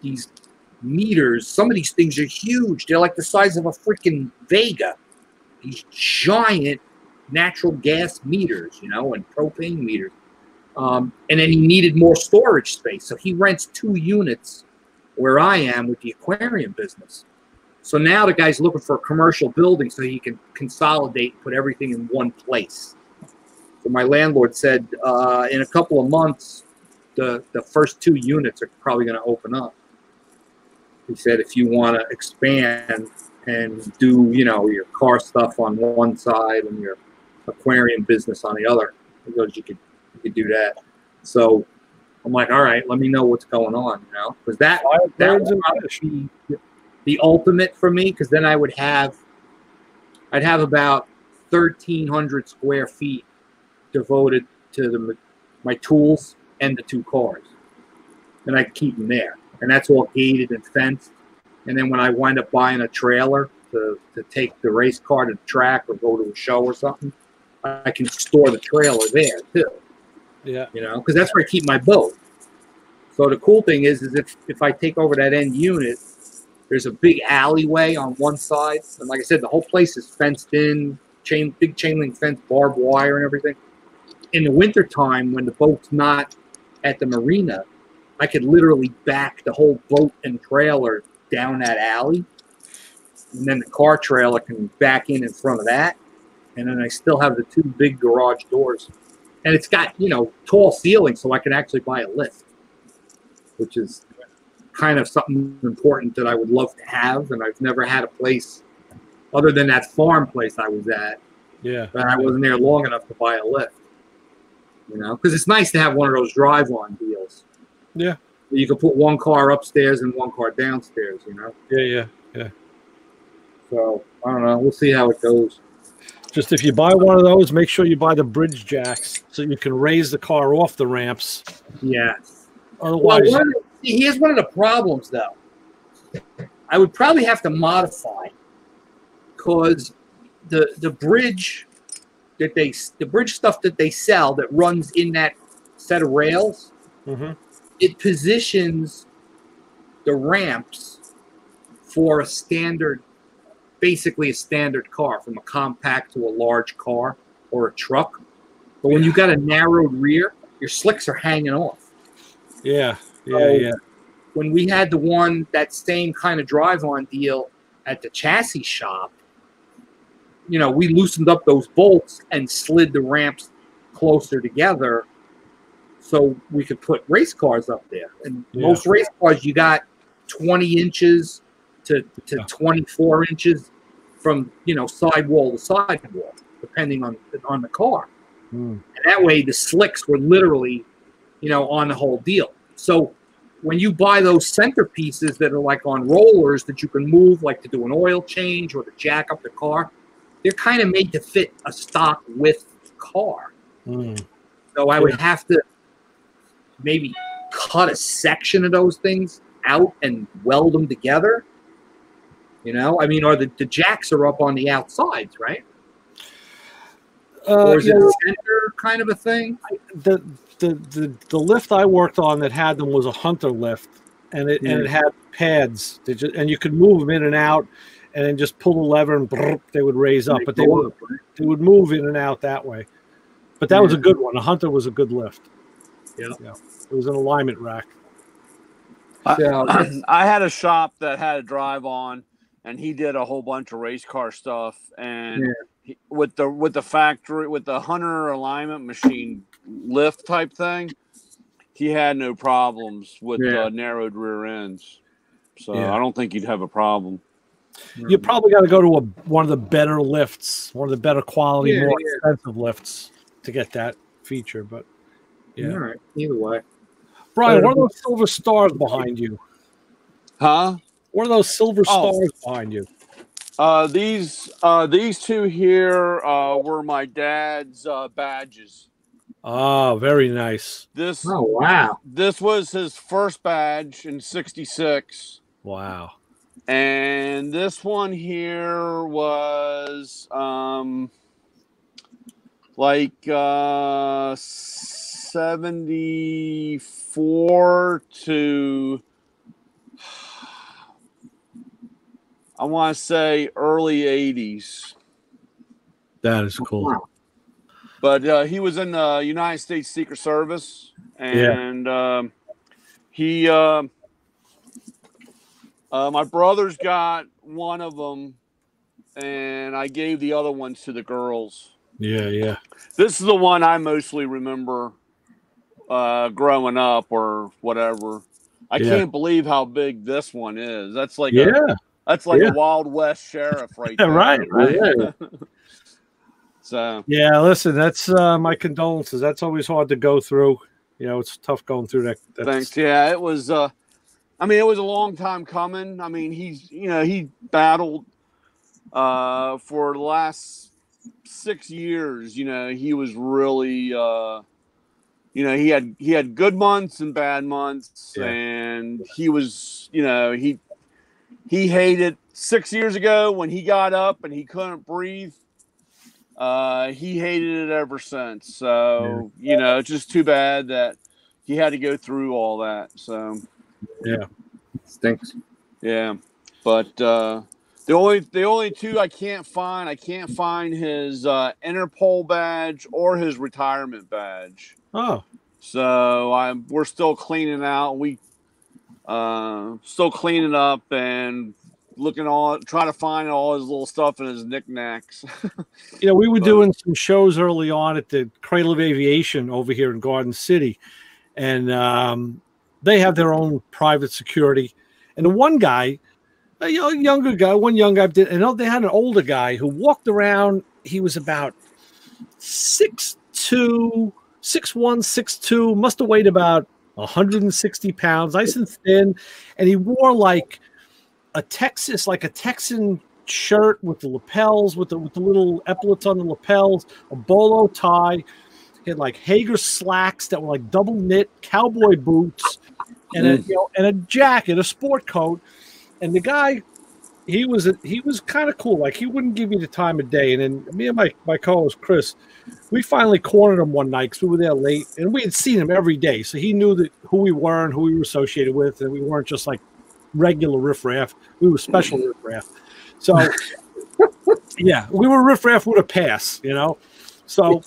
these meters. Some of these things are huge. They're like the size of a freaking Vega. These giant natural gas meters, you know, and propane meters. Um, and then he needed more storage space. So he rents two units where I am with the aquarium business. So now the guy's looking for a commercial building so he can consolidate and put everything in one place. So my landlord said uh, in a couple of months, the, the first two units are probably going to open up. He said, if you want to expand and do, you know, your car stuff on one side and your aquarium business on the other, he goes, you could, you could do that. So I'm like, all right, let me know what's going on, you know, because that, that was probably the ultimate for me, because then I would have, I'd have about thirteen hundred square feet devoted to the, my tools and the two cars, and I keep them there. And that's all gated and fenced. And then when I wind up buying a trailer to, to take the race car to the track or go to a show or something, I can store the trailer there too. Yeah. You know, because that's where I keep my boat. So the cool thing is, is if, if I take over that end unit, there's a big alleyway on one side. And like I said, the whole place is fenced in, chain, big chain link fence, barbed wire and everything. In the wintertime, when the boat's not at the marina, I could literally back the whole boat and trailer down that alley, and then the car trailer can back in in front of that, and then I still have the two big garage doors, and it's got, you know, tall ceilings, so I can actually buy a lift, which is kind of something important that I would love to have, and I've never had a place other than that farm place I was at. Yeah, but I wasn't there long enough to buy a lift, you know, because it's nice to have one of those drive-on deals. Yeah, you can put one car upstairs and one car downstairs, you know. Yeah, yeah, yeah. So I don't know. We'll see how it goes. Just if you buy one of those, make sure you buy the bridge jacks so you can raise the car off the ramps. Yeah. Otherwise, well, one of the, here's one of the problems though. I would probably have to modify, because the the bridge that they the bridge stuff that they sell that runs in that set of rails. Mm-hmm. It positions the ramps for a standard, basically a standard car, from a compact to a large car or a truck. But when you got a narrowed rear, your slicks are hanging off. Yeah, yeah, so yeah. When we had the one, that same kind of drive-on deal at the chassis shop, you know, we loosened up those bolts and slid the ramps closer together, so we could put race cars up there. And yeah, most race cars, you got twenty inches to, to yeah. twenty-four inches from, you know, sidewall to sidewall, depending on, on the car. Mm. And that way the slicks were literally, you know, on the whole deal. So when you buy those centerpieces that are like on rollers that you can move, like to do an oil change or to jack up the car, they're kind of made to fit a stock width car. Mm. So I would yeah. have to maybe cut a section of those things out and weld them together, you know? I mean, or the, the jacks are up on the outsides, right? Uh, or is it a center kind of a thing? I, the, the, the, the lift I worked on that had them was a Hunter lift, and it, mm. and it had pads, that just, and you could move them in and out, and then just pull the lever and brrr, they would raise up, they but they would, up, right? they would move in and out that way. But that yeah. was a good one. A Hunter was a good lift. Yeah. yeah, it was an alignment rack. I, I had a shop that had a drive on, and he did a whole bunch of race car stuff. And yeah. he, with the with the factory with the Hunter alignment machine lift type thing, he had no problems with yeah. the narrowed rear ends. So yeah. I don't think you'd have a problem. You probably got to go to a, one of the better lifts, one of the better quality, yeah, more yeah. expensive lifts to get that feature, but. Yeah. All right. Either way, Brian, what are those silver stars behind you? Huh? What are those silver oh. stars behind you? Uh, these uh, these two here uh, were my dad's uh, badges. Ah, very nice. This oh wow, this was his first badge in sixty-six. Wow. And this one here was um, like uh. seventy-four to I want to say early eighties. That is cool. But uh, he was in the United States Secret Service, and yeah. um, he, uh, uh, my brother's got one of them, and I gave the other ones to the girls. Yeah, yeah. This is the one I mostly remember uh, growing up or whatever. I yeah. can't believe how big this one is. That's like yeah. a, that's like yeah. a Wild West sheriff right there. Right, right. right. So yeah, listen, that's uh, my condolences. That's always hard to go through. You know, it's tough going through that. That's... Thanks. Yeah, it was. Uh, I mean, it was a long time coming. I mean, he's you know he battled uh, for the last six years. You know, he was really. Uh, You know, he had he had good months and bad months, yeah. and he was, you know, he he hated six years ago when he got up and he couldn't breathe. Uh, he hated it ever since. So, yeah. you know, it's just too bad that he had to go through all that. So, yeah, stinks. Yeah, but uh, the only the only two I can't find, I can't find his uh, Interpol badge or his retirement badge. Oh, so I'm we're still cleaning out. We uh, still cleaning up and looking all trying to find all his little stuff and his knickknacks. You know, we were but, doing some shows early on at the Cradle of Aviation over here in Garden City, and um, they have their own private security. And the one guy, a younger guy, one young guy did, and they had an older guy who walked around. He was about six two. six one, six two, must have weighed about one hundred sixty pounds, nice and thin, and he wore like a Texas, like a Texan shirt with the lapels, with the with the little epaulets on the lapels, a bolo tie. He had like Hager slacks that were like double knit, cowboy boots, and a you know, and a jacket, a sport coat. And the guy, he was a, he was kind of cool. Like he wouldn't give you the time of day. And then me and my my co-host Chris, we finally cornered him one night because we were there late, and we had seen him every day, so he knew that who we were and who we were associated with, and we weren't just like regular riffraff. We were special riffraff. So yeah, we were riffraff with a pass, you know. So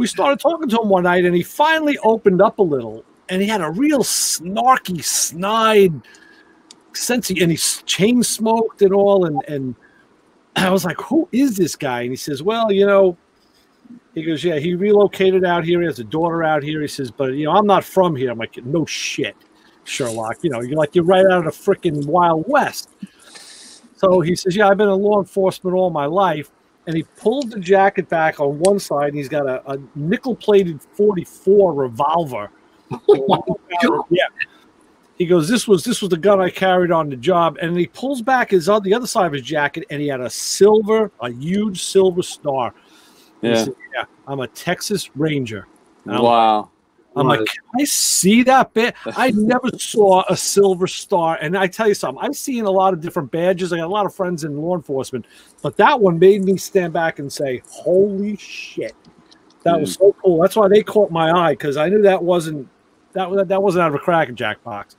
we started talking to him one night, and he finally opened up a little, and he had a real snarky, snide. Sense he, and he's chain smoked and all, and and I was like, who is this guy? And he says, well, you know, he goes, yeah, he relocated out here. He has a daughter out here. He says, but you know, I'm not from here. I'm like, no shit, Sherlock. You know, you're like you're right out of the freaking Wild West. So he says, yeah, I've been in law enforcement all my life. And he pulled the jacket back on one side, and he's got a, a nickel-plated forty-four revolver. Oh yeah. He goes, this was this was the gun I carried on the job. And he pulls back his on the other side of his jacket, and he had a silver, a huge silver star. Yeah, he said, yeah, I'm a Texas Ranger. I'm wow. Like, I'm wow. like, can I see that bit? I never saw a silver star. And I tell you something, I've seen a lot of different badges. I got a lot of friends in law enforcement, but that one made me stand back and say, holy shit. That mm. was so cool. That's why they caught my eye, because I knew that wasn't that that wasn't out of a Cracker Jack box.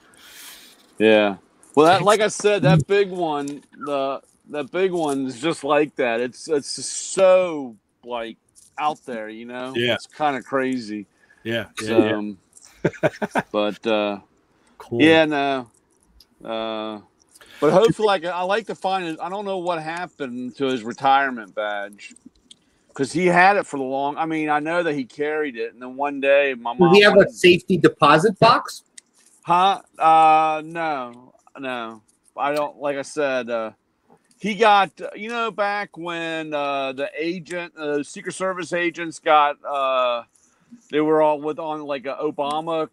Yeah, well, that, like I said, that big one, the that big one is just like that. It's it's just so like out there, you know. Yeah, it's kind of crazy. Yeah, yeah. So, yeah. but uh, cool. Yeah, no. Uh, but hopefully, like I like to find it. I don't know what happened to his retirement badge, because he had it for the long. I mean, I know that he carried it, and then one day, my mom. Did he have a safety deposit box? Huh? Uh, no, no, I don't. Like I said, uh, he got, you know, back when uh, the agent, uh, Secret Service agents got, uh, they were all with on like a Obama,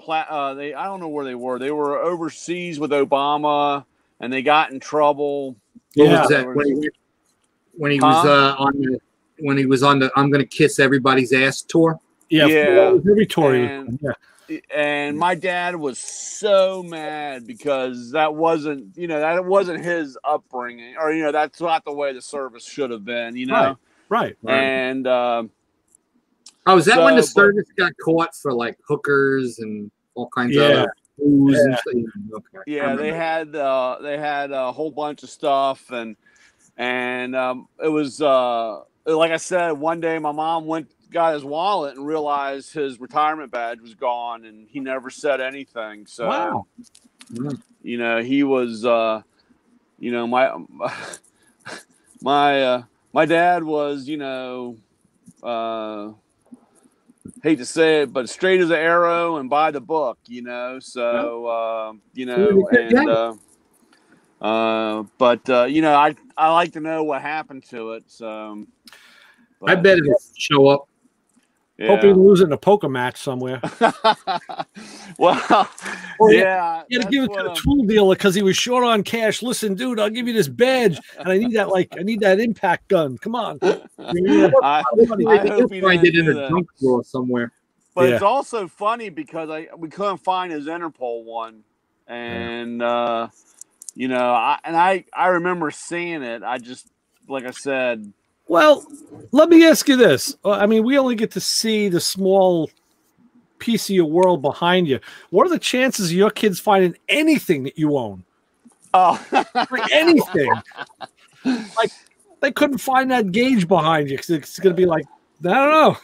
pla uh, they, I don't know where they were. They were overseas with Obama, and they got in trouble. Yeah, was that? When he, when he huh? was uh, on the, when he was on the I'm gonna kiss everybody's ass tour. Yeah, yeah, every tour. And, yeah. And my dad was so mad because that wasn't, you know, that wasn't his upbringing, or you know, that's not the way the service should have been, you know. Right, right. right. And um, oh, is that so, when the service but, got caught for like hookers and all kinds yeah, of? booze yeah. and stuff. Okay. Yeah, they had uh, they had a whole bunch of stuff, and and um, it was uh, like I said, one day my mom went got his wallet and realized his retirement badge was gone, and he never said anything. So, wow. you know, he was, uh, you know, my my uh, my dad was, you know. Uh, hate to say it, but straight as an arrow and by the book, you know. So, uh, you know, and, uh, uh, but uh, you know, I I like to know what happened to it. So, but, I bet it'll show up. Yeah. Hope he loses in a poker match somewhere. Well, or yeah, you had to give it to the tool dealer because he was short on cash. Listen, dude, I'll give you this badge, and I need that like I need that impact gun. Come on. I, I hope he find it in a junk drawer somewhere. But yeah. It's also funny because I we couldn't find his Interpol one, and yeah. uh, you know, I and I I remember seeing it. I just like I said. Well, let me ask you this. I mean, we only get to see the small piece of your world behind you. What are the chances of your kids finding anything that you own? Oh, anything. Like, they couldn't find that gauge behind you because it's going to be like, I don't know.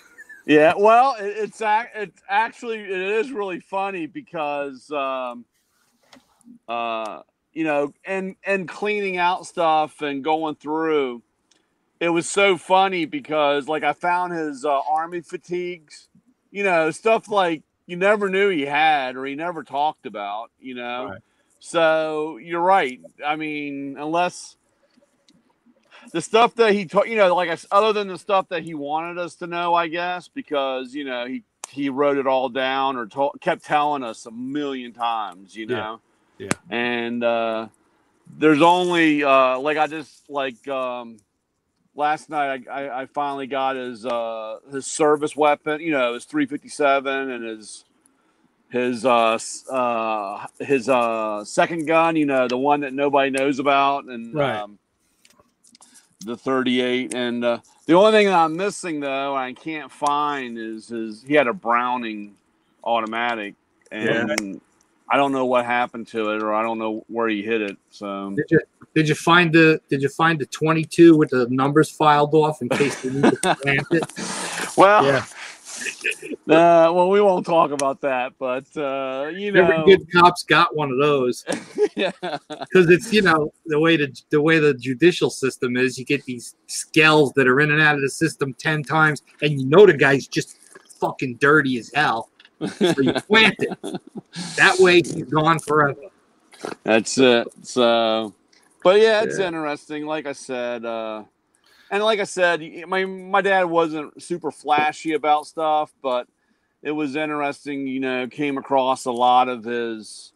Yeah, well, it, it's, it's actually, it is really funny because, um, uh, you know, and, and cleaning out stuff and going through. It was so funny because, like, I found his uh, army fatigues, you know, stuff like you never knew he had or he never talked about, you know. Right. So you're right. I mean, unless the stuff that he taught, you know, like I, other than the stuff that he wanted us to know, I guess, because, you know, he, he wrote it all down or to kept telling us a million times, you know. Yeah. yeah. And uh, there's only, uh, like, I just, like, um, last night, I, I finally got his uh, his service weapon, you know, his three fifty-seven and his his uh, uh, his uh, second gun, you know, the one that nobody knows about, and right. um, the thirty-eight. And uh, the only thing that I'm missing, though, I can't find is his. He had a Browning automatic, and yeah. I don't know what happened to it, or I don't know where he hid it. So. Did you- Did you find the Did you find the twenty-two with the numbers filed off in case you need to plant it? Well, yeah. uh, well, we won't talk about that, but uh, you know, every good cop's got one of those. Yeah, because it's you know the way the the way the judicial system is, you get these skells that are in and out of the system ten times, and you know the guy's just fucking dirty as hell. So you plant it. That way, he's gone forever. That's it. So. But yeah, it's yeah. interesting. Like I said, uh, and like I said, my my dad wasn't super flashy about stuff, but it was interesting. You know, came across a lot of his,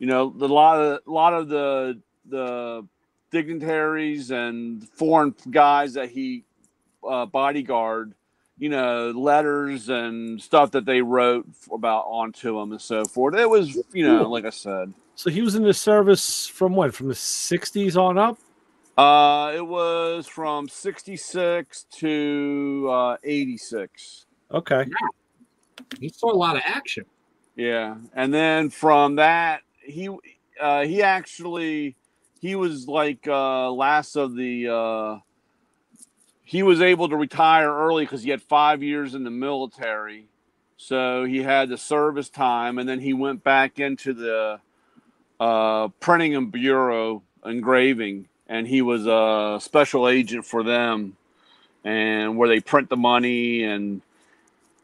you know, the lot of a lot of the the dignitaries and foreign guys that he uh, bodyguard. You know, letters and stuff that they wrote about onto him and so forth. It was, you know, like I said. So he was in the service from what? From the sixties on up? Uh, it was from sixty-six to uh, eighty-six. Okay. Yeah. He saw a lot of action. Yeah, and then from that, he uh, he actually he was like uh, last of the. Uh, he was able to retire early because he had five years in the military, so he had the service time, and then he went back into the. Uh, printing and bureau engraving, and he was a special agent for them, and where they print the money, and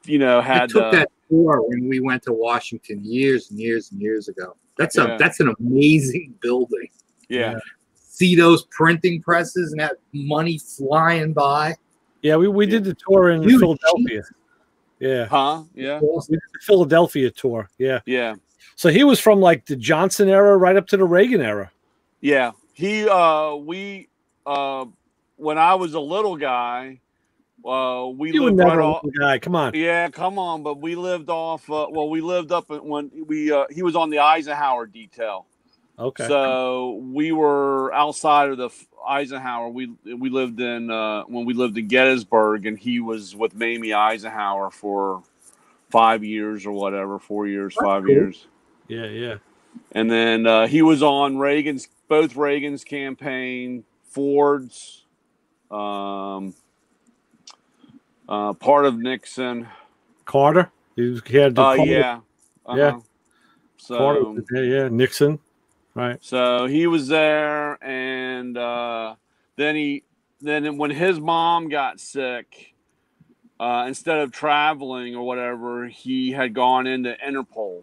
you know had I took uh, that tour when we went to Washington years and years and years ago. That's a yeah. that's an amazing building. Yeah, see those printing presses and that money flying by. Yeah, we we yeah. did the tour in Dude, Philadelphia. Geez. Yeah, huh? Yeah, we did the Philadelphia tour. Yeah, yeah. So he was from like the Johnson era right up to the Reagan era. Yeah. He, uh, we, uh, when I was a little guy, uh, we you lived were never right a off. Guy. Come on. Yeah, come on. But we lived off, uh, well, we lived up when we, uh, he was on the Eisenhower detail. Okay. So we were outside of the Eisenhower. We, we lived in, uh, when we lived in Gettysburg, and he was with Mamie Eisenhower for five years or whatever, four years, That's five cool. years. Yeah, yeah. And then uh, he was on Reagan's, both Reagan's campaign, Ford's, um, uh, part of Nixon. Carter? He, was, he had the uh, Carter. Yeah. Uh-huh. Yeah. So, Carter, yeah, yeah, Nixon. Right. So he was there, and uh, then he, then when his mom got sick, uh, instead of traveling or whatever, he had gone into Interpol,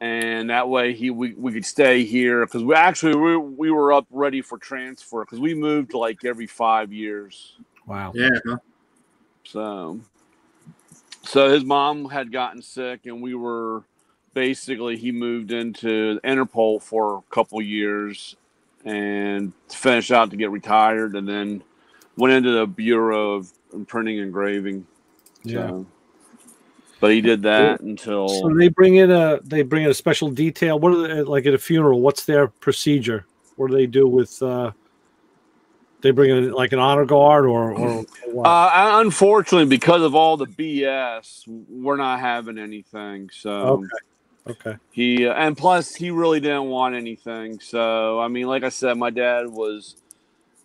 and that way he we, we could stay here because we actually we, we were up ready for transfer because we moved like every five years. Wow. Yeah. So, so his mom had gotten sick, and we were. Basically, he moved into Interpol for a couple years and finished out to get retired, and then went into the Bureau of Printing and Engraving. Yeah, so, but he did that so, until. So they bring in a they bring in a special detail. What are they, like at a funeral? What's their procedure? What do they do with? Uh, they bring in like an honor guard or. or what? Uh, unfortunately, because of all the B S, we're not having anything. So. Okay. Okay. He uh, and plus he really didn't want anything. So I mean, like I said, my dad was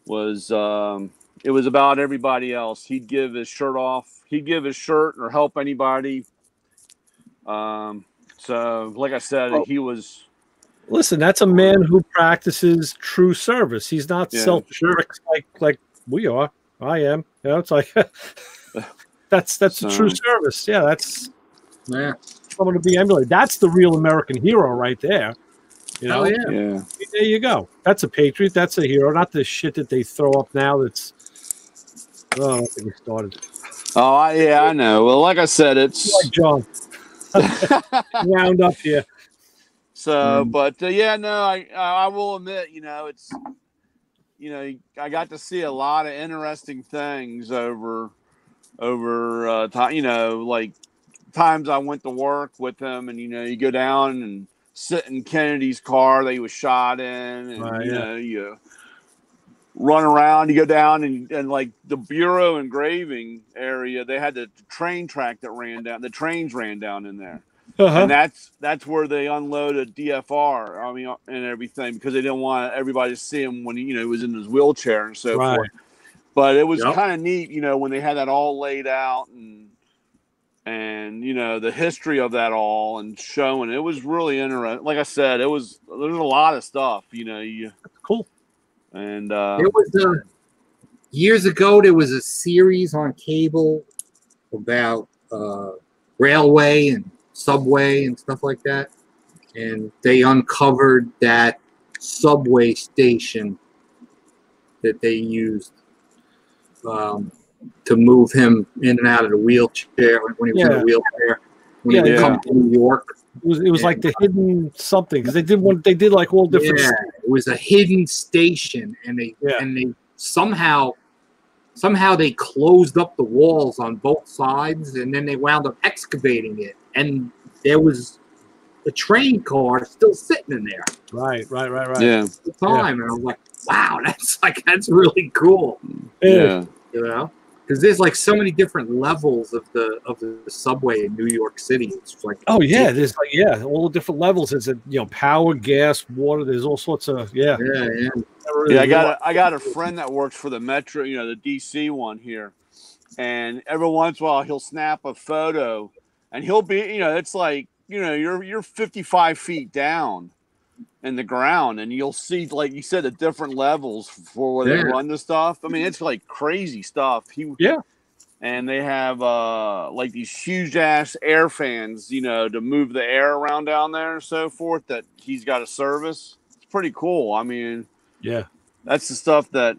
was um, it was about everybody else. He'd give his shirt off. He'd give his shirt or help anybody. Um. So like I said, oh. he was. Listen, that's a man who practices true service. He's not yeah, selfish sure. like like we are. I am. You know, it's like that's that's so. a true service. Yeah. That's yeah. someone to be emulated. That's the real American hero right there. You know? Oh, yeah. yeah. There you go. That's a patriot. That's a hero. Not the shit that they throw up now that's... Oh, I don't think we started. Oh, yeah, I know. Well, like I said, it's... Like John. Round up here. So, mm. but, uh, yeah, no, I, I will admit, you know, it's... You know, I got to see a lot of interesting things over, over uh, time, you know, like... times I went to work with him, and you know, you go down and sit in Kennedy's car that he was shot in, and right, you yeah. know, you run around, you go down and, and like the Bureau Engraving area, they had the train track that ran down, the trains ran down in there, uh-huh. and that's that's where they unloaded D F R, I mean, and everything because they didn't want everybody to see him when he, you know, he was in his wheelchair and so right. forth. But it was yep. kind of neat, you know, when they had that all laid out and. And you know the history of that all, and showing it was really interesting. Like I said, it was there's a lot of stuff. You know, you cool. And uh, it was uh, years ago. There was a series on cable about uh, railway and subway and stuff like that, and they uncovered that subway station that they used. Um, to move him in and out of the wheelchair when he was yeah. in a wheelchair when yeah, he would yeah. come to New York. It was, it was and, like the hidden something because they did one. They did like all different. Yeah, stuff. It was a hidden station, and they yeah. and they somehow somehow they closed up the walls on both sides, and then they wound up excavating it, and there was a train car still sitting in there. Right, right, right, right. Yeah. At the time, yeah. and I was like, wow, that's like that's really cool. Yeah, you know. Because there's like so many different levels of the of the subway in New York City. It's like oh yeah, there's like yeah, all the different levels. It's a, you know power, gas, water. There's all sorts of yeah. Yeah, yeah. Really yeah I got a, I got a friend that works for the Metro, you know, the D C one here, and every once in a while he'll snap a photo, and he'll be you know it's like you know you're you're fifty-five feet down in the ground, and you'll see, like you said, the different levels for where yeah. they run the stuff. I mean, it's like crazy stuff. He, yeah, and they have uh, like these huge ass air fans, you know, to move the air around down there and so forth. That he's got a service. It's pretty cool. I mean, yeah, that's the stuff that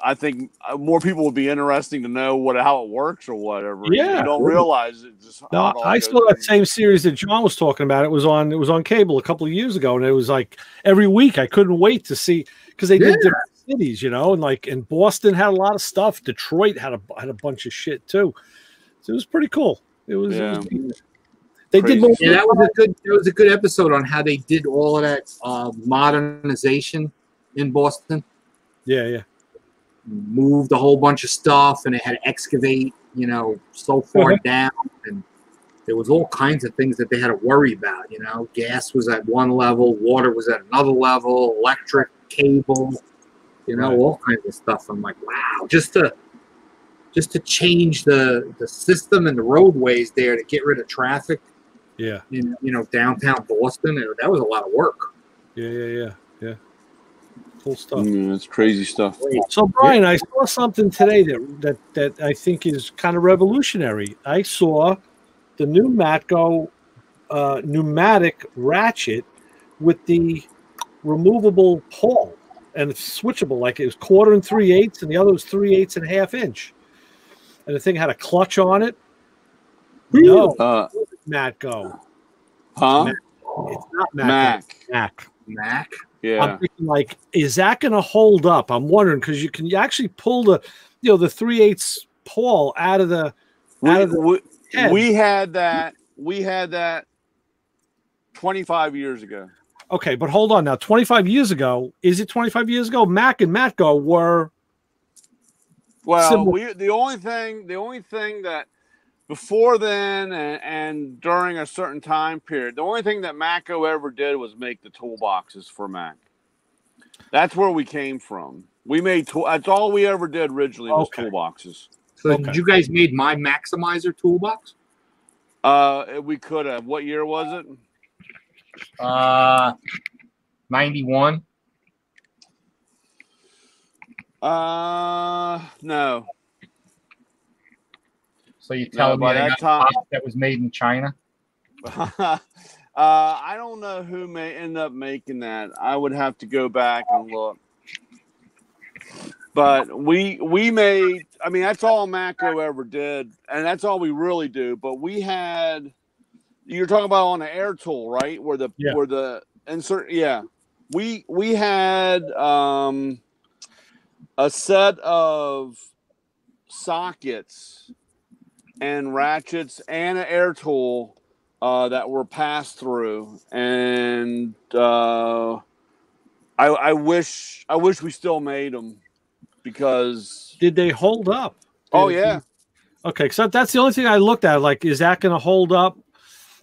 I think more people would be interesting to know what how it works or whatever. Yeah, you don't realize it. Just no, it I saw that same series that John was talking about. It was on it was on cable a couple of years ago, and it was like every week I couldn't wait to see because they yeah. did different cities, you know, and like and Boston had a lot of stuff. Detroit had a had a bunch of shit too. So it was pretty cool. It was. Yeah. It was they Crazy. did most yeah, that was a good. That was a good episode on how they did all of that uh, modernization in Boston. Yeah. Yeah. Moved a whole bunch of stuff, and they had to excavate, you know, so far uh-huh. down, and There was all kinds of things that they had to worry about, you know. Gas was at one level, water was at another level, electric, cable, you know, right. all kinds of stuff. I'm like, wow, just to just to change the, the system and the roadways there to get rid of traffic. Yeah. In, you know, downtown Boston, that was a lot of work. Yeah, yeah, yeah, yeah. Cool stuff. Mm, that's crazy stuff. So, Brian, yeah. I saw something today that, that, that I think is kind of revolutionary. I saw the new Matco uh, pneumatic ratchet with the removable pole, and it's switchable. Like, it was quarter and three eighths, and the other was three eighths and a half inch. And the thing had a clutch on it. No, uh, Matco. Huh? Mac. It's not Mac. Mac. Mac. Yeah. I'm thinking, like, is that going to hold up? I'm wondering, because you can you actually pull the, you know, the three eighths pole out of the. We, out of the we, we had that. We had that. twenty-five years ago. Okay, but hold on now. twenty-five years ago, is it twenty-five years ago? Mac and Matco were. Well, we, the only thing, the only thing that before then and, and during a certain time period, the only thing that Matco ever did was make the toolboxes for Mac. That's where we came from. We made tool. That's all we ever did originally was okay. toolboxes. So okay. did you guys made my Maximizer toolbox? Uh, we could have. What year was it? Uh, ninety-one. Uh, no. So you tell no, me that, top, that was made in China? uh, I don't know who may end up making that. I would have to go back and look. But we we made, I mean, that's all Matco ever did, and that's all we really do. But we had, you're talking about on the air tool, right? Where the yeah. where the insert, yeah. We we had um a set of sockets and ratchets and an air tool uh, that were passed through, and uh, I, I wish I wish we still made them because did they hold up? Did oh yeah, you... okay. So that's the only thing I looked at. Like, is that going to hold up?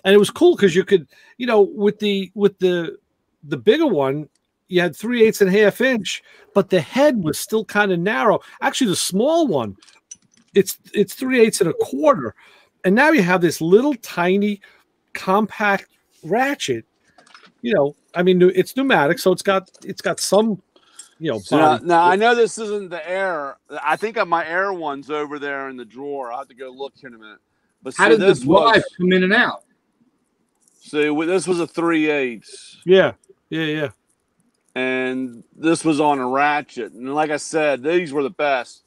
And it was cool because you could, you know, with the with the the bigger one, you had three eighths and a half inch, but the head was still kind of narrow. Actually, the small one. It's it's three eighths and a quarter, and now you have this little tiny, compact ratchet. You know, I mean, it's pneumatic, so it's got it's got some, you know. So now, now I know this isn't the air. I think my air one's over there in the drawer. I'll have to go look here in a minute. But so how did this drive come in and out? So this was a three eighths. Yeah, yeah, yeah. And this was on a ratchet, and like I said, these were the best.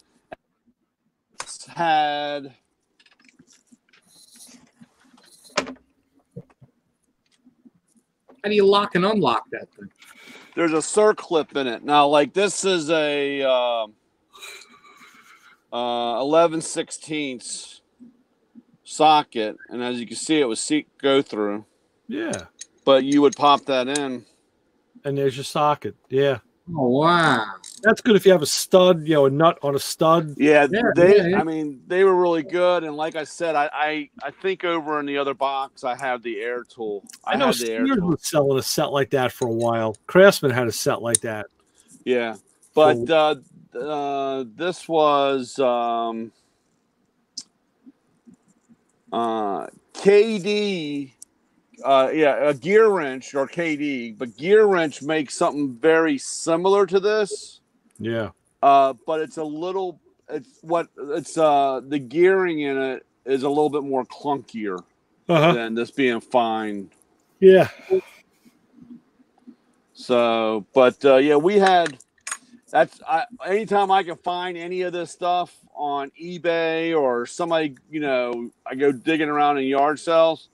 Had how do you lock and unlock that thing? There's a circlip in it now. Like, this is a uh, uh, eleven sixteenths socket, and as you can see, it was seat go through. Yeah, but you would pop that in, and there's your socket. Yeah. Oh wow, that's good if you have a stud, you know, a nut on a stud. Yeah, yeah they. Yeah, yeah. I mean, they were really good, and like I said, I, I, I think over in the other box, I have the air tool. I, I know Sears was selling a set like that for a while. Craftsman had a set like that. Yeah, but so, uh, uh, this was um, uh, K D. Uh, yeah, a gear wrench or K D, but gear wrench makes something very similar to this. Yeah. Uh, but it's a little, it's what it's, uh, the gearing in it is a little bit more clunkier uh-huh. than this being fine. Yeah. So, but, uh, yeah, we had, that's, I, anytime I can find any of this stuff on eBay or somebody, you know, I go digging around in yard sales.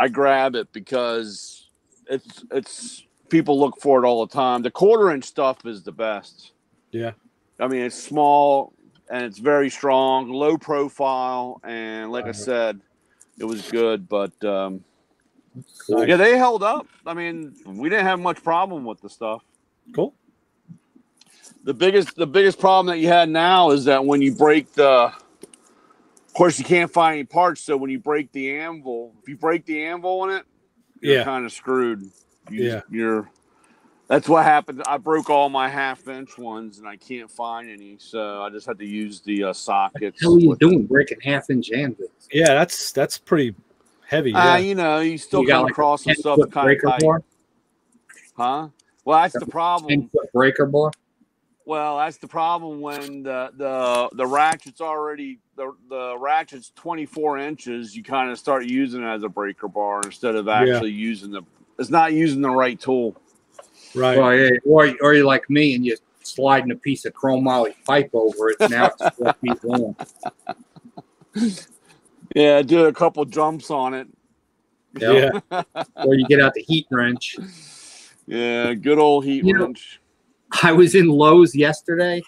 I grab it because it's it's people look for it all the time. The quarter inch stuff is the best. Yeah, I mean, it's small and it's very strong, low profile, and like I said, it was good. But um, cool. yeah, they held up. I mean, we didn't have much problem with the stuff. Cool. The biggest the biggest problem that you had now is that when you break the course, you can't find any parts. So when you break the anvil, if you break the anvil on it, you're yeah. kind of screwed. You, yeah, you're. That's what happened. I broke all my half-inch ones, and I can't find any, so I just had to use the uh, sockets. How are you doing breaking half-inch anvils? Yeah, that's that's pretty heavy. Yeah. Uh, you know, you still you come got, across like, some stuff kind of tight. Bar? Huh? Well, that's the problem. ten foot breaker bar? Well, that's the problem when the the the ratchet's already the the ratchet's twenty-four inches. You kind of start using it as a breaker bar instead of actually yeah. using the. It's not using the right tool. Right. Well, yeah, or, or you're like me and you're sliding a piece of chromoly pipe over it. Now it's four feet long. Yeah, do a couple jumps on it. Yeah. Or you get out the heat wrench. Yeah, good old heat you wrench. Know, I was in Lowe's yesterday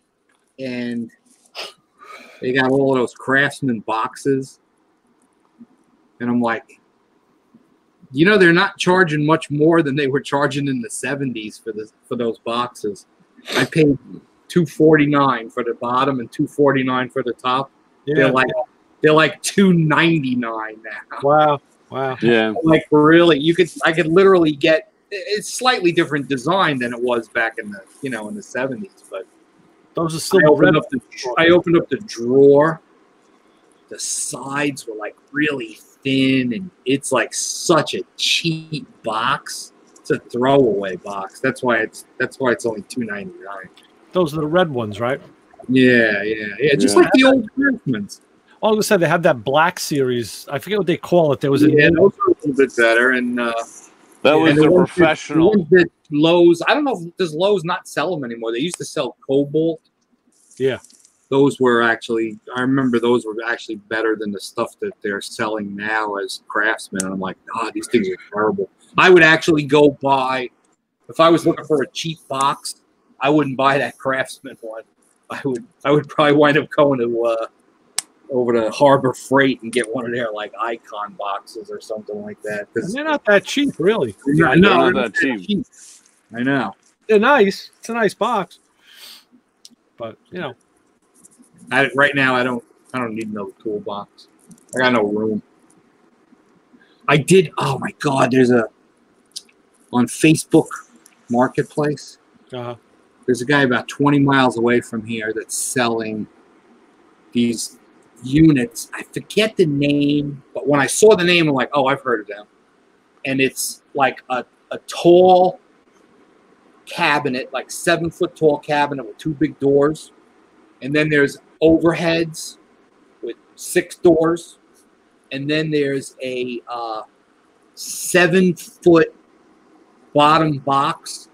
and they got all of those Craftsman boxes. And I'm like, you know, they're not charging much more than they were charging in the seventies for this, for those boxes. I paid two forty-nine for the bottom and two forty-nine for the top. Yeah. They're like they're like two ninety-nine now. Wow. Wow. Yeah. Like really, you could I could literally get it's slightly different design than it was back in the, you know, in the seventies, but those are still I opened up the I opened up the drawer. The sides were like really thin, and it's like such a cheap box. It's a throwaway box. That's why it's that's why it's only two ninety-nine. Those are the red ones, right? Yeah, yeah, yeah. Just yeah. like the old Craftsman's. All of a sudden, they have that black series. I forget what they call it. There was a yeah, those are a little bit better, and uh, that was a professional. That, that Lowe's. I don't know if does Lowe's not sell them anymore. They used to sell Cobalt. Yeah. Those were actually, I remember those were actually better than the stuff that they're selling now as Craftsmen. And I'm like, God, these things are terrible. I would actually go buy, if I was looking for a cheap box, I wouldn't buy that Craftsman one. I would I would probably wind up going to uh, over to Harbor Freight and get one of their like Icon boxes or something like that. And they're not that cheap, really. They're not, not that cheap. cheap. I know. They're nice. It's a nice box. But, you know. I, right now, I don't. I don't need another toolbox. I got no room. I did. Oh my God! There's a on Facebook Marketplace. Uh-huh. There's a guy about twenty miles away from here that's selling these units. I forget the name, but when I saw the name, I'm like, oh, I've heard of them. And it's like a a tall cabinet, like seven foot tall cabinet with two big doors, and then there's overheads with six doors, and then there's a uh, seven-foot bottom box,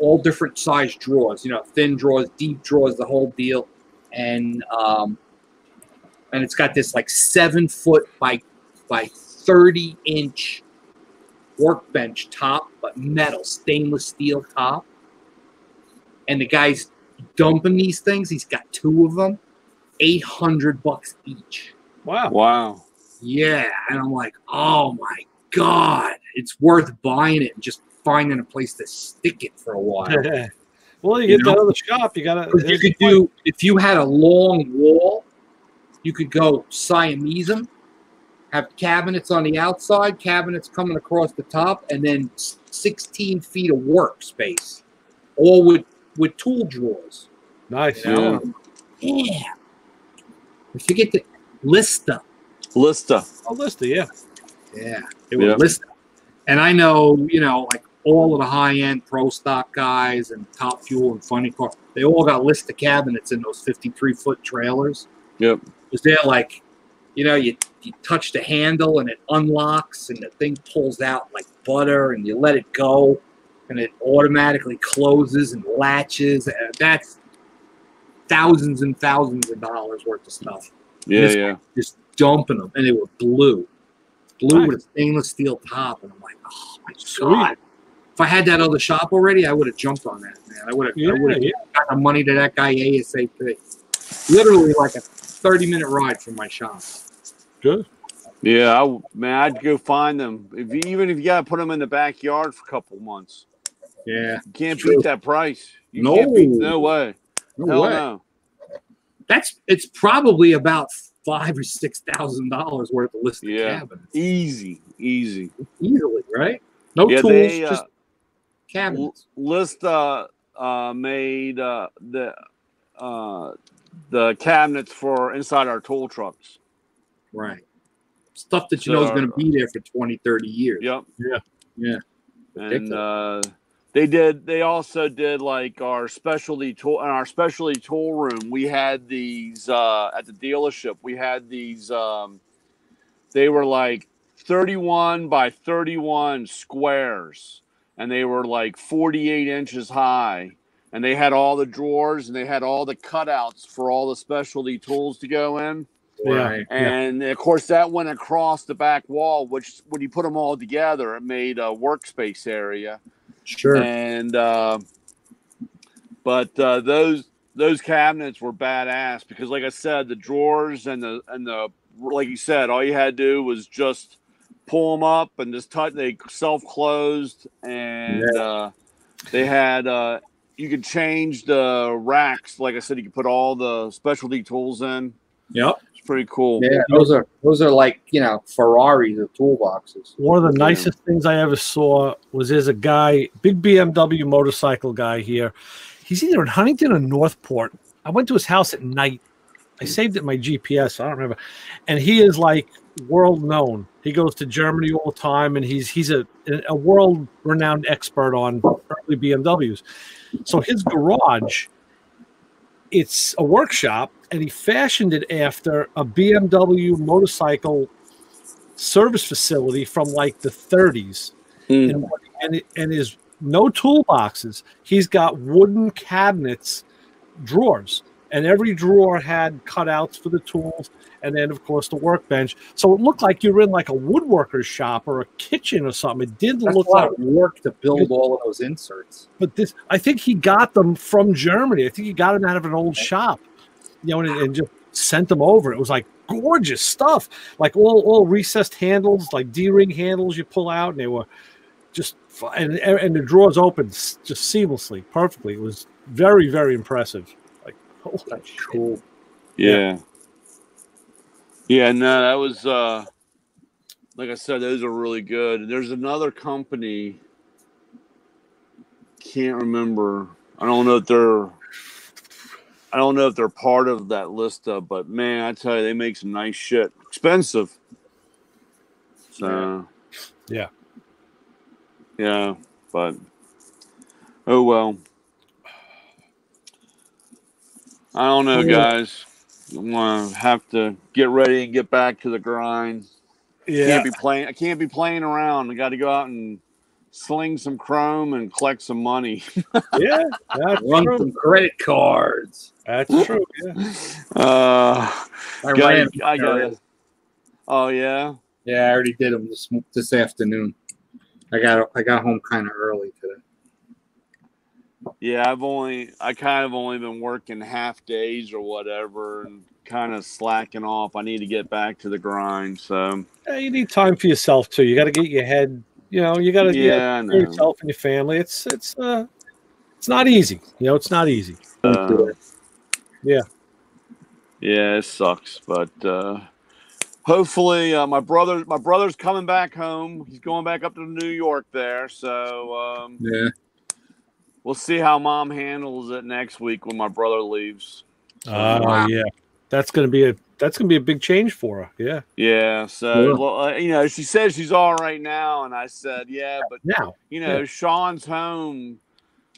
all different size drawers, you know, thin drawers, deep drawers, the whole deal, and um, and it's got this like seven-foot by by thirty-inch workbench top, but metal, stainless steel top, and the guy's dumping these things. He's got two of them, eight hundred bucks each. Wow. Wow. Yeah. And I'm like, oh my God, it's worth buying it and just finding a place to stick it for a while. Yeah. Well, you, you get know? That other shop. You gotta you could do if you had a long wall, you could go Siamese them, have cabinets on the outside, cabinets coming across the top, and then sixteen feet of workspace. All with with tool drawers. Nice. You know? Yeah. Yeah. I forget the Lista. Lista. Oh, Lista, yeah. Yeah. It was yeah. Lista. And I know, you know, like all of the high-end pro stock guys and Top Fuel and Funny Car, they all got Lista cabinets in those fifty-three foot trailers. Yep. Because they're like, you know, you, you touch the handle and it unlocks and the thing pulls out like butter and you let it go. And it automatically closes and latches. And that's thousands and thousands of dollars worth of stuff. Yeah, this yeah. Just dumping them, and they were blue, blue nice. With a stainless steel top. And I'm like, oh my God! If I had that other shop already, I would have jumped on that, man. I would have, yeah, I would have yeah. got the money to that guy ASAP. Literally like a thirty minute ride from my shop. Good. Yeah, I, man, I'd go find them. If you, even if you gotta put them in the backyard for a couple months. Yeah, you can't true. beat that price. You no, can't beat, no way. No Hell way. No. That's it's probably about five or six thousand dollars worth of listed yeah. cabinets. Easy, easy, easily, right? No yeah, tools, they, just uh, cabinets. List uh, uh, made uh, the uh, the cabinets for inside our tool trucks, right? Stuff that you so, know is going to be there for twenty, thirty years. Yep. Yeah, yeah. And uh, they did. They also did like our specialty tool. In our specialty tool room, we had these uh, at the dealership. We had these. Um, they were like thirty-one by thirty-one squares, and they were like forty-eight inches high. And they had all the drawers, and they had all the cutouts for all the specialty tools to go in. Right. And yeah. of course, that went across the back wall, which when you put them all together, it made a workspace area. Sure. And uh, but uh, those those cabinets were badass because, like I said, the drawers and the and the like you said, all you had to do was just pull them up and just tight. They self closed, and yeah. uh, they had uh, you could change the racks. Like I said, you could put all the specialty tools in. Yep. Pretty cool. Yeah, those are those are like, you know, Ferraris or toolboxes. One of the yeah. nicest things I ever saw was there's a guy, big B M W motorcycle guy here. He's either in Huntington or Northport. I went to his house at night. I saved it in my G P S. So I don't remember. And he is like world known. He goes to Germany all the time, and he's he's a a world renowned expert on early B M Ws. So his garage, it's a workshop, and he fashioned it after a B M W motorcycle service facility from like the thirties. Mm. And, and, it, and there's no toolboxes. He's got wooden cabinets, drawers, and every drawer had cutouts for the tools, and then, of course, the workbench. So it looked like you were in like a woodworker's shop or a kitchen or something. It did That's look a lot like of work to build good. all of those inserts. But this, I think he got them from Germany. I think he got them out of an old okay. shop, you know, and, and just sent them over. It was like gorgeous stuff, like all, all recessed handles, like D-ring handles you pull out, and they were just and and the drawers opened just seamlessly, perfectly. It was very, very impressive. Like, holy That's shit. cool. Yeah. yeah. Yeah, no, that was, uh, like I said, those are really good. There's another company, can't remember. I don't know if they're, I don't know if they're part of that list, of, but man, I tell you, they make some nice shit. Expensive. So, yeah. Yeah, but, oh well. I don't know, guys. I'm gonna have to get ready and get back to the grind. Yeah, can't be playing. I can't be playing around. I got to go out and sling some chrome and collect some money. yeah, that's run true. some credit cards. That's true. Yeah. Uh, I got it. I got it. Oh yeah. Yeah, I already did them this this afternoon. I got I got home kind of early today. Yeah, I've only I kind of only been working half days or whatever, and kind of slacking off. I need to get back to the grind. So yeah, you need time for yourself too. You got to get your head. You know, you got to yeah, get yourself and your family. It's it's uh, it's not easy. You know, it's not easy. Uh, yeah, yeah, it sucks, but uh, hopefully uh, my brother my brother's coming back home. He's going back up to New York there. So um, yeah. We'll see how Mom handles it next week when my brother leaves. Oh uh, wow. yeah, that's gonna be a that's gonna be a big change for her. Yeah. Yeah. So yeah. Well, uh, you know, she says she's all right now, and I said, yeah, but now you know, yeah. Sean's home.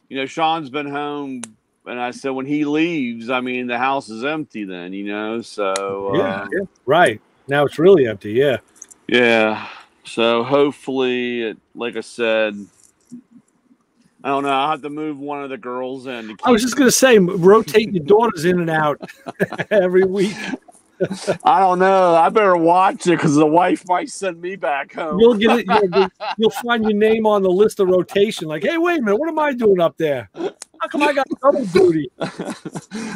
You know, Sean's been home, and I said when he leaves, I mean, the house is empty. Then you know, so yeah, uh, yeah. right now it's really empty. Yeah. Yeah. So hopefully, it, like I said. I don't know. I'll have to move one of the girls in. To keep I was just going to say, rotate your daughters in and out every week. I don't know. I better watch it because the wife might send me back home. You'll get it. You'll, get, you'll find your name on the list of rotation. Like, hey, wait a minute. What am I doing up there? How come I got double duty?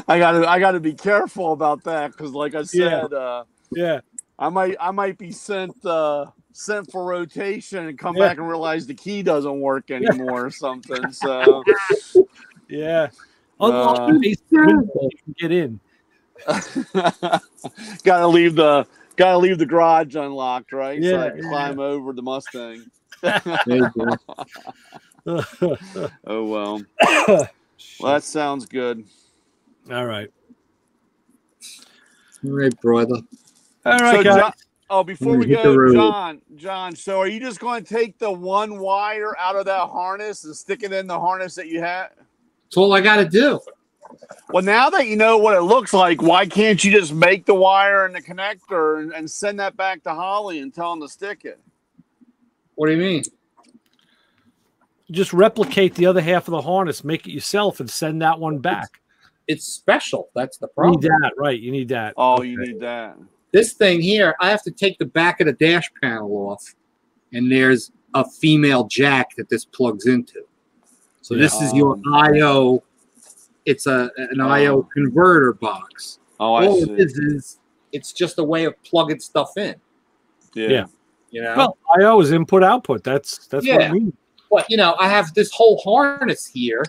I got to I got to be careful about that because, like I said, yeah. Uh, yeah. I might I might be sent uh, sent for rotation and come yeah. back and realize the key doesn't work anymore yeah. or something. So yeah, uh, get in. gotta leave the gotta leave the garage unlocked, right? Yeah, so I can yeah. climb over the Mustang. Oh well. Well, that sounds good. All right. All right, brother. All right, so guys. John, oh, before we go, John, John, so are you just going to take the one wire out of that harness and stick it in the harness that you had? That's all I got to do. Well, now that you know what it looks like, why can't you just make the wire and the connector and, and send that back to Holly and tell him to stick it? What do you mean? Just replicate the other half of the harness, make it yourself, and send that one back. It's special. That's the problem. You need that, right? You need that. Oh, okay. You need that. This thing here, I have to take the back of the dash panel off, and there's a female jack that this plugs into. So yeah. This is your I O. It's a an oh. I O converter box. Oh, I All see. It is, is, it's just a way of plugging stuff in. Yeah. yeah. You know? Well, I O is input output. That's that's yeah. what I mean. But you know, I have this whole harness here,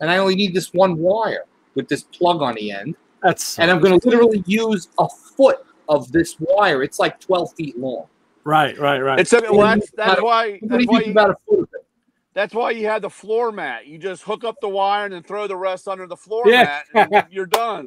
and I only need this one wire with this plug on the end. That's and I'm going to literally use a foot of this wire. It's like twelve feet long. Right, right, right. It's a, well, that's, that's why. What do you think about a foot of it? That's why you had the floor mat. You just hook up the wire and then throw the rest under the floor yeah. mat, and you're done.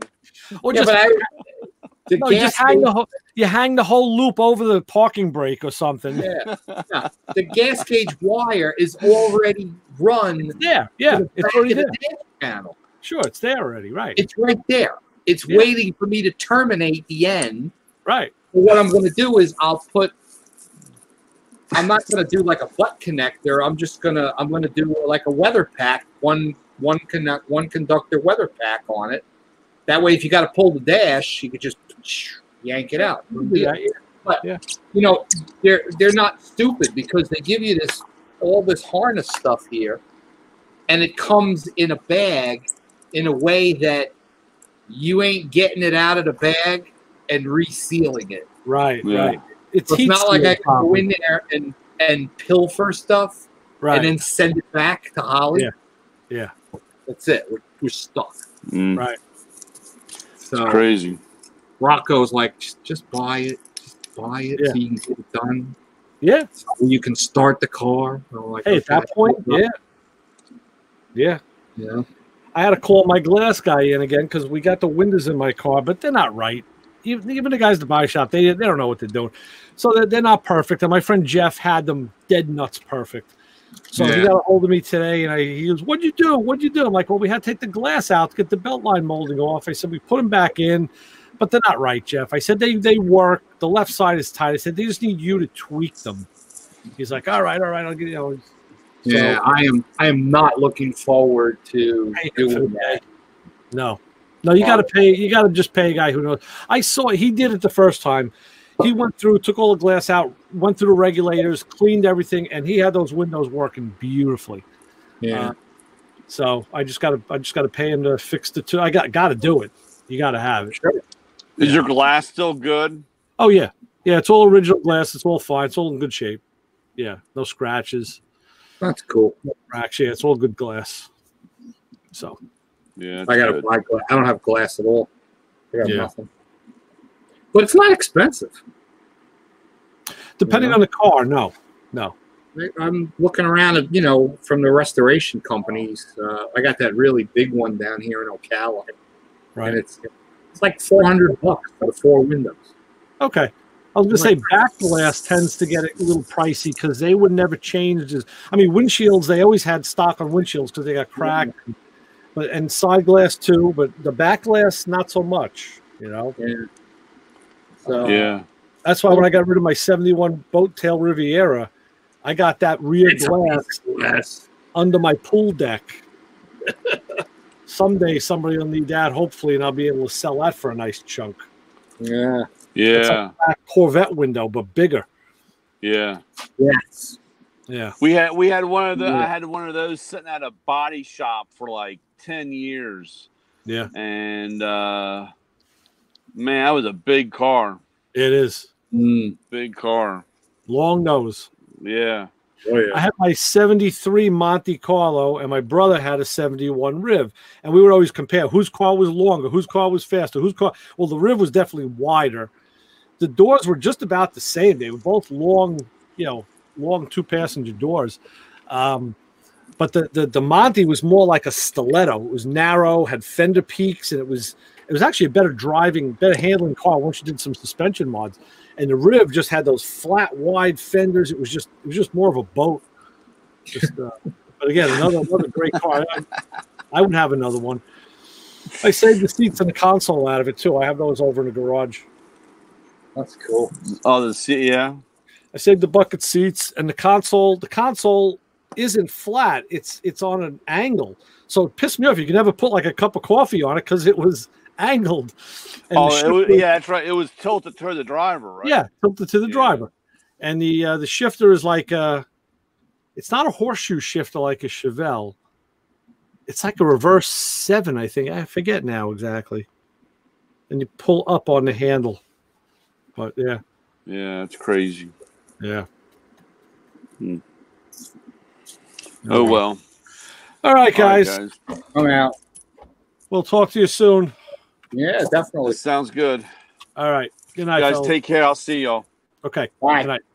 Or yeah, just, but I, the no, just hang the whole, you hang the whole loop over the parking brake or something. Yeah. yeah. The gas gauge wire is already run. Yeah, yeah. The it's already there. The panel. Sure, it's there already, right? It's right there. It's yeah. waiting for me to terminate the end. Right. So what I'm going to do is I'll put. I'm not going to do like a butt connector. I'm just going to, I'm going to do like a weather pack, one, one connect, one conductor weather pack on it. That way, if you got to pull the dash, you could just yank it out. Yeah. But, yeah. you know, they're, they're not stupid because they give you this, all this harness stuff here, and it comes in a bag in a way that you ain't getting it out of the bag and resealing it. Right. Yeah. Right. It's, so it's not like I can problem. go in there and, and pilfer stuff right. and then send it back to Holly. Yeah. yeah. That's it. We're, we're stuck. Mm. Right. So it's crazy. Rocco's like, just, just buy it. Just buy it yeah. so you can get it done. Yeah. So you can start the car. Like, hey, okay, at that point, yeah. yeah. Yeah. I had to call my glass guy in again because we got the windows in my car, but they're not right. Even the guys at the body shop, they they don't know what they're doing, so they're, they're not perfect. And my friend Jeff had them dead nuts perfect. So yeah. he got a hold of me today, and I, he goes, "What'd you do? What'd you do?" I'm like, "Well, we had to take the glass out to get the belt line molding off." I said, "We put them back in, but they're not right, Jeff." I said, "They they work. The left side is tight." I said, "They just need you to tweak them." He's like, "All right, all right, I'll get you know." Yeah, so, I am I am not looking forward to doing that. No. No, you got to pay. You got to just pay a guy who knows. I saw he did it the first time. He went through, took all the glass out, went through the regulators, cleaned everything, and he had those windows working beautifully. Yeah. Uh, so I just got to, I just got to pay him to fix the two. I got, got to do it. You got to have it. Sure. Is yeah. your glass still good? Oh yeah, yeah. It's all original glass. It's all fine. It's all in good shape. Yeah, no scratches. That's cool. No cracks. Yeah, it's all good glass. So. Yeah, I gotta buy glass. I don't have glass at all. I got yeah. nothing. But it's not expensive. Depending you know? on the car, no, no. I'm looking around at you know from the restoration companies. Uh, I got that really big one down here in Ocala, right? And it's it's like four hundred bucks for the four windows. Okay, I was gonna say back glass tends to get a little pricey because they would never change. This. I mean, windshields they always had stock on windshields because they got cracked. Mm-hmm. But and side glass too, but the back glass not so much, you know. Yeah. So yeah. That's why when I got rid of my seventy-one boat tail Riviera, I got that rear it's glass yes. under my pool deck. Someday somebody will need that, hopefully, and I'll be able to sell that for a nice chunk. Yeah. Yeah. It's like a back Corvette window, but bigger. Yeah. Yes. Yeah. We had we had one of the yeah. I had one of those sitting at a body shop for like ten years. Yeah. And uh man, that was a big car. It is. Mm. Big car. Long nose. Yeah. Oh, yeah. I had my seventy-three Monte Carlo, and my brother had a seventy-one Riv. And we would always compare whose car was longer, whose car was faster, whose car. Well, the Riv was definitely wider. The doors were just about the same. They were both long, you know, long two-passenger doors. Um, but the, the, the Monte was more like a stiletto. It was narrow, had fender peaks, and it was it was actually a better driving, better handling car once you did some suspension mods. And the Riv just had those flat, wide fenders. It was just it was just more of a boat. Just, uh, but again, another another great car. I, I would have another one. I saved the seats and the console out of it too. I have those over in the garage. That's cool. Oh, the seat, yeah. I saved the bucket seats and the console. The console isn't flat. It's it's on an angle. So it pissed me off. You could never put like a cup of coffee on it because it was angled. And oh, it was, yeah, that's right. It was tilted to the driver, right? Yeah, tilted to the yeah. driver. And the uh, the shifter is like a, it's not a horseshoe shifter like a Chevelle. It's like a reverse seven, I think. I forget now exactly. And you pull up on the handle. But yeah, yeah, it's crazy. Yeah. Hmm. Oh well. All right, guys. All right, guys. I'm out. We'll talk to you soon. Yeah, definitely. That sounds good. All right. Good night, guys. Fellas. Take care. I'll see y'all. Okay. Bye. Good night.